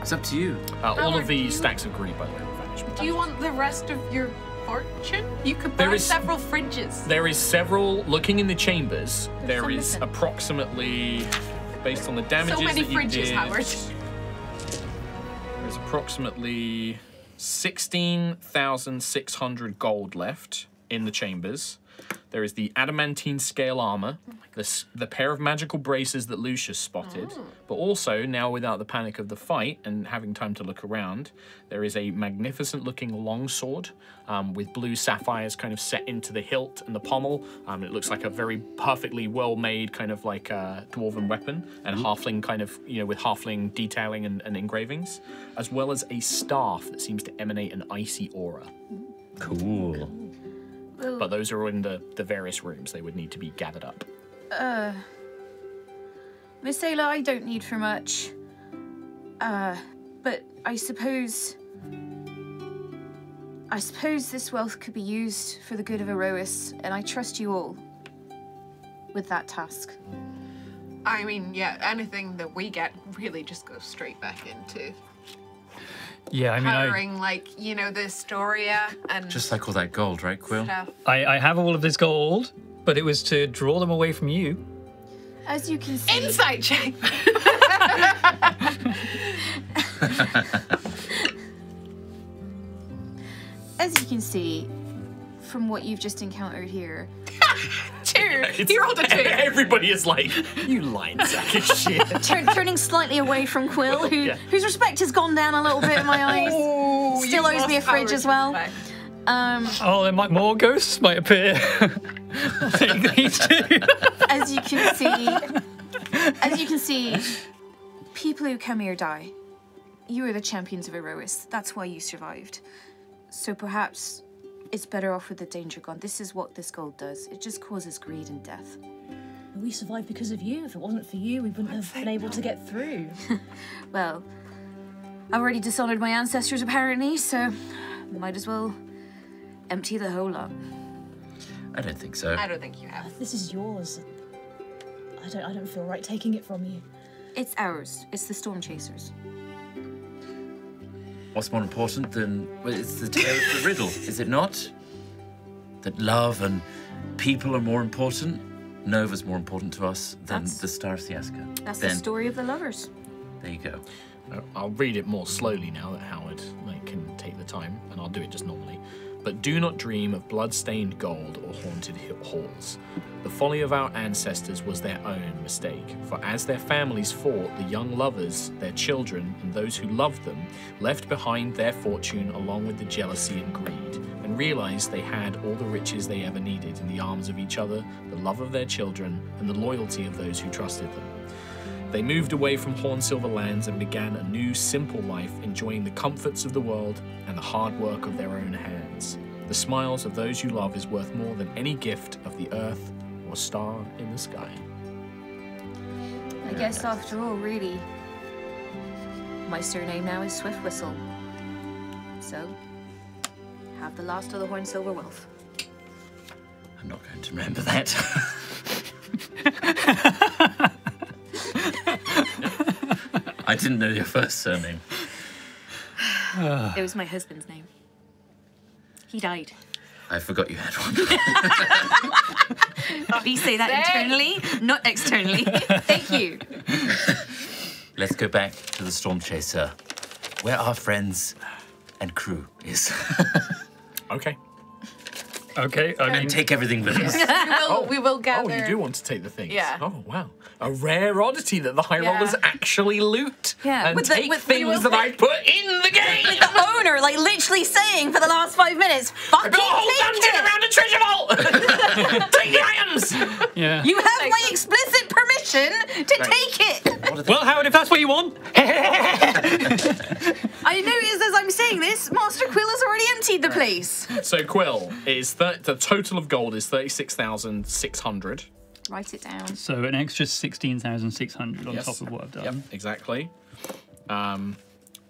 It's up to you. Uh, all of the stacks of green, by the way, were vanished. Do you want the rest of your fortune? You could buy there is, several fridges. There is several, looking in the chambers, There's there is missing. approximately... Based on the damages so many that you fridges, did, Howard. There's approximately sixteen thousand six hundred gold left in the chambers. There is the adamantine scale armor, oh the, the pair of magical braces that Lucius spotted, oh. but also, now without the panic of the fight and having time to look around, there is a magnificent looking longsword um, with blue sapphires kind of set into the hilt and the pommel. Um, it looks like a very perfectly well-made kind of like uh, dwarven weapon and mm-hmm. halfling kind of, you know, with halfling detailing and, and engravings, as well as a staff that seems to emanate an icy aura. Cool. cool. But those are in the, the various rooms. They would need to be gathered up. Uh, Miss Ayla, I don't need for much. Uh, but I suppose... I suppose this wealth could be used for the good of Aerois, and I trust you all with that task. I mean, yeah, anything that we get really just goes straight back into... Yeah, I mean, hiring, I, like, you know, the Storia and... Just like all that gold, right, Quill? I, I have all of this gold, but it was to draw them away from you. As you can see... Insight check! As you can see, from what you've just encountered here... Two! He rolled a two! Everybody is like, you lying sack of shit. Turn, turning slightly away from Quill, who, yeah. whose respect has gone down a little bit in my eyes. Oh, Still owes me a fridge as well. Um, oh, there might more ghosts might appear. Take these two. As you can see, as you can see, people who come here die. You are the champions of Aerois. That's why you survived. So perhaps... It's better off with the danger gone. This is what this gold does. It just causes greed and death. We survived because of you. If it wasn't for you, we wouldn't have been able to get through. Well, I've already dishonored my ancestors, apparently, so might as well empty the whole lot. I don't think so. I don't think you have. This is yours. I don't, I don't feel right taking it from you. It's ours. It's the Storm Chasers. What's more important than... Well, it's the tale of the riddle, is it not? That love and people are more important? Nova's more important to us than that's, the Star of Siaska. That's then, the story of the lovers. There you go. I'll read it more slowly now that Howard like, can take the time, and I'll do it just normally. But do not dream of blood-stained gold or haunted halls. The folly of our ancestors was their own mistake, for as their families fought, the young lovers, their children, and those who loved them, left behind their fortune along with the jealousy and greed, and realized they had all the riches they ever needed in the arms of each other, the love of their children, and the loyalty of those who trusted them. They moved away from Hornsilver lands and began a new, simple life, enjoying the comforts of the world and the hard work of their own hands. The smiles of those you love is worth more than any gift of the earth or star in the sky. I guess after all, really, my surname now is Swiftwhistle. So, have the last of the Hornsilver wealth. I'm not going to remember that. I didn't know your first surname. It was my husband's name. He died. I forgot you had one. Please say that internally, not externally. Thank you. Let's go back to the Storm Chaser, where our friends and crew is. Okay. Okay, I mean... And take everything with us. Oh, we will gather... Oh, you do want to take the things. Yeah. Oh, wow. A rare oddity that the High Rollers yeah. actually loot yeah. and with take the, with things that I put in the game. With the owner, like, literally saying for the last five minutes, fucking take it! Whole dungeon around a treasure vault! Take the items! Yeah. You have Thanks. my explicit permission to Thanks. take it! Well, Howard, if that's what you want... I noticed as I'm saying this, Master Quill has already emptied the place. So, Quill is... The total of gold is thirty-six thousand six hundred. Write it down. So an extra sixteen thousand six hundred on yes. top of what I've done. Yep, exactly. Um,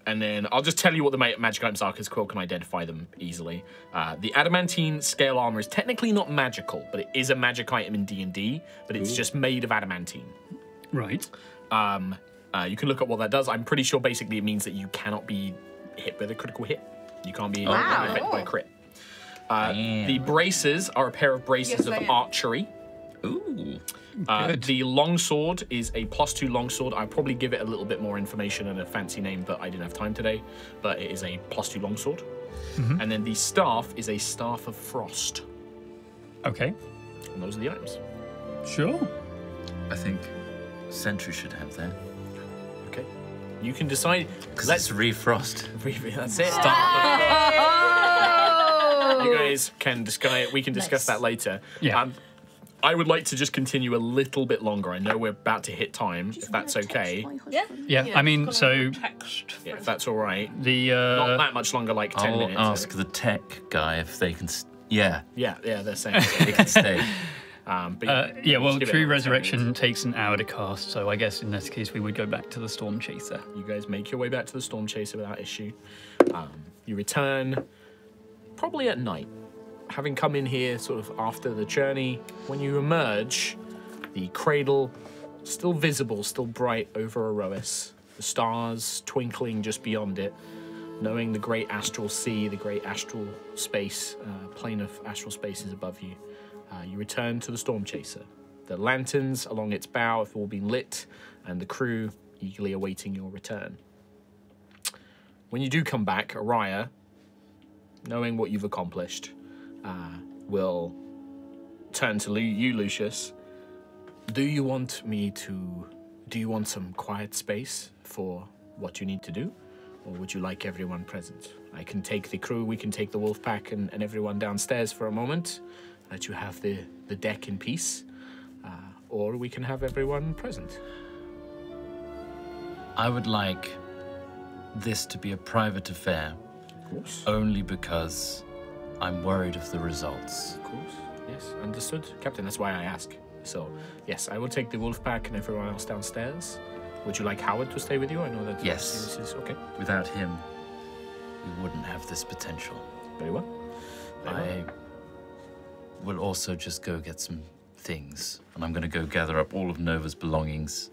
and then I'll just tell you what the ma magic items are because Quill can identify them easily. Uh, the adamantine scale armor is technically not magical, but it is a magic item in D and D, but it's Ooh. just made of adamantine. Right. Um, uh, you can look at what that does. I'm pretty sure basically it means that you cannot be hit with a critical hit. You can't be wow. affected by a crit. Uh, the braces are a pair of braces yes, of archery. Ooh. Uh, the longsword is a plus two longsword. I'll probably give it a little bit more information and a fancy name, but I didn't have time today. But it is a plus two longsword. Mm-hmm. And then the staff is a staff of frost. Okay. And those are the items. Sure. I think Sentry should have that. Okay. You can decide. Because let's refrost. That's it. Stop. You guys can discuss. We can discuss nice. that later. Yeah. Um, I would like to just continue a little bit longer. I know we're about to hit time. She's if that's okay. Yeah. yeah. Yeah. I mean, so. Yeah, if that's all right. The uh, not that much longer, like ten I'll minutes. I'll ask the tech guy if they can. St yeah. Yeah. Yeah. They're saying they can stay. Um, but uh, yeah. Well, True Resurrection takes an hour to cast, so I guess in this case we would go back to the Storm Chaser. You guys make your way back to the Storm Chaser without issue. Um, you return. Probably at night, having come in here sort of after the journey, when you emerge, the cradle still visible, still bright over Aerois, the stars twinkling just beyond it, knowing the great astral sea, the great astral space, uh, plane of astral spaces above you. Uh, you return to the Storm Chaser. The lanterns along its bow have all been lit, and the crew eagerly awaiting your return. When you do come back, Aria, knowing what you've accomplished, uh, will turn to Lu you, Lucius. Do you want me to... Do you want some quiet space for what you need to do? Or would you like everyone present? I can take the crew, we can take the wolf pack and, and everyone downstairs for a moment. Let you have the, the deck in peace. Uh, or we can have everyone present. I would like this to be a private affair. Course. Only because I'm worried of the results. Of course, yes, understood. Captain, that's why I ask. So, yes, I will take the wolf pack and everyone else downstairs. Would you like Howard to stay with you? I know that... Yes. This is okay. Without him, we wouldn't have this potential. Very well. Very I well. will also just go get some things, and I'm going to go gather up all of Nova's belongings,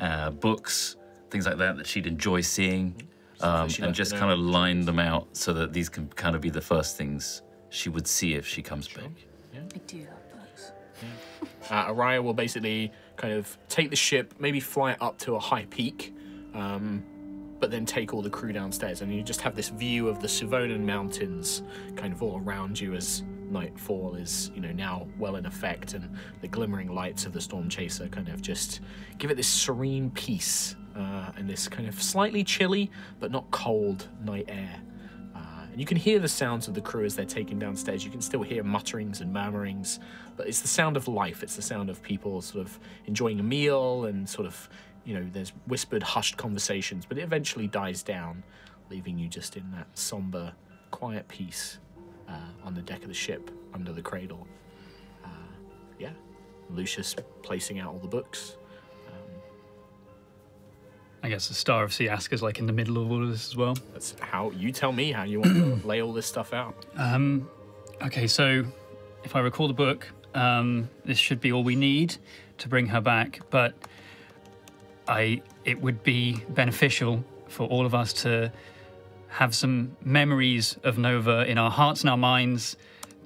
uh, books, things like that that she'd enjoy seeing. Mm-hmm. Um, and just kind of line them out so that these can kind of be the first things she would see if she comes sure. back. Yeah. I do love books. Yeah. Uh, Araya will basically kind of take the ship, maybe fly it up to a high peak, um, but then take all the crew downstairs. And you just have this view of the Suvonan Mountains kind of all around you as nightfall is, you know, now well in effect, and the glimmering lights of the Storm Chaser kind of just give it this serene peace. Uh, and this kind of slightly chilly but not cold night air. Uh, and you can hear the sounds of the crew as they're taken downstairs. You can still hear mutterings and murmurings, but it's the sound of life. It's the sound of people sort of enjoying a meal and sort of, you know, there's whispered, hushed conversations, but it eventually dies down, leaving you just in that somber, quiet peace uh, on the deck of the ship under the cradle. Uh, yeah, Lucius placing out all the books. I guess the Star of Siaska is like in the middle of all of this as well. That's how you tell me how you want to lay all this stuff out. Um, okay, so if I recall the book, um, this should be all we need. to bring her back, but I it would be beneficial for all of us to have some memories of Nova in our hearts and our minds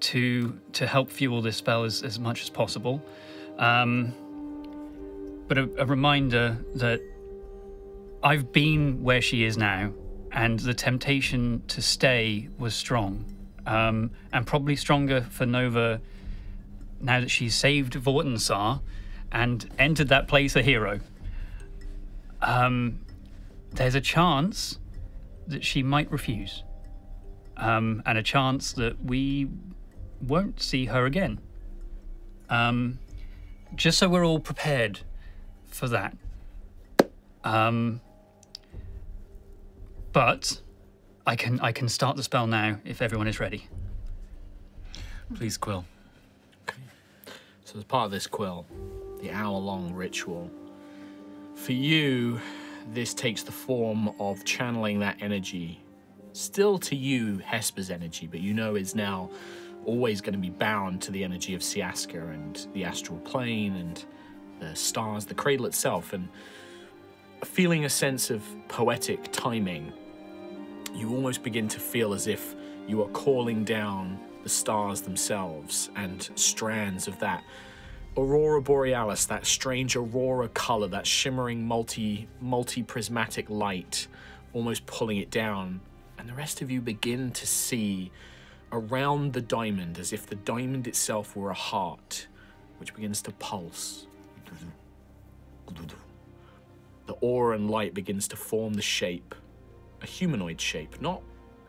to to help fuel this spell as, as much as possible. Um, but a, a reminder that I've been where she is now, and the temptation to stay was strong, um, and probably stronger for Nova now that she's saved Vortensar and entered that place a hero. Um, there's a chance that she might refuse, um, and a chance that we won't see her again. Um, just so we're all prepared for that. Um, but I can I can start the spell now if everyone is ready. Please, Quill. Okay. So as part of this, Quill, the hour-long ritual, for you, this takes the form of channeling that energy, still to you, Hesper's energy, but you know is now always going to be bound to the energy of Siaska and the astral plane and the stars, the cradle itself, and feeling a sense of poetic timing. You almost begin to feel as if you are calling down the stars themselves and strands of that Aurora Borealis, that strange aurora color, that shimmering multi, multi-prismatic light, almost pulling it down. And the rest of you begin to see around the diamond, as if the diamond itself were a heart, which begins to pulse. The aura and light begins to form the shape, a humanoid shape, not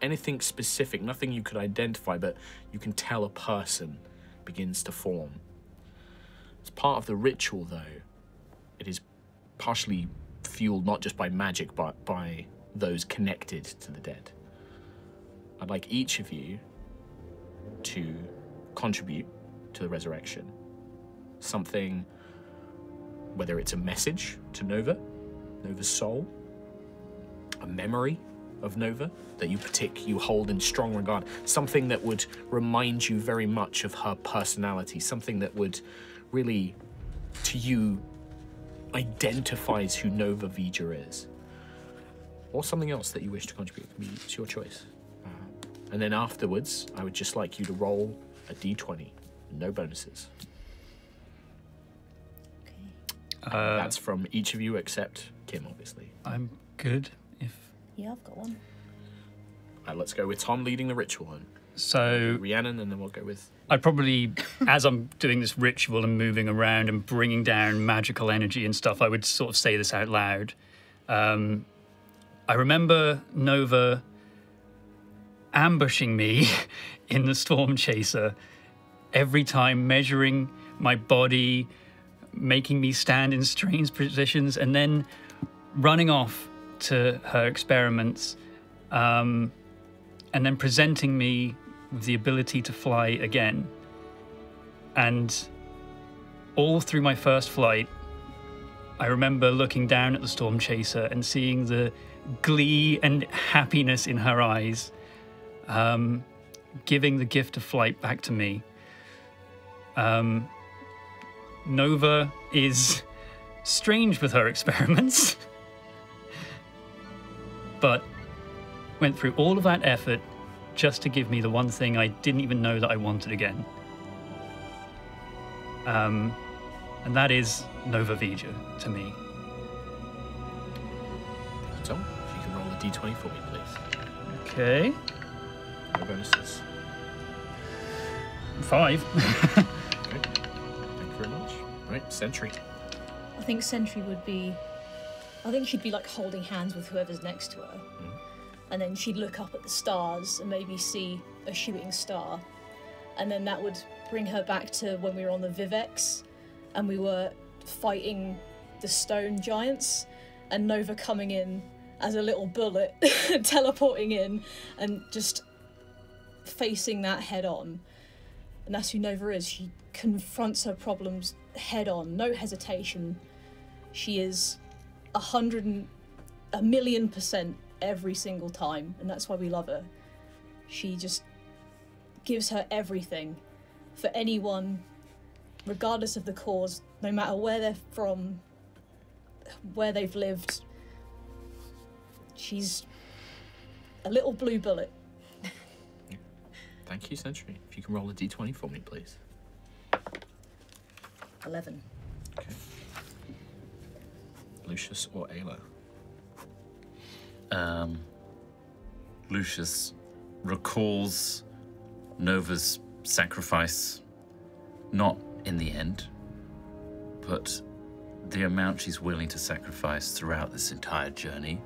anything specific, nothing you could identify, but you can tell a person begins to form. As part of the ritual, though, it is partially fueled not just by magic, but by those connected to the dead. I'd like each of you to contribute to the resurrection. Something, whether it's a message to Nova, Nova's soul, a memory of Nova that you partic- you hold in strong regard, something that would remind you very much of her personality, something that would really, to you, identifies who Nova Vija is. Or something else that you wish to contribute. It's your choice. Uh, and then afterwards, I would just like you to roll a d twenty. No bonuses. Okay. Uh, That's from each of you except Kim, obviously. I'm good if... Yeah, I've got one. Uh, let's go with Tom leading the ritual on. So Rhiannon, and then we'll go with... I'd probably, as I'm doing this ritual and moving around and bringing down magical energy and stuff, I would sort of say this out loud. Um, I remember Nova ambushing me in the Storm Chaser every time, measuring my body, making me stand in strange positions, and then running off to her experiments, um, and then presenting me with the ability to fly again. And all through my first flight, I remember looking down at the Storm Chaser and seeing the glee and happiness in her eyes, um, giving the gift of flight back to me. Um, Nova is strange with her experiments, but went through all of that effort just to give me the one thing I didn't even know that I wanted again. Um, and that is Nova Vija to me. Tom, if you can roll a d twenty for me, please. Okay. No bonuses. Five. Okay. Thank you very much. All right, Sentry. I think Sentry would be... I think she'd be like holding hands with whoever's next to her. Mm. And then she'd look up at the stars and maybe see a shooting star. And then that would bring her back to when we were on the Vivex and we were fighting the stone giants, and Nova coming in as a little bullet, teleporting in and just facing that head on. And that's who Nova is. She confronts her problems head on, no hesitation. She is a hundred and a million percent every single time, and that's why we love her. She just gives her everything for anyone, regardless of the cause, no matter where they're from, where they've lived. She's a little blue bullet. Thank you, Sentry. If you can roll a d twenty for me, please. eleven. Okay. Lucius or Ayla? Um, Lucius recalls Nova's sacrifice, not in the end, but the amount she's willing to sacrifice throughout this entire journey,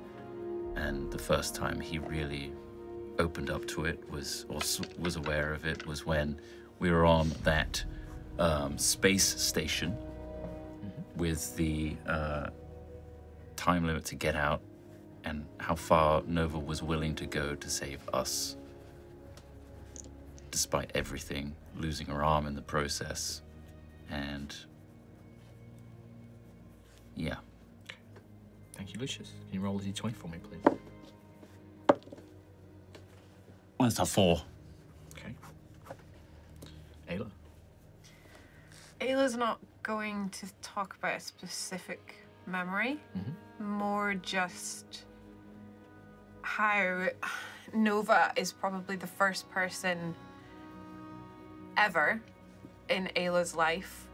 and the first time he really opened up to it, was or was aware of it, was when we were on that um, space station mm-hmm. with the uh, time limit to get out, and how far Nova was willing to go to save us, despite everything, losing her arm in the process, and yeah. Thank you, Lucius. Can you roll a d twenty for me, please? Well, it's a four. Okay. Ayla? Ayla's not going to talk about a specific memory, mm-hmm. more just how Nova is probably the first person ever in Ayla's life.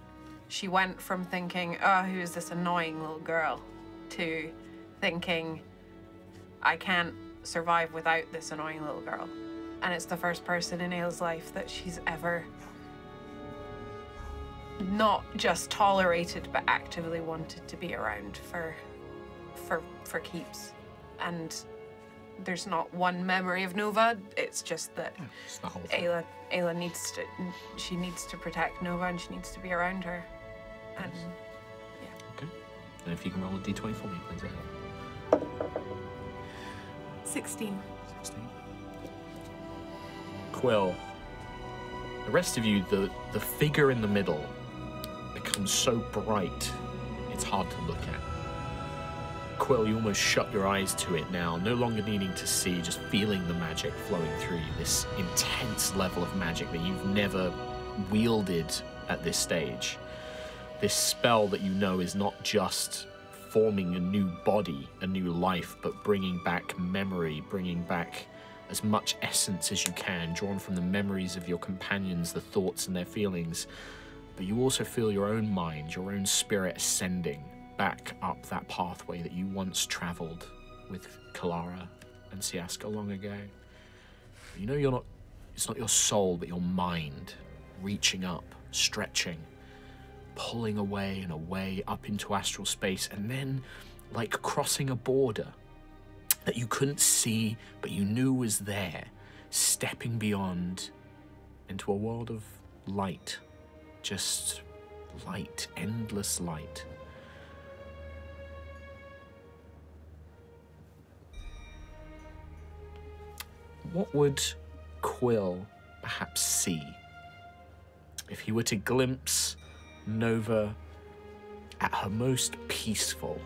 She went from thinking, oh, who is this annoying little girl, to thinking, I can't survive without this annoying little girl. And it's the first person in Ayla's life that she's ever not just tolerated, but actively wanted to be around for, for, for keeps. And there's not one memory of Nova. It's just that yeah, it's the whole thing. Ayla, Ayla needs to, she needs to protect Nova, and she needs to be around her. And nice. Yeah. Okay. And if you can roll a d twenty for me, please, Ayla. Sixteen. Sixteen. Quill, the rest of you, the, the figure in the middle becomes so bright, it's hard to look at. Quill, you almost shut your eyes to it now, no longer needing to see, just feeling the magic flowing through you, this intense level of magic that you've never wielded at this stage. This spell that you know is not just forming a new body, a new life, but bringing back memory, bringing back as much essence as you can, drawn from the memories of your companions, the thoughts and their feelings. But you also feel your own mind, your own spirit ascending back up that pathway that you once traveled with Kalara and Siaska long ago. But you know you're not, it's not your soul, but your mind reaching up, stretching, pulling away and away up into astral space, and then like crossing a border that you couldn't see, but you knew was there, stepping beyond into a world of light. Just light, endless light. What would Quill perhaps see if he were to glimpse Nova at her most peaceful?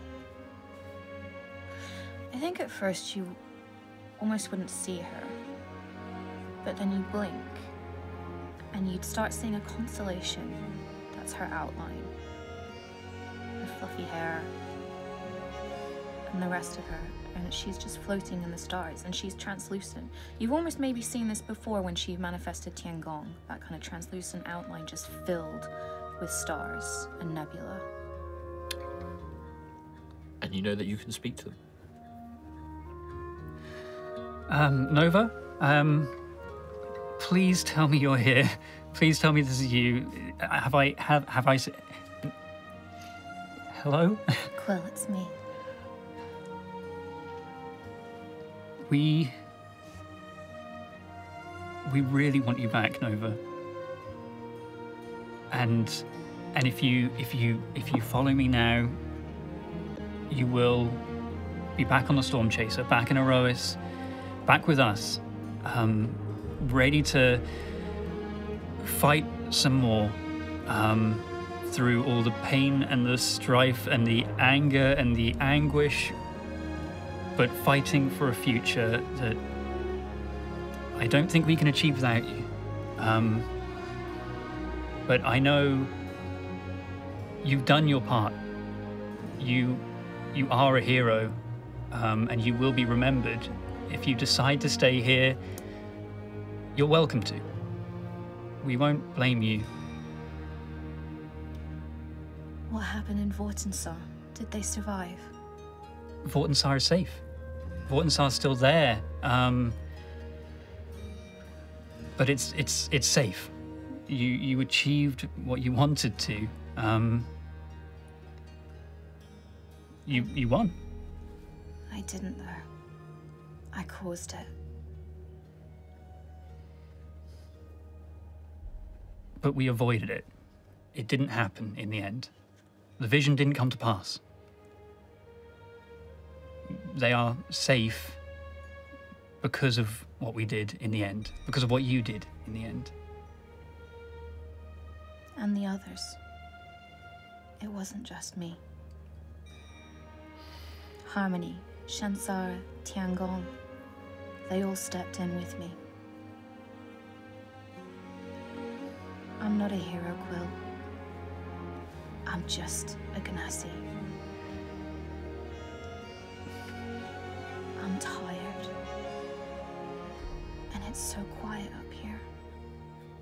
I think at first you almost wouldn't see her, but then you blink and you'd start seeing a constellation. That's her outline, her fluffy hair and the rest of her, and she's just floating in the stars, and she's translucent. You've almost maybe seen this before when she manifested Tiangong, that kind of translucent outline just filled with stars and nebula. And you know that you can speak to them. Um, Nova, um, please tell me you're here. Please tell me this is you. Have I, have, have I, hello? Quill, it's me. We, we really want you back, Nova. And, and if you, if you, if you follow me now, you will be back on the Storm Chaser, back in Aerois, back with us, um, ready to fight some more, um, through all the pain and the strife and the anger and the anguish, but fighting for a future that I don't think we can achieve without you. Um, but I know you've done your part. You, you are a hero, um, and you will be remembered. If you decide to stay here, you're welcome to. We won't blame you. What happened in Vortensar? Did they survive? Vortensar is safe. Vortensar's still there, um, but it's it's it's safe. You you achieved what you wanted to. Um, you you won. I didn't though. I caused it. But we avoided it. It didn't happen in the end. The vision didn't come to pass. They are safe because of what we did in the end, because of what you did in the end. And the others. It wasn't just me. Harmony, Shansara, Tiangong, they all stepped in with me. I'm not a hero, Quill. I'm just a Ganassi. I'm tired. And it's so quiet up here.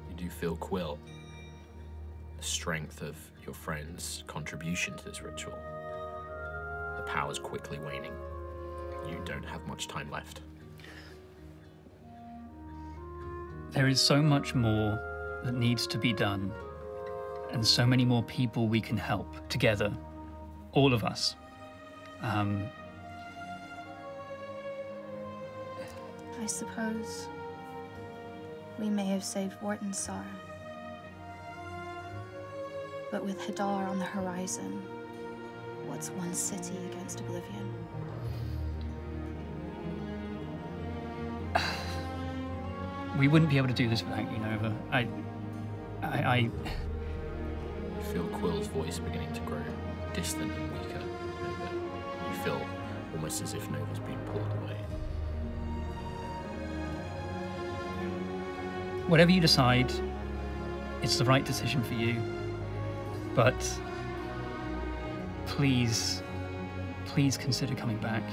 You do feel, Quill, the strength of your friend's contribution to this ritual. The power's quickly waning. You don't have much time left. There is so much more that needs to be done, and so many more people we can help together, all of us. Um, I suppose we may have saved Vortensar, but with Hadar on the horizon, what's one city against oblivion? We wouldn't be able to do this without you, Nova. I, I, I... You feel Quill's voice beginning to grow distant and weaker, Nova. You feel almost as if Nova's being pulled away. Whatever you decide, it's the right decision for you. But please, please consider coming back.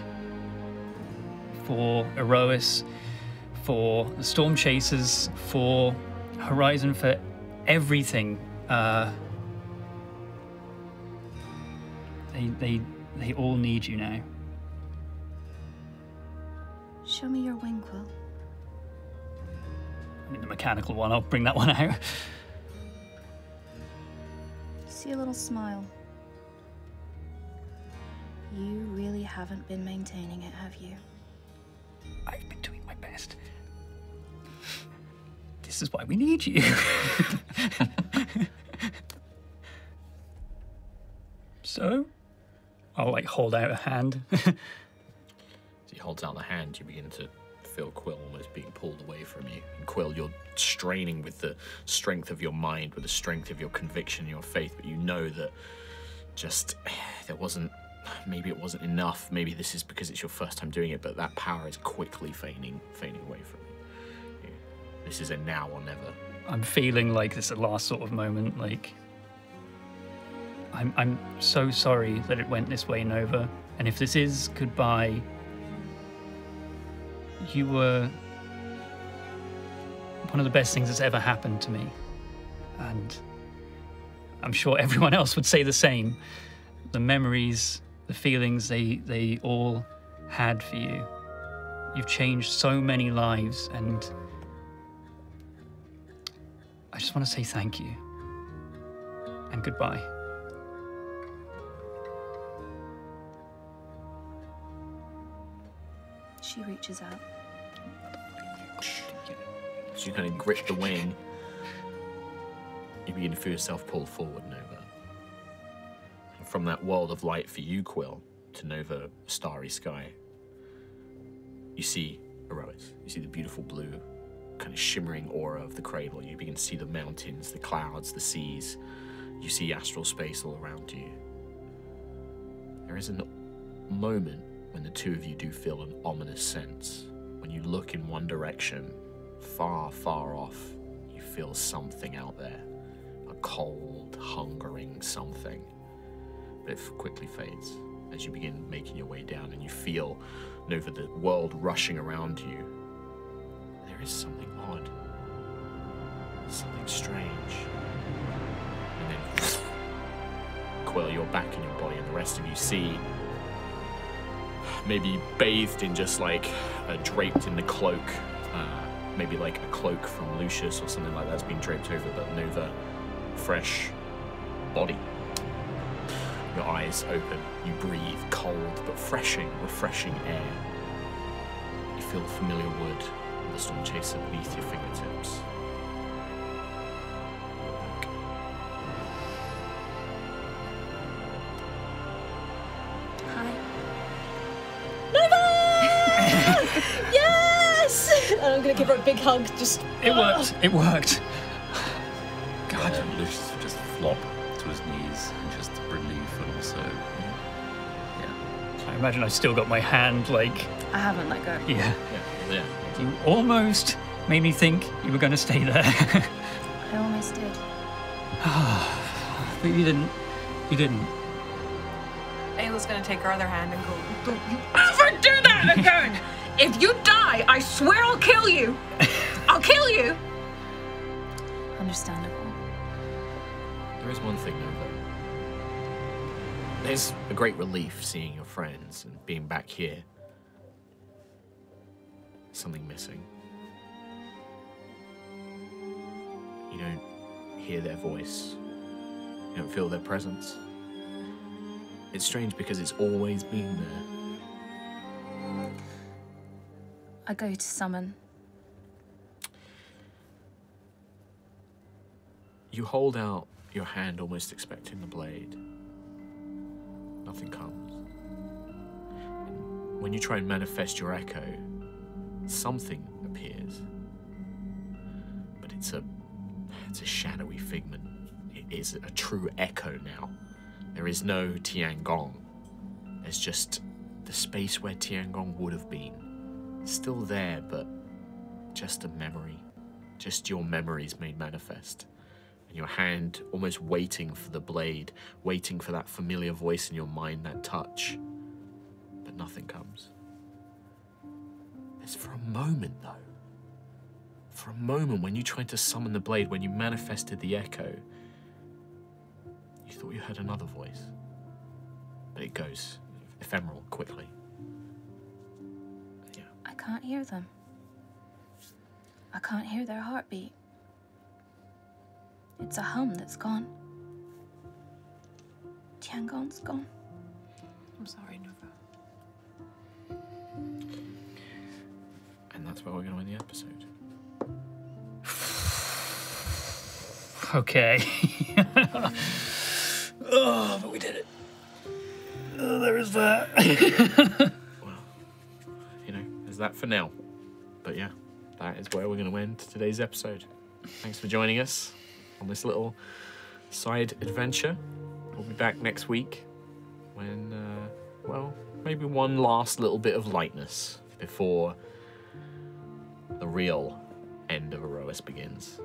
For Aerois, for the Storm Chasers, for Horizon, for everything. Uh, they, they, they all need you now. Show me your wing, Quill. I mean, the mechanical one, I'll bring that one out. See a little smile. You really haven't been maintaining it, have you? I've been doing my best. This is why we need you. So, I'll like hold out a hand. As he holds out the hand, you begin to feel Quill almost being pulled away from you. And Quill, you're straining with the strength of your mind, with the strength of your conviction, your faith, but you know that just there wasn't, maybe it wasn't enough. Maybe this is because it's your first time doing it, but that power is quickly fading, fading away from you. This is a now or never. I'm feeling like this is the last sort of moment. Like, I'm, I'm so sorry that it went this way, Nova. And if this is goodbye, you were one of the best things that's ever happened to me. And I'm sure everyone else would say the same. The memories, the feelings they, they all had for you. You've changed so many lives, and I just want to say thank you and goodbye. She reaches out. So you kind of grip the wing. You begin to feel yourself pulled forward, Nova. And from that world of light for you, Quill, to Nova, starry sky, you see Aerois. You see the beautiful blue, kind of shimmering aura of the cradle. You begin to see the mountains, the clouds, the seas. You see astral space all around you. There is a moment when the two of you do feel an ominous sense. When you look in one direction, far, far off, you feel something out there. A cold, hungering something. but it quickly fades as you begin making your way down, and you feel, Nova, the world rushing around you. There is something odd, something strange. And then, Quill, you're back in your body, and the rest of you see, maybe bathed in just like, uh, draped in the cloak, uh, maybe like a cloak from Lucius or something like that has been draped over, but Nova, fresh body. Your eyes open, you breathe cold but freshing, refreshing air. You feel the familiar wood of the Storm Chaser beneath your fingertips. Look. Hi. Nova! Yes! And I'm gonna give her a big hug. Just it oh. worked. It worked. God, yeah, Lucius would just flop to his knees and just relief, and also, yeah. I imagine I've still got my hand like. I haven't let go. Yeah. Yeah. Yeah. You almost made me think you were going to stay there. I almost did. But you didn't. You didn't. Ayla's going to take her other hand and go, "Don't you ever do that again! If you die, I swear I'll kill you! I'll kill you!" Understandable. There is one thing, Nova. There's a great relief seeing your friends and being back here. Something missing. You don't hear their voice. You don't feel their presence. It's strange because it's always been there. I go to summon. You hold out your hand, almost expecting the blade. Nothing comes. And when you try and manifest your echo, something appears. But it's a, it's a shadowy figment. It is a true echo now. There is no Tiangong. There's just the space where Tiangong would have been. It's still there, but just a memory. Just your memories made manifest. Your hand almost waiting for the blade, waiting for that familiar voice in your mind, that touch. But nothing comes. It's for a moment, though. For a moment, when you tried to summon the blade, when you manifested the echo, you thought you heard another voice. But it goes ephemeral quickly. Yeah. I can't hear them. I can't hear their heartbeat. It's a hum that's gone. Tiangong's gone. I'm sorry, Nova. And that's where we're going to end the episode. Okay. Oh, but we did it. Oh, there is that. Well, you know, there's that for now. But yeah, that is where we're going to end today's episode. Thanks for joining us on this little side adventure. We'll be back next week when, uh, well, maybe one last little bit of lightness before the real end of Aerois begins.